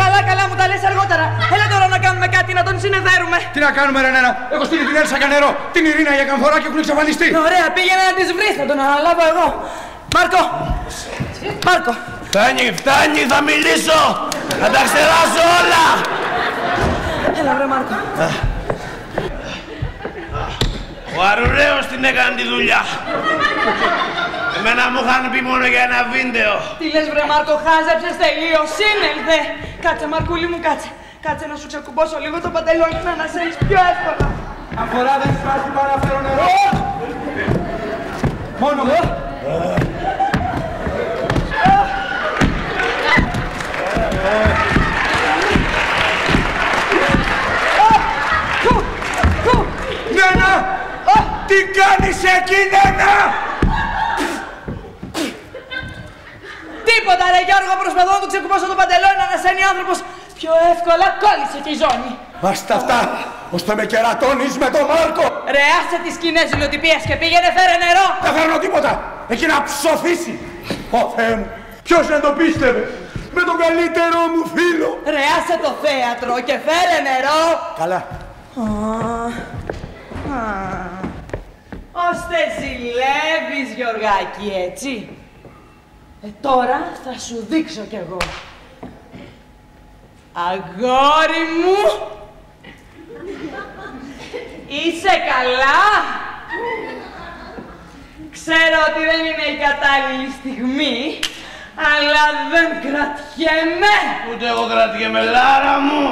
Καλά μου τα λες αργότερα, έλα τώρα να κάνουμε κάτι, να τον συνεδέρουμε! Τι να κάνουμε ρε Νένα, έχω στείλει την Έλσα για νερό, την Ειρήνα για καμφορά και έχουν εξαφανιστεί! Ωραία, πήγαινε να τις βρεις, θα τον αναλάβω εγώ! Μάρκο! Φτάνει, θα μιλήσω! Θα τα ξεράσω όλα! Έλα βρε Μάρκο. Ο Αρουραίος την έκανε τη δουλειά. Εμένα μου είχαν πει μόνο για ένα βίντεο. Τι λες βρε Μάρκο, χάζεψες τελείως, σύνελθε. Κάτσε Μαρκούλη μου, κάτσε να σου ξεκουμπώσω λίγο το παντελόνι να ανασέεις πιο εύκολα. Αφορά δεν σπάσει παραφέρω νερό. Μόνο εγώ. Νένα! Τι κάνεις εκεί, Νένα! Τίποτα ρε Γιώργο, προσπαθώ να του ξεκουμπάσω το παντελόνι να ανασένει άνθρωπος πιο εύκολα, κόλλησε και η ζώνη. Βάστα αυτά, ώστε με κερατώνεις με τον Μάρκο! Ρε άσε τις σκηνές ζηλοτυπίας και πήγαινε φέρε νερό! Δεν φέρνω τίποτα, έχει να ψοφήσει! Ω Θεέ μου, ποιος δεν το πίστευε! Με τον καλύτερο μου φίλο! Ρε άσε το θέατρο και φέρε νερό! Καλά. Ώστε ζηλεύεις Γιωργάκη, έτσι. Τώρα θα σου δείξω κι εγώ. Αγόρι μου! Είσαι καλά! Ξέρω ότι δεν είναι η κατάλληλη στιγμή, αλλά δεν κρατιέμαι! Ούτε εγώ κρατιέμαι, Λάρα μου!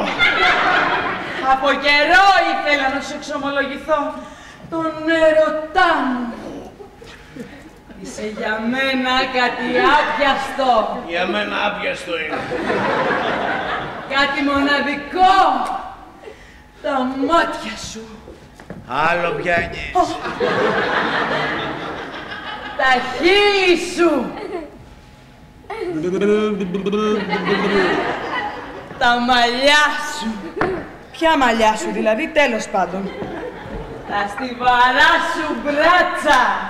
Από καιρό ήθελα να σου εξομολογηθώ τον ερωτά μου. Είσαι για μένα κάτι άπιαστο. Για μένα άπιαστο είναι. Κάτι μοναδικό. Τα μάτια σου. Άλλο πιάνεις. Τα χείλη σου. Τα μαλλιά σου. Ποια μαλλιά σου δηλαδή, τέλος πάντων. Τα στιβαρά σου μπράτσα.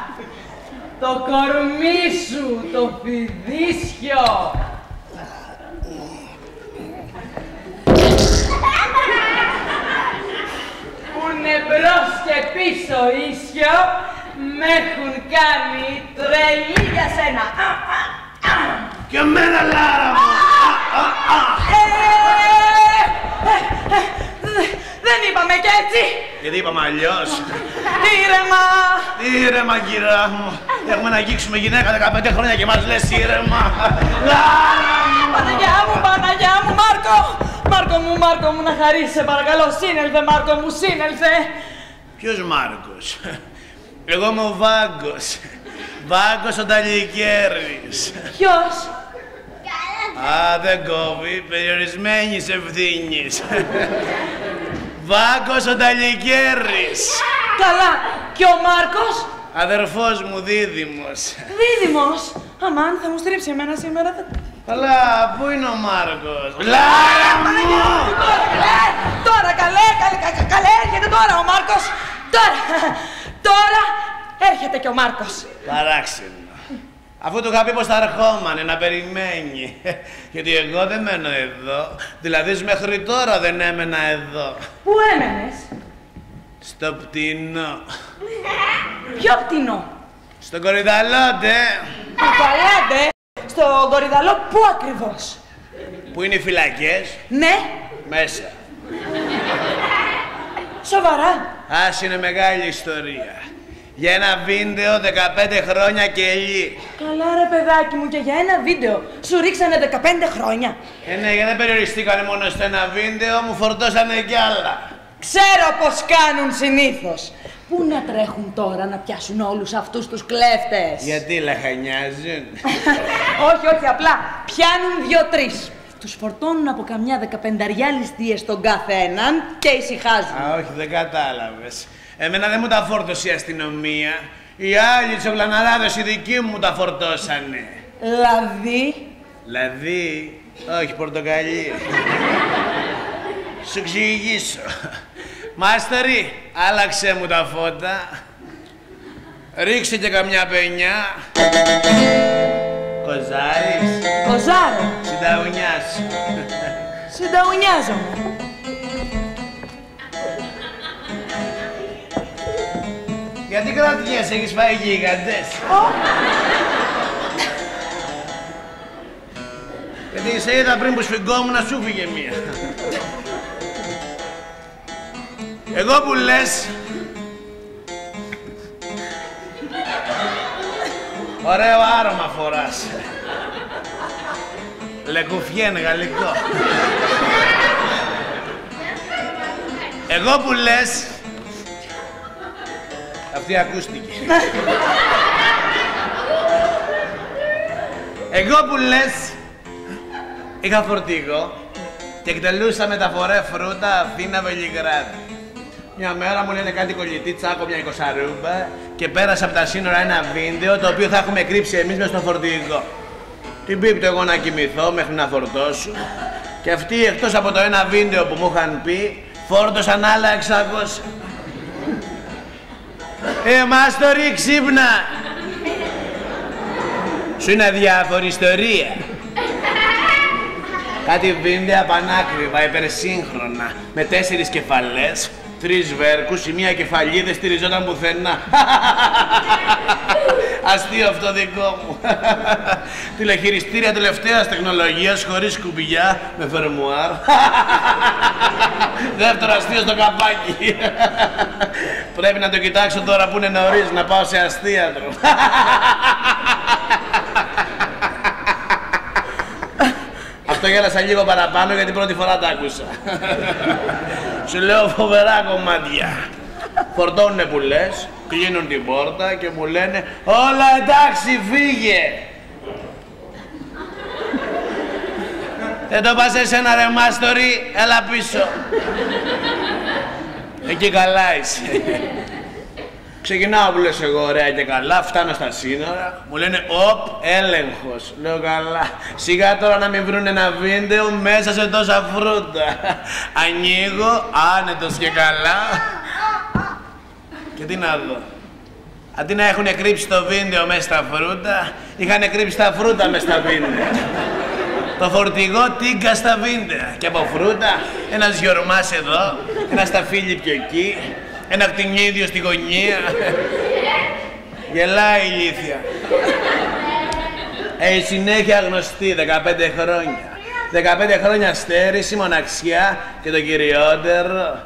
Το κορμί σου, το φιδίσιο. Που μπρος και πίσω ίσιο, μ' έχουν κάνει τρελή για σένα. Και εμένα, Λάρα μου. Δεν είπαμε κι έτσι. Γιατί είπαμε αλλιώς. Ήρεμα. Ήρεμα, γυρά μου. Έχουμε να αγγίξουμε γυναίκα 15 χρόνια και μας λες ήρεμα. Λάρα μου. Παναγιά μου, Παναγιά μου, Μάρκο. Μάρκο μου, Μάρκο μου, να χαρίσαι, παρακαλώ, σύνελθε, Μάρκο μου, σύνελθε. Ποιος Μάρκος? Εγώ είμαι ο Βάγκος. Βάγκος ο Ταλικέρης. Ποιος? Α, δεν κόβει, περιορισμένης ευθύνης. Βάγκος ο Ταλικέρης. Καλά, και ο Μάρκος? Αδερφός μου, δίδυμος. Δίδυμος? Αμάν, θα μου στρίψει εμένα σήμερα. Αλλά πού είναι ο Μάρκος? Λάρα μου! Τώρα καλέ, καλέ, έρχεται τώρα ο Μάρκος. Τώρα έρχεται και ο Μάρκος. Παράξενο. Αφού του είχα πει πως θα ερχόμανε να περιμένει. Γιατί εγώ δεν μένω εδώ. Δηλαδή μέχρι τώρα δεν έμενα εδώ. Πού έμενες? Στο πτηνό. Ποιο πτηνό? Στο Κορυδαλόντε. Κορυδαλόντε. Στο Κορυδαλό, πού ακριβώς? Πού είναι οι φυλακές? Ναι. Μέσα. Σοβαρά. Ας είναι μεγάλη ιστορία. Για ένα βίντεο 15 χρόνια κελί. Καλά ρε παιδάκι μου, και για ένα βίντεο σου ρίξανε 15 χρόνια. Ναι, γιατί δεν περιοριστήκανε μόνο στο ένα βίντεο, μου φορτώσανε κι άλλα. Ξέρω πως κάνουν συνήθως. Πού να τρέχουν τώρα να πιάσουν όλους αυτούς τους κλέφτες? Γιατί λαχανιάζουν? Όχι, όχι, απλά πιάνουν 2-3. Τους φορτώνουν από καμιά 15 ληστείες τον κάθε έναν και ησυχάζουν. Α, όχι, δεν κατάλαβες. Εμένα δεν μου τα φόρτωσε η αστυνομία. Οι άλλοι τσοκλαναράδες οι δικοί μου τα φορτώσανε. Δηλαδή? Δηλαδή, όχι πορτοκαλί. Σου ξηγήσω. Μάστερη, άλλαξε μου τα φώτα. Ρίξε και καμιά παινιά. Κοζάρης. Κοζάρο. Συνταουνιάσου. Συνταουνιάζομαι. Γιατί κρατιέσαι, έχεις φάει γίγαντες? Γιατί σε είδα πριν που σφυγγόμουν να σου φύγε μία. Εγώ που λες, ωραίο άρωμα φοράς. Λεκουφιέν γαλλικό. Εγώ που λες, αυτή ακούστηκε. Εγώ που λες, είχα φορτίγο και εκτελούσα μεταφορέ φρούτα Αθήνα-Βελιγράδη. Μια μέρα μου λένε κάτι κολλητή, τσάκω μια 20 ρούμπα και πέρασα από τα σύνορα ένα βίντεο το οποίο θα έχουμε κρύψει εμείς μες στο φορτηγό. Την πίπτω εγώ να κοιμηθώ μέχρι να φορτώσω και αυτοί εκτός από το ένα βίντεο που μου είχαν πει φόρτωσαν άλλα 600. Μάστορη, ξύπνα! Σου είναι αδιάφορη ιστορία. Κάτι βίντεο πανάκριβα, υπερσύγχρονα, με 4 κεφαλές. 3 βέρκους, η μία κεφαλή δεν στηριζόταν πουθενά. Αστείο αυτό δικό μου. Τηλεχειριστήρια τελευταίας τεχνολογίας, χωρίς σκουπιά, με φερμουάρ. Δεύτερο αστείο στο καπάκι. Πρέπει να το κοιτάξω τώρα που είναι νωρίς, να πάω σε αστείατρο. Αυτό γέλασα λίγο παραπάνω γιατί πρώτη φορά τα άκουσα. Σου λέω φοβερά κομμάτια. Φορτώνουνε που λες, κλείνουν την πόρτα και μου λένε «Όλα εντάξει, φύγε!» Δεν το πας εσένα ρε μάστορη, έλα πίσω. Εκεί καλά είσαι. Ξεκινάω που λες εγώ ωραία και καλά, φτάνω στα σύνορα, μου λένε «Οπ, έλεγχος». Λέω «Καλά, σιγά τώρα να μην βρουν ένα βίντεο μέσα σε τόσα φρούτα». Ανοίγω, άνετος και καλά. Και τι να δω. Αντί να έχουν κρύψει το βίντεο μέσα στα φρούτα, είχαν κρύψει τα φρούτα μέσα στα βίντεο. Το φορτηγό τίγκα στα βίντεο. Και από φρούτα, ένας γιορμάς εδώ, ένας στα φίλι πιο εκεί, ένα κτηνίδιο στη γωνία. Γελάει η ηλίθεια. Η συνέχεια γνωστή, 15 χρόνια. 15 χρόνια στέρηση, μοναξιά και το κυριότερο,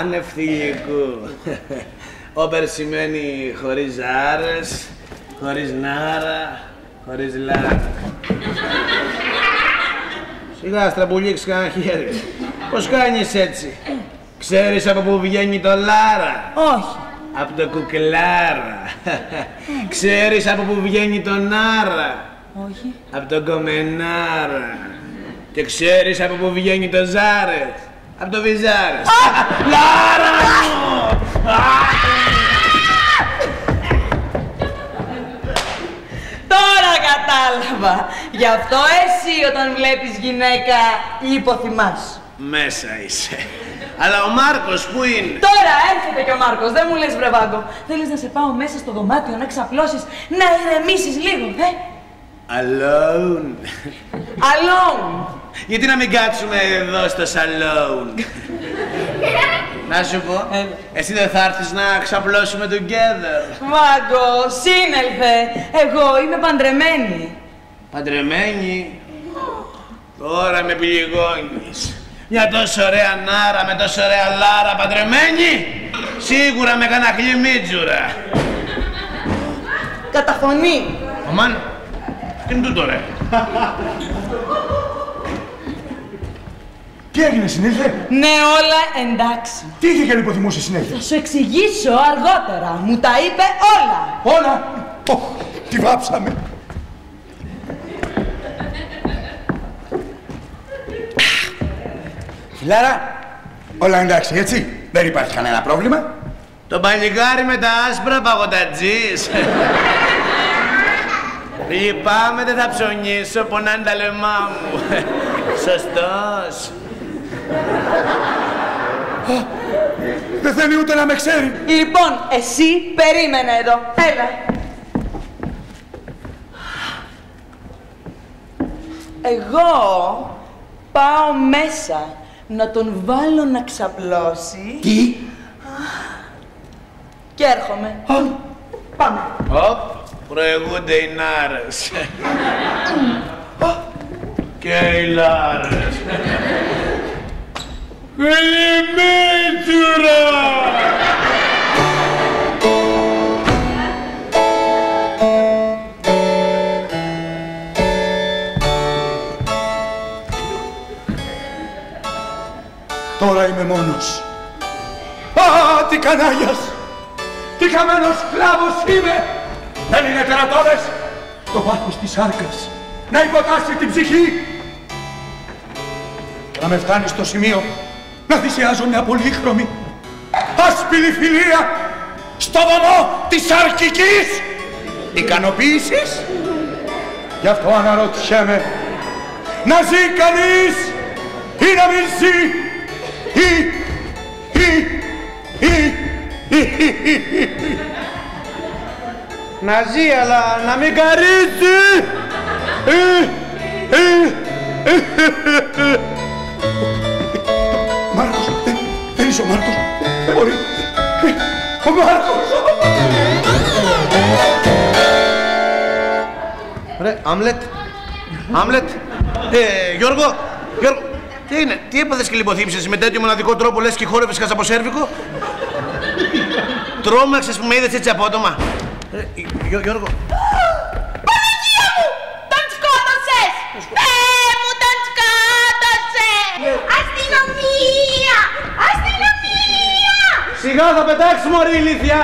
άνευ θηλυκού. Όπερ σημαίνει χωρίς άρες, χωρίς νάρα, χωρίς λάρα. Σιγά στραμπουλίξ' κανένα χέρι. Πώς κάνεις έτσι. Ξέρεις από πού βγαίνει το λάρα. Όχι. Από το κουκλάρα. Ξέρεις από πού βγαίνει το νάρα. Όχι. Από το κομμενάρα. Και ξέρεις από πού βγαίνει το ζάρες. Από το βυζάρες. Λάρα μου! Τώρα κατάλαβα. Γι' αυτό εσύ όταν βλέπεις γυναίκα υποθυμάς. Μέσα είσαι. Αλλά ο Μάρκος που είναι. Τώρα έρχεται και ο Μάρκος. Δεν μου λες βρε Βάγκο. Θέλεις να σε πάω μέσα στο δωμάτιο να ξαπλώσεις, να ηρεμήσεις λίγο, δε. Alone. Alone. Γιατί να μην κάτσουμε εδώ στο σαλόν. Να σου πω, εσύ δεν θα έρθεις να ξαπλώσουμε together. Μάγκο, σύνελθε. Εγώ είμαι παντρεμένη. Παντρεμένη. Τώρα με πληγώνεις. Μια τόσο ωραία νάρα με τόσο ωραία λάρα παντρεμένη, σίγουρα με κάνα χλιμίτζουρα. Καταφωνεί. Αμάν, τι είναι τούτο ρε. Τι έγινε, συνήλθε? Ναι, όλα εντάξει. Τι είχε και λιποθυμούσε συνέχεια. Θα σου εξηγήσω αργότερα. Μου τα είπε όλα. Όλα. Τη βάψαμε. Φιλάρα, όλα εντάξει, έτσι. Δεν υπάρχει κανένα πρόβλημα. Το παλικάρι με τα άσπρα παγωτατζής. Λυπάμαι, δεν θα ψωνίσω, πονάνε τα λαιμά μου. Σωστός. Δεν θέλει ούτε να με ξέρει. Λοιπόν, εσύ περίμενε εδώ. Έλα. Εγώ πάω μέσα να τον βάλω να ξαπλώσει. Τι? Και έρχομαι. Πάμε. Προηγούνται οι νάρες. Και οι λάρες. Κολυμπίτρα! Τώρα είμαι μόνος. Α, τι κανάλιας! Τι χαμένος σκλάβος είμαι! Δεν είναι τερατώδες το βάθος της σάρκας να υποτάσσει την ψυχή! Να με φτάνει στο σημείο να θυσιάζω μια πολύχρωμη, άσπηρη φιλία στο βωμό της αρχικής ικανοποίησης. Γι' αυτό αναρωτιέμαι, να ζει κανείς ή να μην ζει, ή. Να ζει, αλλά να μην καρύζει. Μάρκος, δεν είσαι ο Μάρκος, δεν μπορεί, ο Μάρκος! Ρε, Άμλετ, Γιώργο, τι είναι, τι έπαθες και λιποθύμησες με τέτοιο μοναδικό τρόπο, λες και χόρευες καζαποσέρβικο? Τρόμαξες που με είδες έτσι απότομα. Ρε, Γιώργο. Παναγία μου, τον σκότωσες! Θεέ μου, τον σκότωσες! Αστυνομία! Αστυνομία! Σιγά θα πετάξεις μωρή ηλίθεια!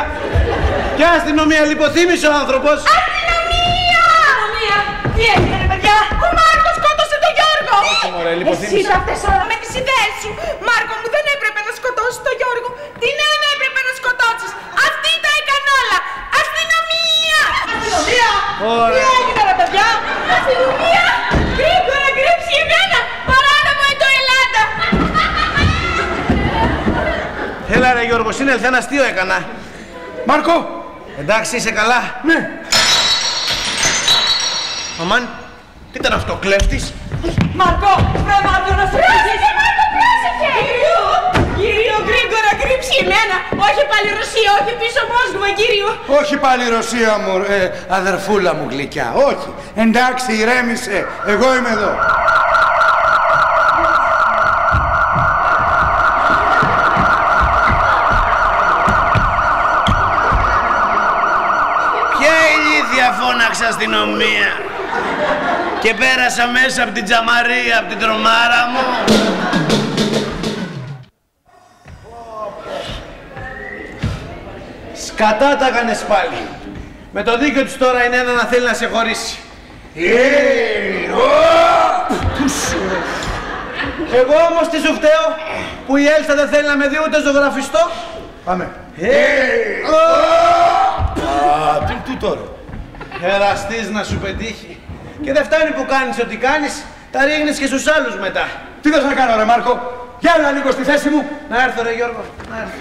Ποια αστυνομία, λιποθύμησε ο άνθρωπος! Αστυνομία! Αστυνομία! Τι έγινε ρε παιδιά! Ο Μάρκος σκότωσε τον Γιώργο! Εσύ τα αυτές όλα με τις ιδέες σου! Μάρκο μου, δεν έπρεπε να σκοτώσεις τον Γιώργο! Την Ωραία. Τι έγινε ρε παιδιά, αστυνομία, γρήγορα κρύψει η Νένα, παράνομο εντό Ελλάδα. Έλα ρε Γιώργο, συνέλθε, ένα αστείο έκανα. Μάρκο. Εντάξει, είσαι καλά. Ναι. Αμάν, τι ήταν αυτό, κλέφτης. Μάρκο, βρε Μάρκο να σου πηγήσεις. Μάρκο, πρόσεχε. Κύριο, γρήγορα κρύψει η Νένα. Όχι πάλι Ρωσία, όχι πίσω Μόσκβα, κύριο. Όχι πάλι Ρωσία μου, αδερφούλα μου γλυκιά, όχι. Εντάξει, ηρέμησε, εγώ είμαι εδώ. Ποια ηλίδια φώναξα αστυνομία. Και πέρασα μέσα από την τζαμαρία, από την τρομάρα μου. Σκατά τα έκανες πάλι. Με το δίκιο της τώρα είναι ένα να θέλει να σε χωρίσει. Εγώ όμως τι σου φταίω, που η Έλσα δεν θέλει να με δει ούτε ζωγραφιστό. Πάμε. Τι είναι τούτο ρε. Εραστής να σου πετύχει. Και δεν φτάνει που κάνεις ό,τι κάνεις, τα ρίχνεις και στους άλλους μετά. Τι θες να κάνω ρε Μάρκο, για να ανοίγω στη θέση μου. Να έρθω ρε Γιώργο, να έρθω.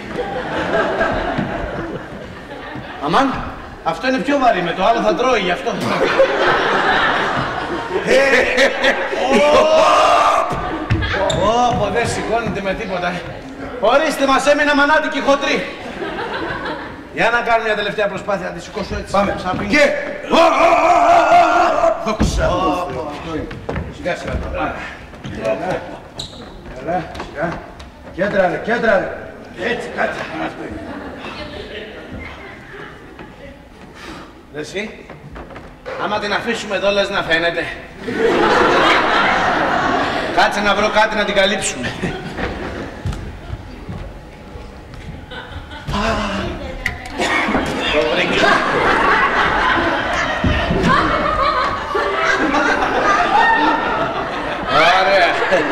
Αμάν, αυτό είναι πιο βαρύ, με το άλλο θα τρώει γι' αυτό. Όπο, δεν σηκώνεται με τίποτα. Ορίστε, μας έμεινα μανάτικη χοντρή. Για να κάνω μια τελευταία προσπάθεια, να τη σηκώσω έτσι. Πάμε, ψάχνει. Και... Δόξα τω Θεώ. Σιγά, σιγά, πάμε. Καλά, σιγά. Κέντρα, ρε, κέντρα, ρε. Έτσι, κάτσε. Εσύ, άμα την αφήσουμε εδώ, λες να φαίνεται. Κάτσε να βρω κάτι να την καλύψουμε. Το βρήκα. Ωραία.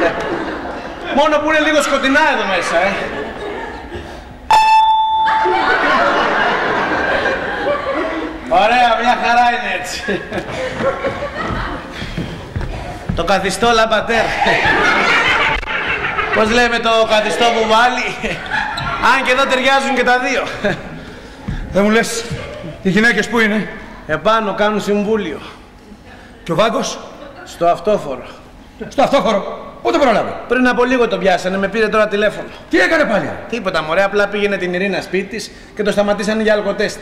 Μόνο που είναι λίγο σκοτεινά εδώ μέσα, Ωραία, μια χαρά είναι έτσι. Το καθιστό λαμπατέρ. Πώς λέμε το καθιστό που βάλει. Αν και εδώ ταιριάζουν και τα δύο. Δεν μου λες, οι γυναίκες πού είναι? Επάνω κάνουν συμβούλιο. Και ο Βάγκος? Στο αυτόφορο. Στο αυτόφορο. Πότε προλάβει? Πριν από λίγο το πιάσανε, με πήρε τώρα τηλέφωνο. Τι έκανε πάλι? Τίποτα μωρέ, απλά πήγαινε την Ειρήνα σπίτι της και το σταματήσανε για αλκοτέστη.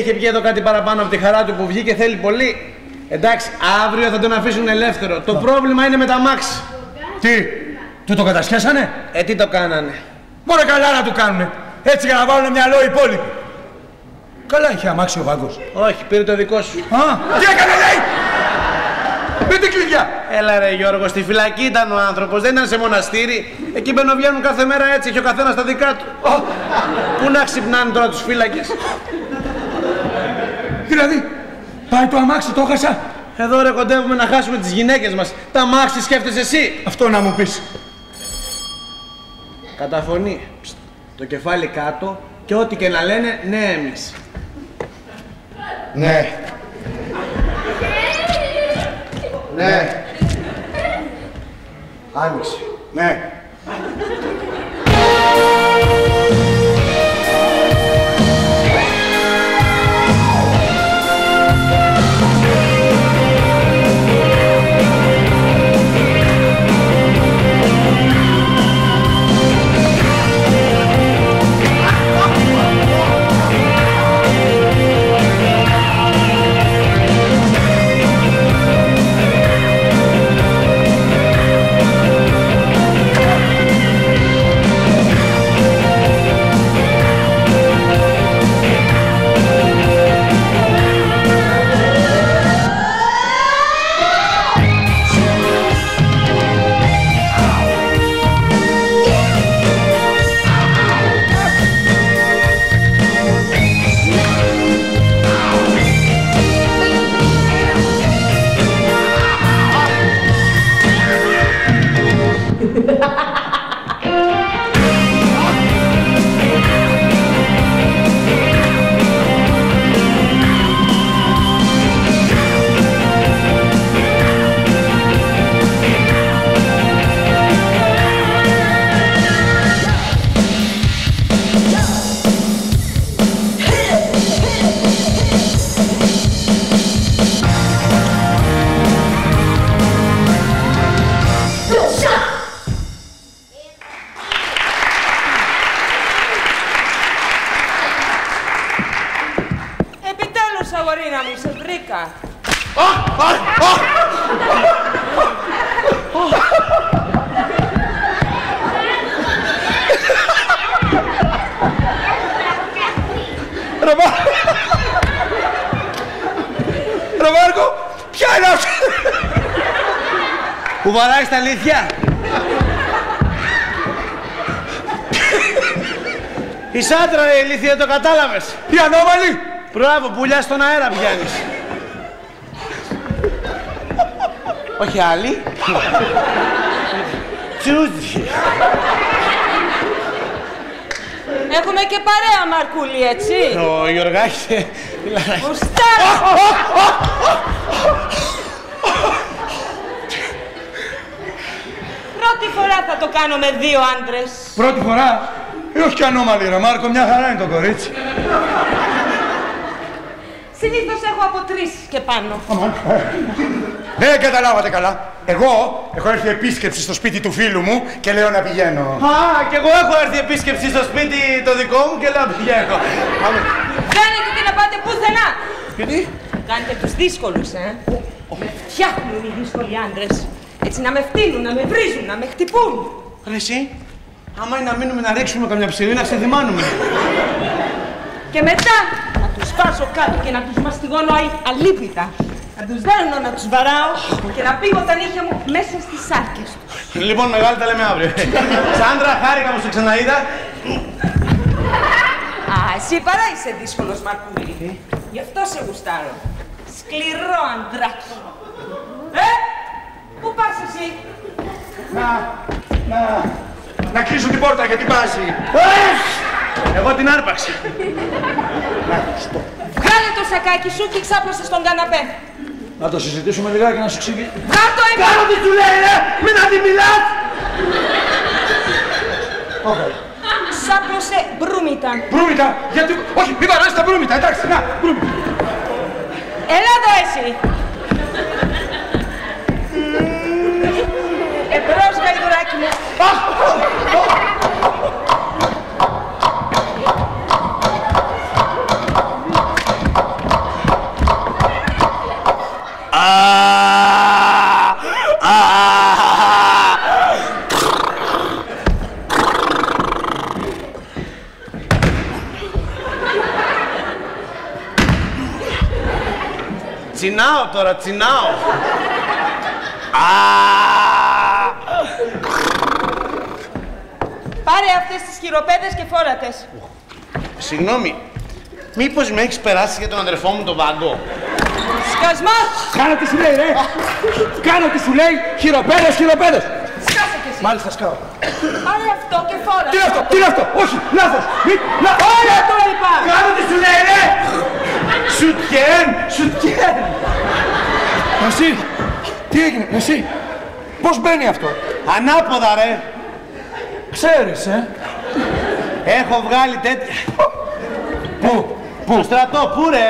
Είχε πιει εδώ κάτι παραπάνω από τη χαρά του που βγήκε, θέλει πολύ. Εντάξει, αύριο θα τον αφήσουν ελεύθερο. Το πρόβλημα είναι με τα μάξι. Τι, του το κατασχέσανε? Τι το κάνανε. Μπορεί καλά να του κάνουνε. Έτσι για να βάλουν μυαλό οι υπόλοιποι. Καλά είχε αμάξι ο Βάγκος. Όχι, πήρε το δικό σου. Α, τι έκανε λέει! Με την κλειδιά! Έλα ρε Γιώργο, στη φυλακή ήταν ο άνθρωπος, δεν ήταν σε μοναστήρι. Εκεί μπαινοβγαίνουν κάθε μέρα έτσι, έχει ο καθένας τα δικά του. Πού να ξυπνάνε τώρα τους φύλακες. Δηλαδή, πάει το αμάξι, το έχασα. Εδώ ρε κοντεύουμε να χάσουμε τις γυναίκες μας. Τα αμάξι σκέφτεσαι εσύ. Αυτό να μου πεις. Καταφωνεί. Το κεφάλι κάτω και ό,τι και να λένε, ναι εμείς. Ναι. Ναι. Άνοιξε. Ναι. Άκουσα, γορίνα μου, σε βρήκα. Ρε Μάρκο, ποια είναι αυτή? Που βαράει τα αλήθεια. Η σάντρα, η ηλίθεια, το κατάλαβες. Η ανώμαλη. Μπράβο, πουλιά στον αέρα πιάνεις. Όχι άλλη. Τσούζι. Έχουμε και παρέα, Μαρκούλη, έτσι. Ο Γιωργάκης. Γουστάρω. Πρώτη φορά θα το κάνω με δύο άντρες. Πρώτη φορά. Όχι και ανώμαλη, ρε Μάρκο, μια χαρά είναι το κορίτσι. Συνήθως έχω από τρεις και πάνω. Δεν καταλάβατε καλά. Εγώ έχω έρθει επίσκεψη στο σπίτι του φίλου μου και λέω να πηγαίνω. Α, κι εγώ έχω έρθει επίσκεψη στο σπίτι το δικό μου και λέω να πηγαίνω. Κάνετε και να πάτε πουθενά. Γιατί? Κάνετε τους δύσκολους, ε. Με φτιάχνουν οι δύσκολοι άντρες. Έτσι να με φτύνουν, να με βρίζουν, να με χτυπούν. Ρε εσύ. Άμα είναι να μείνουμε να ρίξουμε καμιά ψηλή, να ξεδυμάνουμε. Και μετά να τους βάζω κάτω και να τους μαστιγώνω αλίπητα. Να τους δέρνω, να τους βαράω και να πήγω τα νύχια μου μέσα στις σάρκες τους. Λοιπόν, μεγάλη τα λέμε αύριο. Σάντρα, χάρηκα που σε ξαναείδα. Α, εσύ παρά είσαι δύσκολος, Μαρκούλη. Γι' αυτό σε γουστάρω. Σκληρό αντράκι. Ε, πού πας εσύ? Να κλείσω την πόρτα γιατί πάζει. Εγώ την άρπαξα. Βγάλε το σακάκι σου και ξάπλωσε στον καναπέ. Να το συζητήσουμε λιγάκι να σου εξηγήσω. Να το έβγαλε! Κάνω τι σου λέει, ρε! Μην αντιμιλάς! Okay. Ξάπλωσε μπρούμητα. Μπρούμητα! Γιατί... Όχι, μην παράζει τα μπρούμητα, εντάξει, να, μπρούμητα. Έλα εδώ εσύ. Εμπρός, γαϊδουράκι μου. Τσινάω τώρα, τσινάω. Πάρε αυτές τις χειροπέδες και φόρατες. Συγγνώμη, μήπως με έχεις περάσει για τον αδερφό μου τον Βάγκο? Σκασμός! Κάνω τι σου λέει, ρε! Κάνω τι σου λέει, χειροπέδες, χειροπέδες! Σκάσε κι εσύ! Μάλιστα, σκάω. Πάρε αυτό και φόρατε. Τι είναι αυτό, τι είναι αυτό, όχι, λάθος! Όλα το είπα! Κάνω τι σου λέει, ρε! Σουτιέν, σουτιέν! Εσύ, τι έγινε, εσύ, πώς μπαίνει αυτό? Ανάποδα, ρε! Ξέρεις, ε! Έχω βγάλει τέτοια... Πού, πού? Στο στρατό, πού ρε!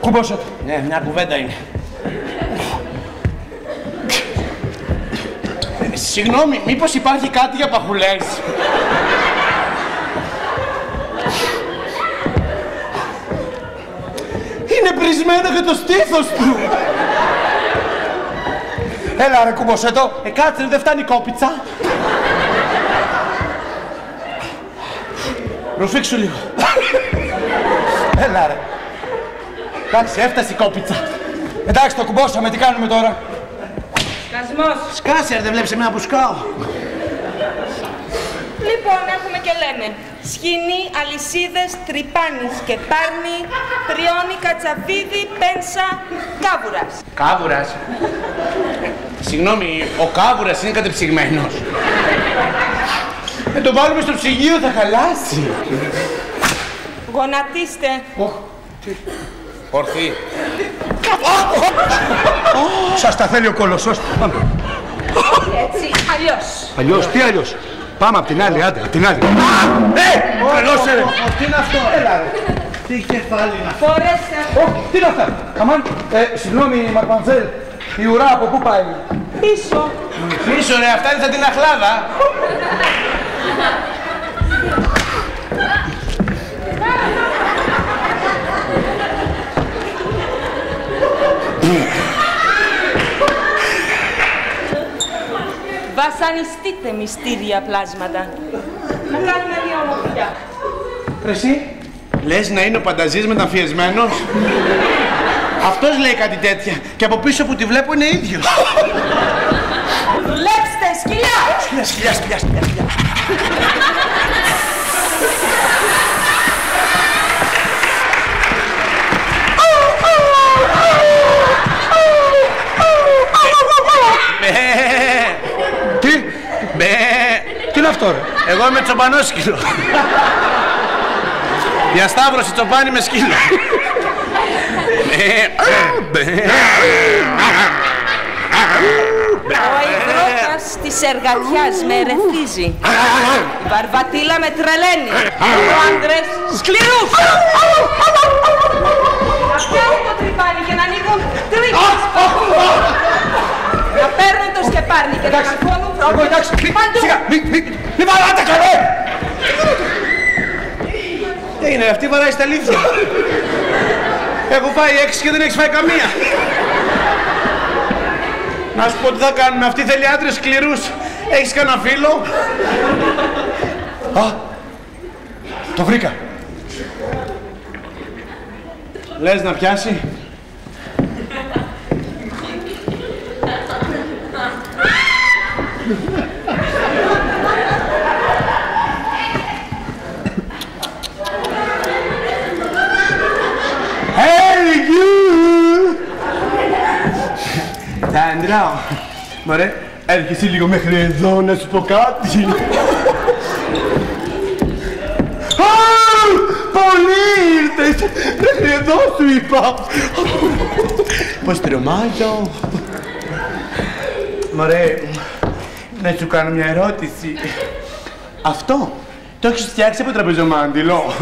Κουμπώσα του. Ναι, μια κουβέντα είναι. Συγγνώμη, μήπως υπάρχει κάτι για παχουλές? Είναι πρισμένο και το στήθος του. Έλα ρε κουμπώσε το. Κάτσε, δεν φτάνει κόπιτσα. Ρουφήξου λίγο. Έλα ρε. Εντάξει, έφτασε η κόπιτσα. Εντάξει, το κουμπώσαμε, τι κάνουμε τώρα? Σκασμός. Σκάσε, δεν βλέπεις εμένα που σκάω. Λοιπόν, έχουμε και λέμε. Σχοινί, αλυσίδες, τρυπάνης και πάρνη, πριόνι, κατσαβίδι, πένσα, κάβουρας. Κάβουρας. Συγγνώμη, ο κάβουρας είναι κατεψυγμένος. Το βάλουμε στο ψυγείο, θα χαλάσει. Γονατίστε. Ορθή. Σας τα θέλει ο κολοσσός. Πάμε. Έτσι, αλλιώς. Αλλιώς, τι αλλιώς? Πάμε απ' την άλλη, άντε, απ' την άλλη. Καλώσε ρε. Τι είναι αυτό? Έλα ρε. Τι κεφάλι να φορέσε. Τι είναι αυτά? Καμάν, συγγνώμη Μαρπαντζέλ, η ουρά από πού πάει? Πίσω. Πίσω ρε, αυτά είναι σαν την αχλάδα. βασανιστείτε μυστήρια πλάσματα. Να κάνουμε μια ομορφιά. Εσύ, λες να είναι ο Πανταζής μεταμφιεσμένος. Αυτός λέει κάτι τέτοια και από πίσω που τη βλέπω είναι ίδιος. Δουλέψτε, σκυλιά! Σκυλιά. Τι είναι αυτό ρε? Εγώ είμαι τσοπανό σκύλο. Διασταύρωση τσοπάνι με σκύλο. Ο ιδρώτας της εργατιάς με ερεθίζει. Η βαρβατήλα με τρελαίνει. Ο άντρες σκληρούς. Να πιάνουν το τρυπάνι και να ανοίγουν τρύπες. Να παίρνουν το σκεπάρνι και να καθόλουν πρόβλημα. Εντάξει, μη βαράτε καλέ. Τι είναι, αυτή βαράει στα αλήθεια. Έχω φάει 6 και δεν έχεις φάει καμία. Να σου πω τι θα κάνουμε, αυτή θέλει άντρες σκληρούς. Έχεις κανένα φίλο? Α, το βρήκα. Λες να πιάσει? Τάντρα, μωρέ, έρχεσαι λίγο μέχρι εδώ να σου πω κάτι. Πολύ ήρθες, μέχρι εδώ σου είπα. Πώς τρομάζω. Μωρέ, να σου κάνω μια ερώτηση. Αυτό το έχεις φτιάξει από τραπεζομάντιλο?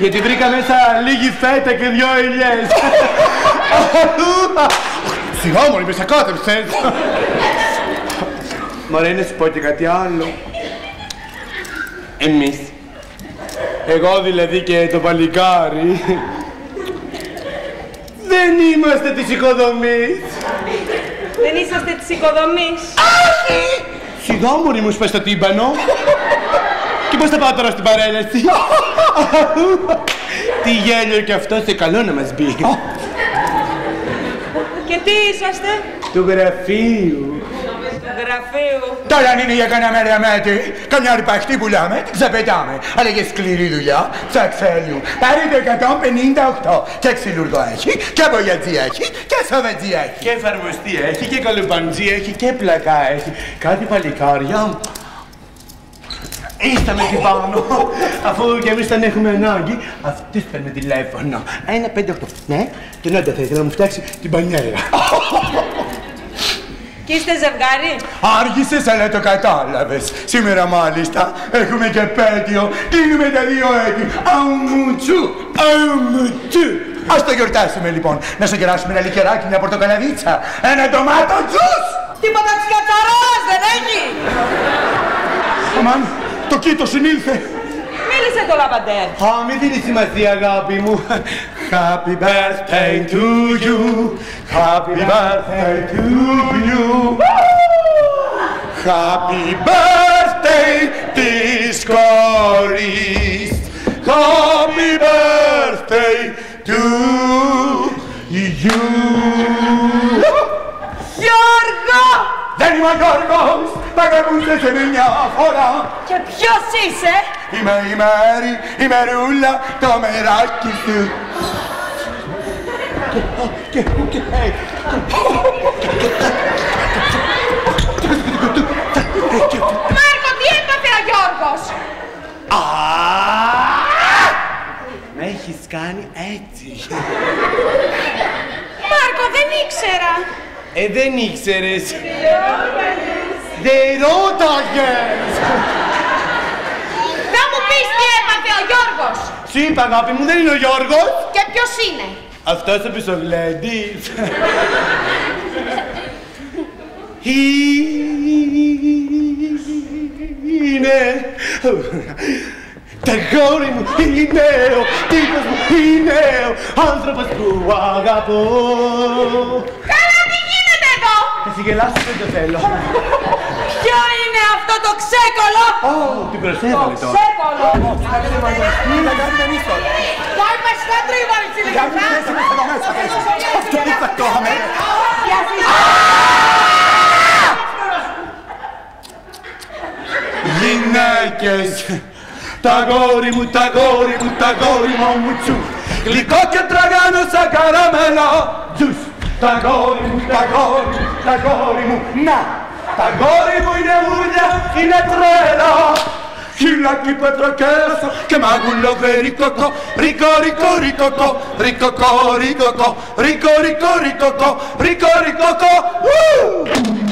Γιατί βρήκα μέσα λίγη φέτα και 2 ελιές. Σιγά μωρή, με σακάτεψες. Μωρέ, να σου πω και κάτι άλλο. Εμείς, εγώ δηλαδή και το παλικάρι, δεν είμαστε της οικοδομής. Δεν είσαστε της οικοδομής? Όχι! Σιγά μωρή, μου σπες το τύμπανο. Και πώς θα πάω τώρα στην παρέλαση? Τι γέλιο κι αυτό, σε καλό να μας μπει. Και τι είσαστε? Του γραφείου. Του γραφείου. Τώρα αν είναι για κανένα μέρα μέτρη, καμιά αρπαχτή πουλάμε, την ξαπετάμε. Αλλά για σκληρή δουλειά, θα ξέρουν. Πάρε το 158. Και ξυλουργό έχει, και μπογιατζή έχει, και σοβατζή έχει. Και εφαρμοστή έχει, και κολυμπαντζή έχει, και πλακά έχει. Κάτι παλικάρια. Ήρθαμε εκεί πάνω, αφού κι εμείς τον έχουμε ανάγκη, αυτούς παίρνουν τηλέφωνο. 158, ναι, τον άντρα θα ήθελα να μου φτιάξει την πανιέρα. Κι είστε ζευγάρι? Άργησες, αλλά το κατάλαβες. Σήμερα μάλιστα έχουμε και επέτειο, κλείνουμε τα 2 έτη. Αμουτσού. Ας το γιορτάσουμε λοιπόν, να σου κεράσουμε ένα λικεράκι, μια πορτοκαλαδίτσα, ένα ντομάτο τζους. Τίποτα της κατσαράς δεν έχει. Αμάν. Το κήτο συνήλθε! Μίλησε το λαμπαντέρ! Α, μην δίνεις σημασία, αγάπη μου! Happy birthday to you! Happy birthday to you! Happy birthday της κορής! Happy birthday to you! Γιώργο! Δεν είμαι Γιώργος! Μ' αγαπούσες μια φορά. Και ποιος είσαι? Είμαι η Μέρη, η Μερούλα, το μεράκι σου. Μάρκο, τι έπαθε ο Γιώργος? Με έχεις κάνει έτσι. Μάρκο, δεν ήξερα. Δεν ήξερες. Δεν ρώταγες! Θα μου πεις τι έπαθε ο Γιώργος! Σου είπα, αγάπη μου, δεν είναι ο Γιώργος! Και ποιος είναι? Αυτός ο πισοβλέντης! Είναι... Τα γόρι μου είναι ο τύπος μου, είναι ο άνθρωπος που αγαπώ! Καλά, τι γίνεται εδώ! Θα συγγελάσεις, δεν το θέλω! Ποιο είναι αυτό το ξέκολο! Την προσέβαλε τώρα. Το ξέκολο! Πάει μας στα τρίγωνη, τσιλικατά! Αυτό είναι φακτόμε! Γυναίκες, τα γόρι μου, τα γόρι μου, τα γόρι μου τσου, γλυκό και τραγάνο σαν καραμέλα τζους. Τα γόρι μου, τα γόρι μου, τα γόρι μου, να! Τα γόρι μου είναι ούρλια, είναι τρέλα. Χιλάκι πετροκέσο και μαγουλό βερικοκό. Ρικο, ρικο, ρικοκό, ρικοκό, ρικοκό, ρικο, ρικο, ρικοκό, ρικο, ρικοκό.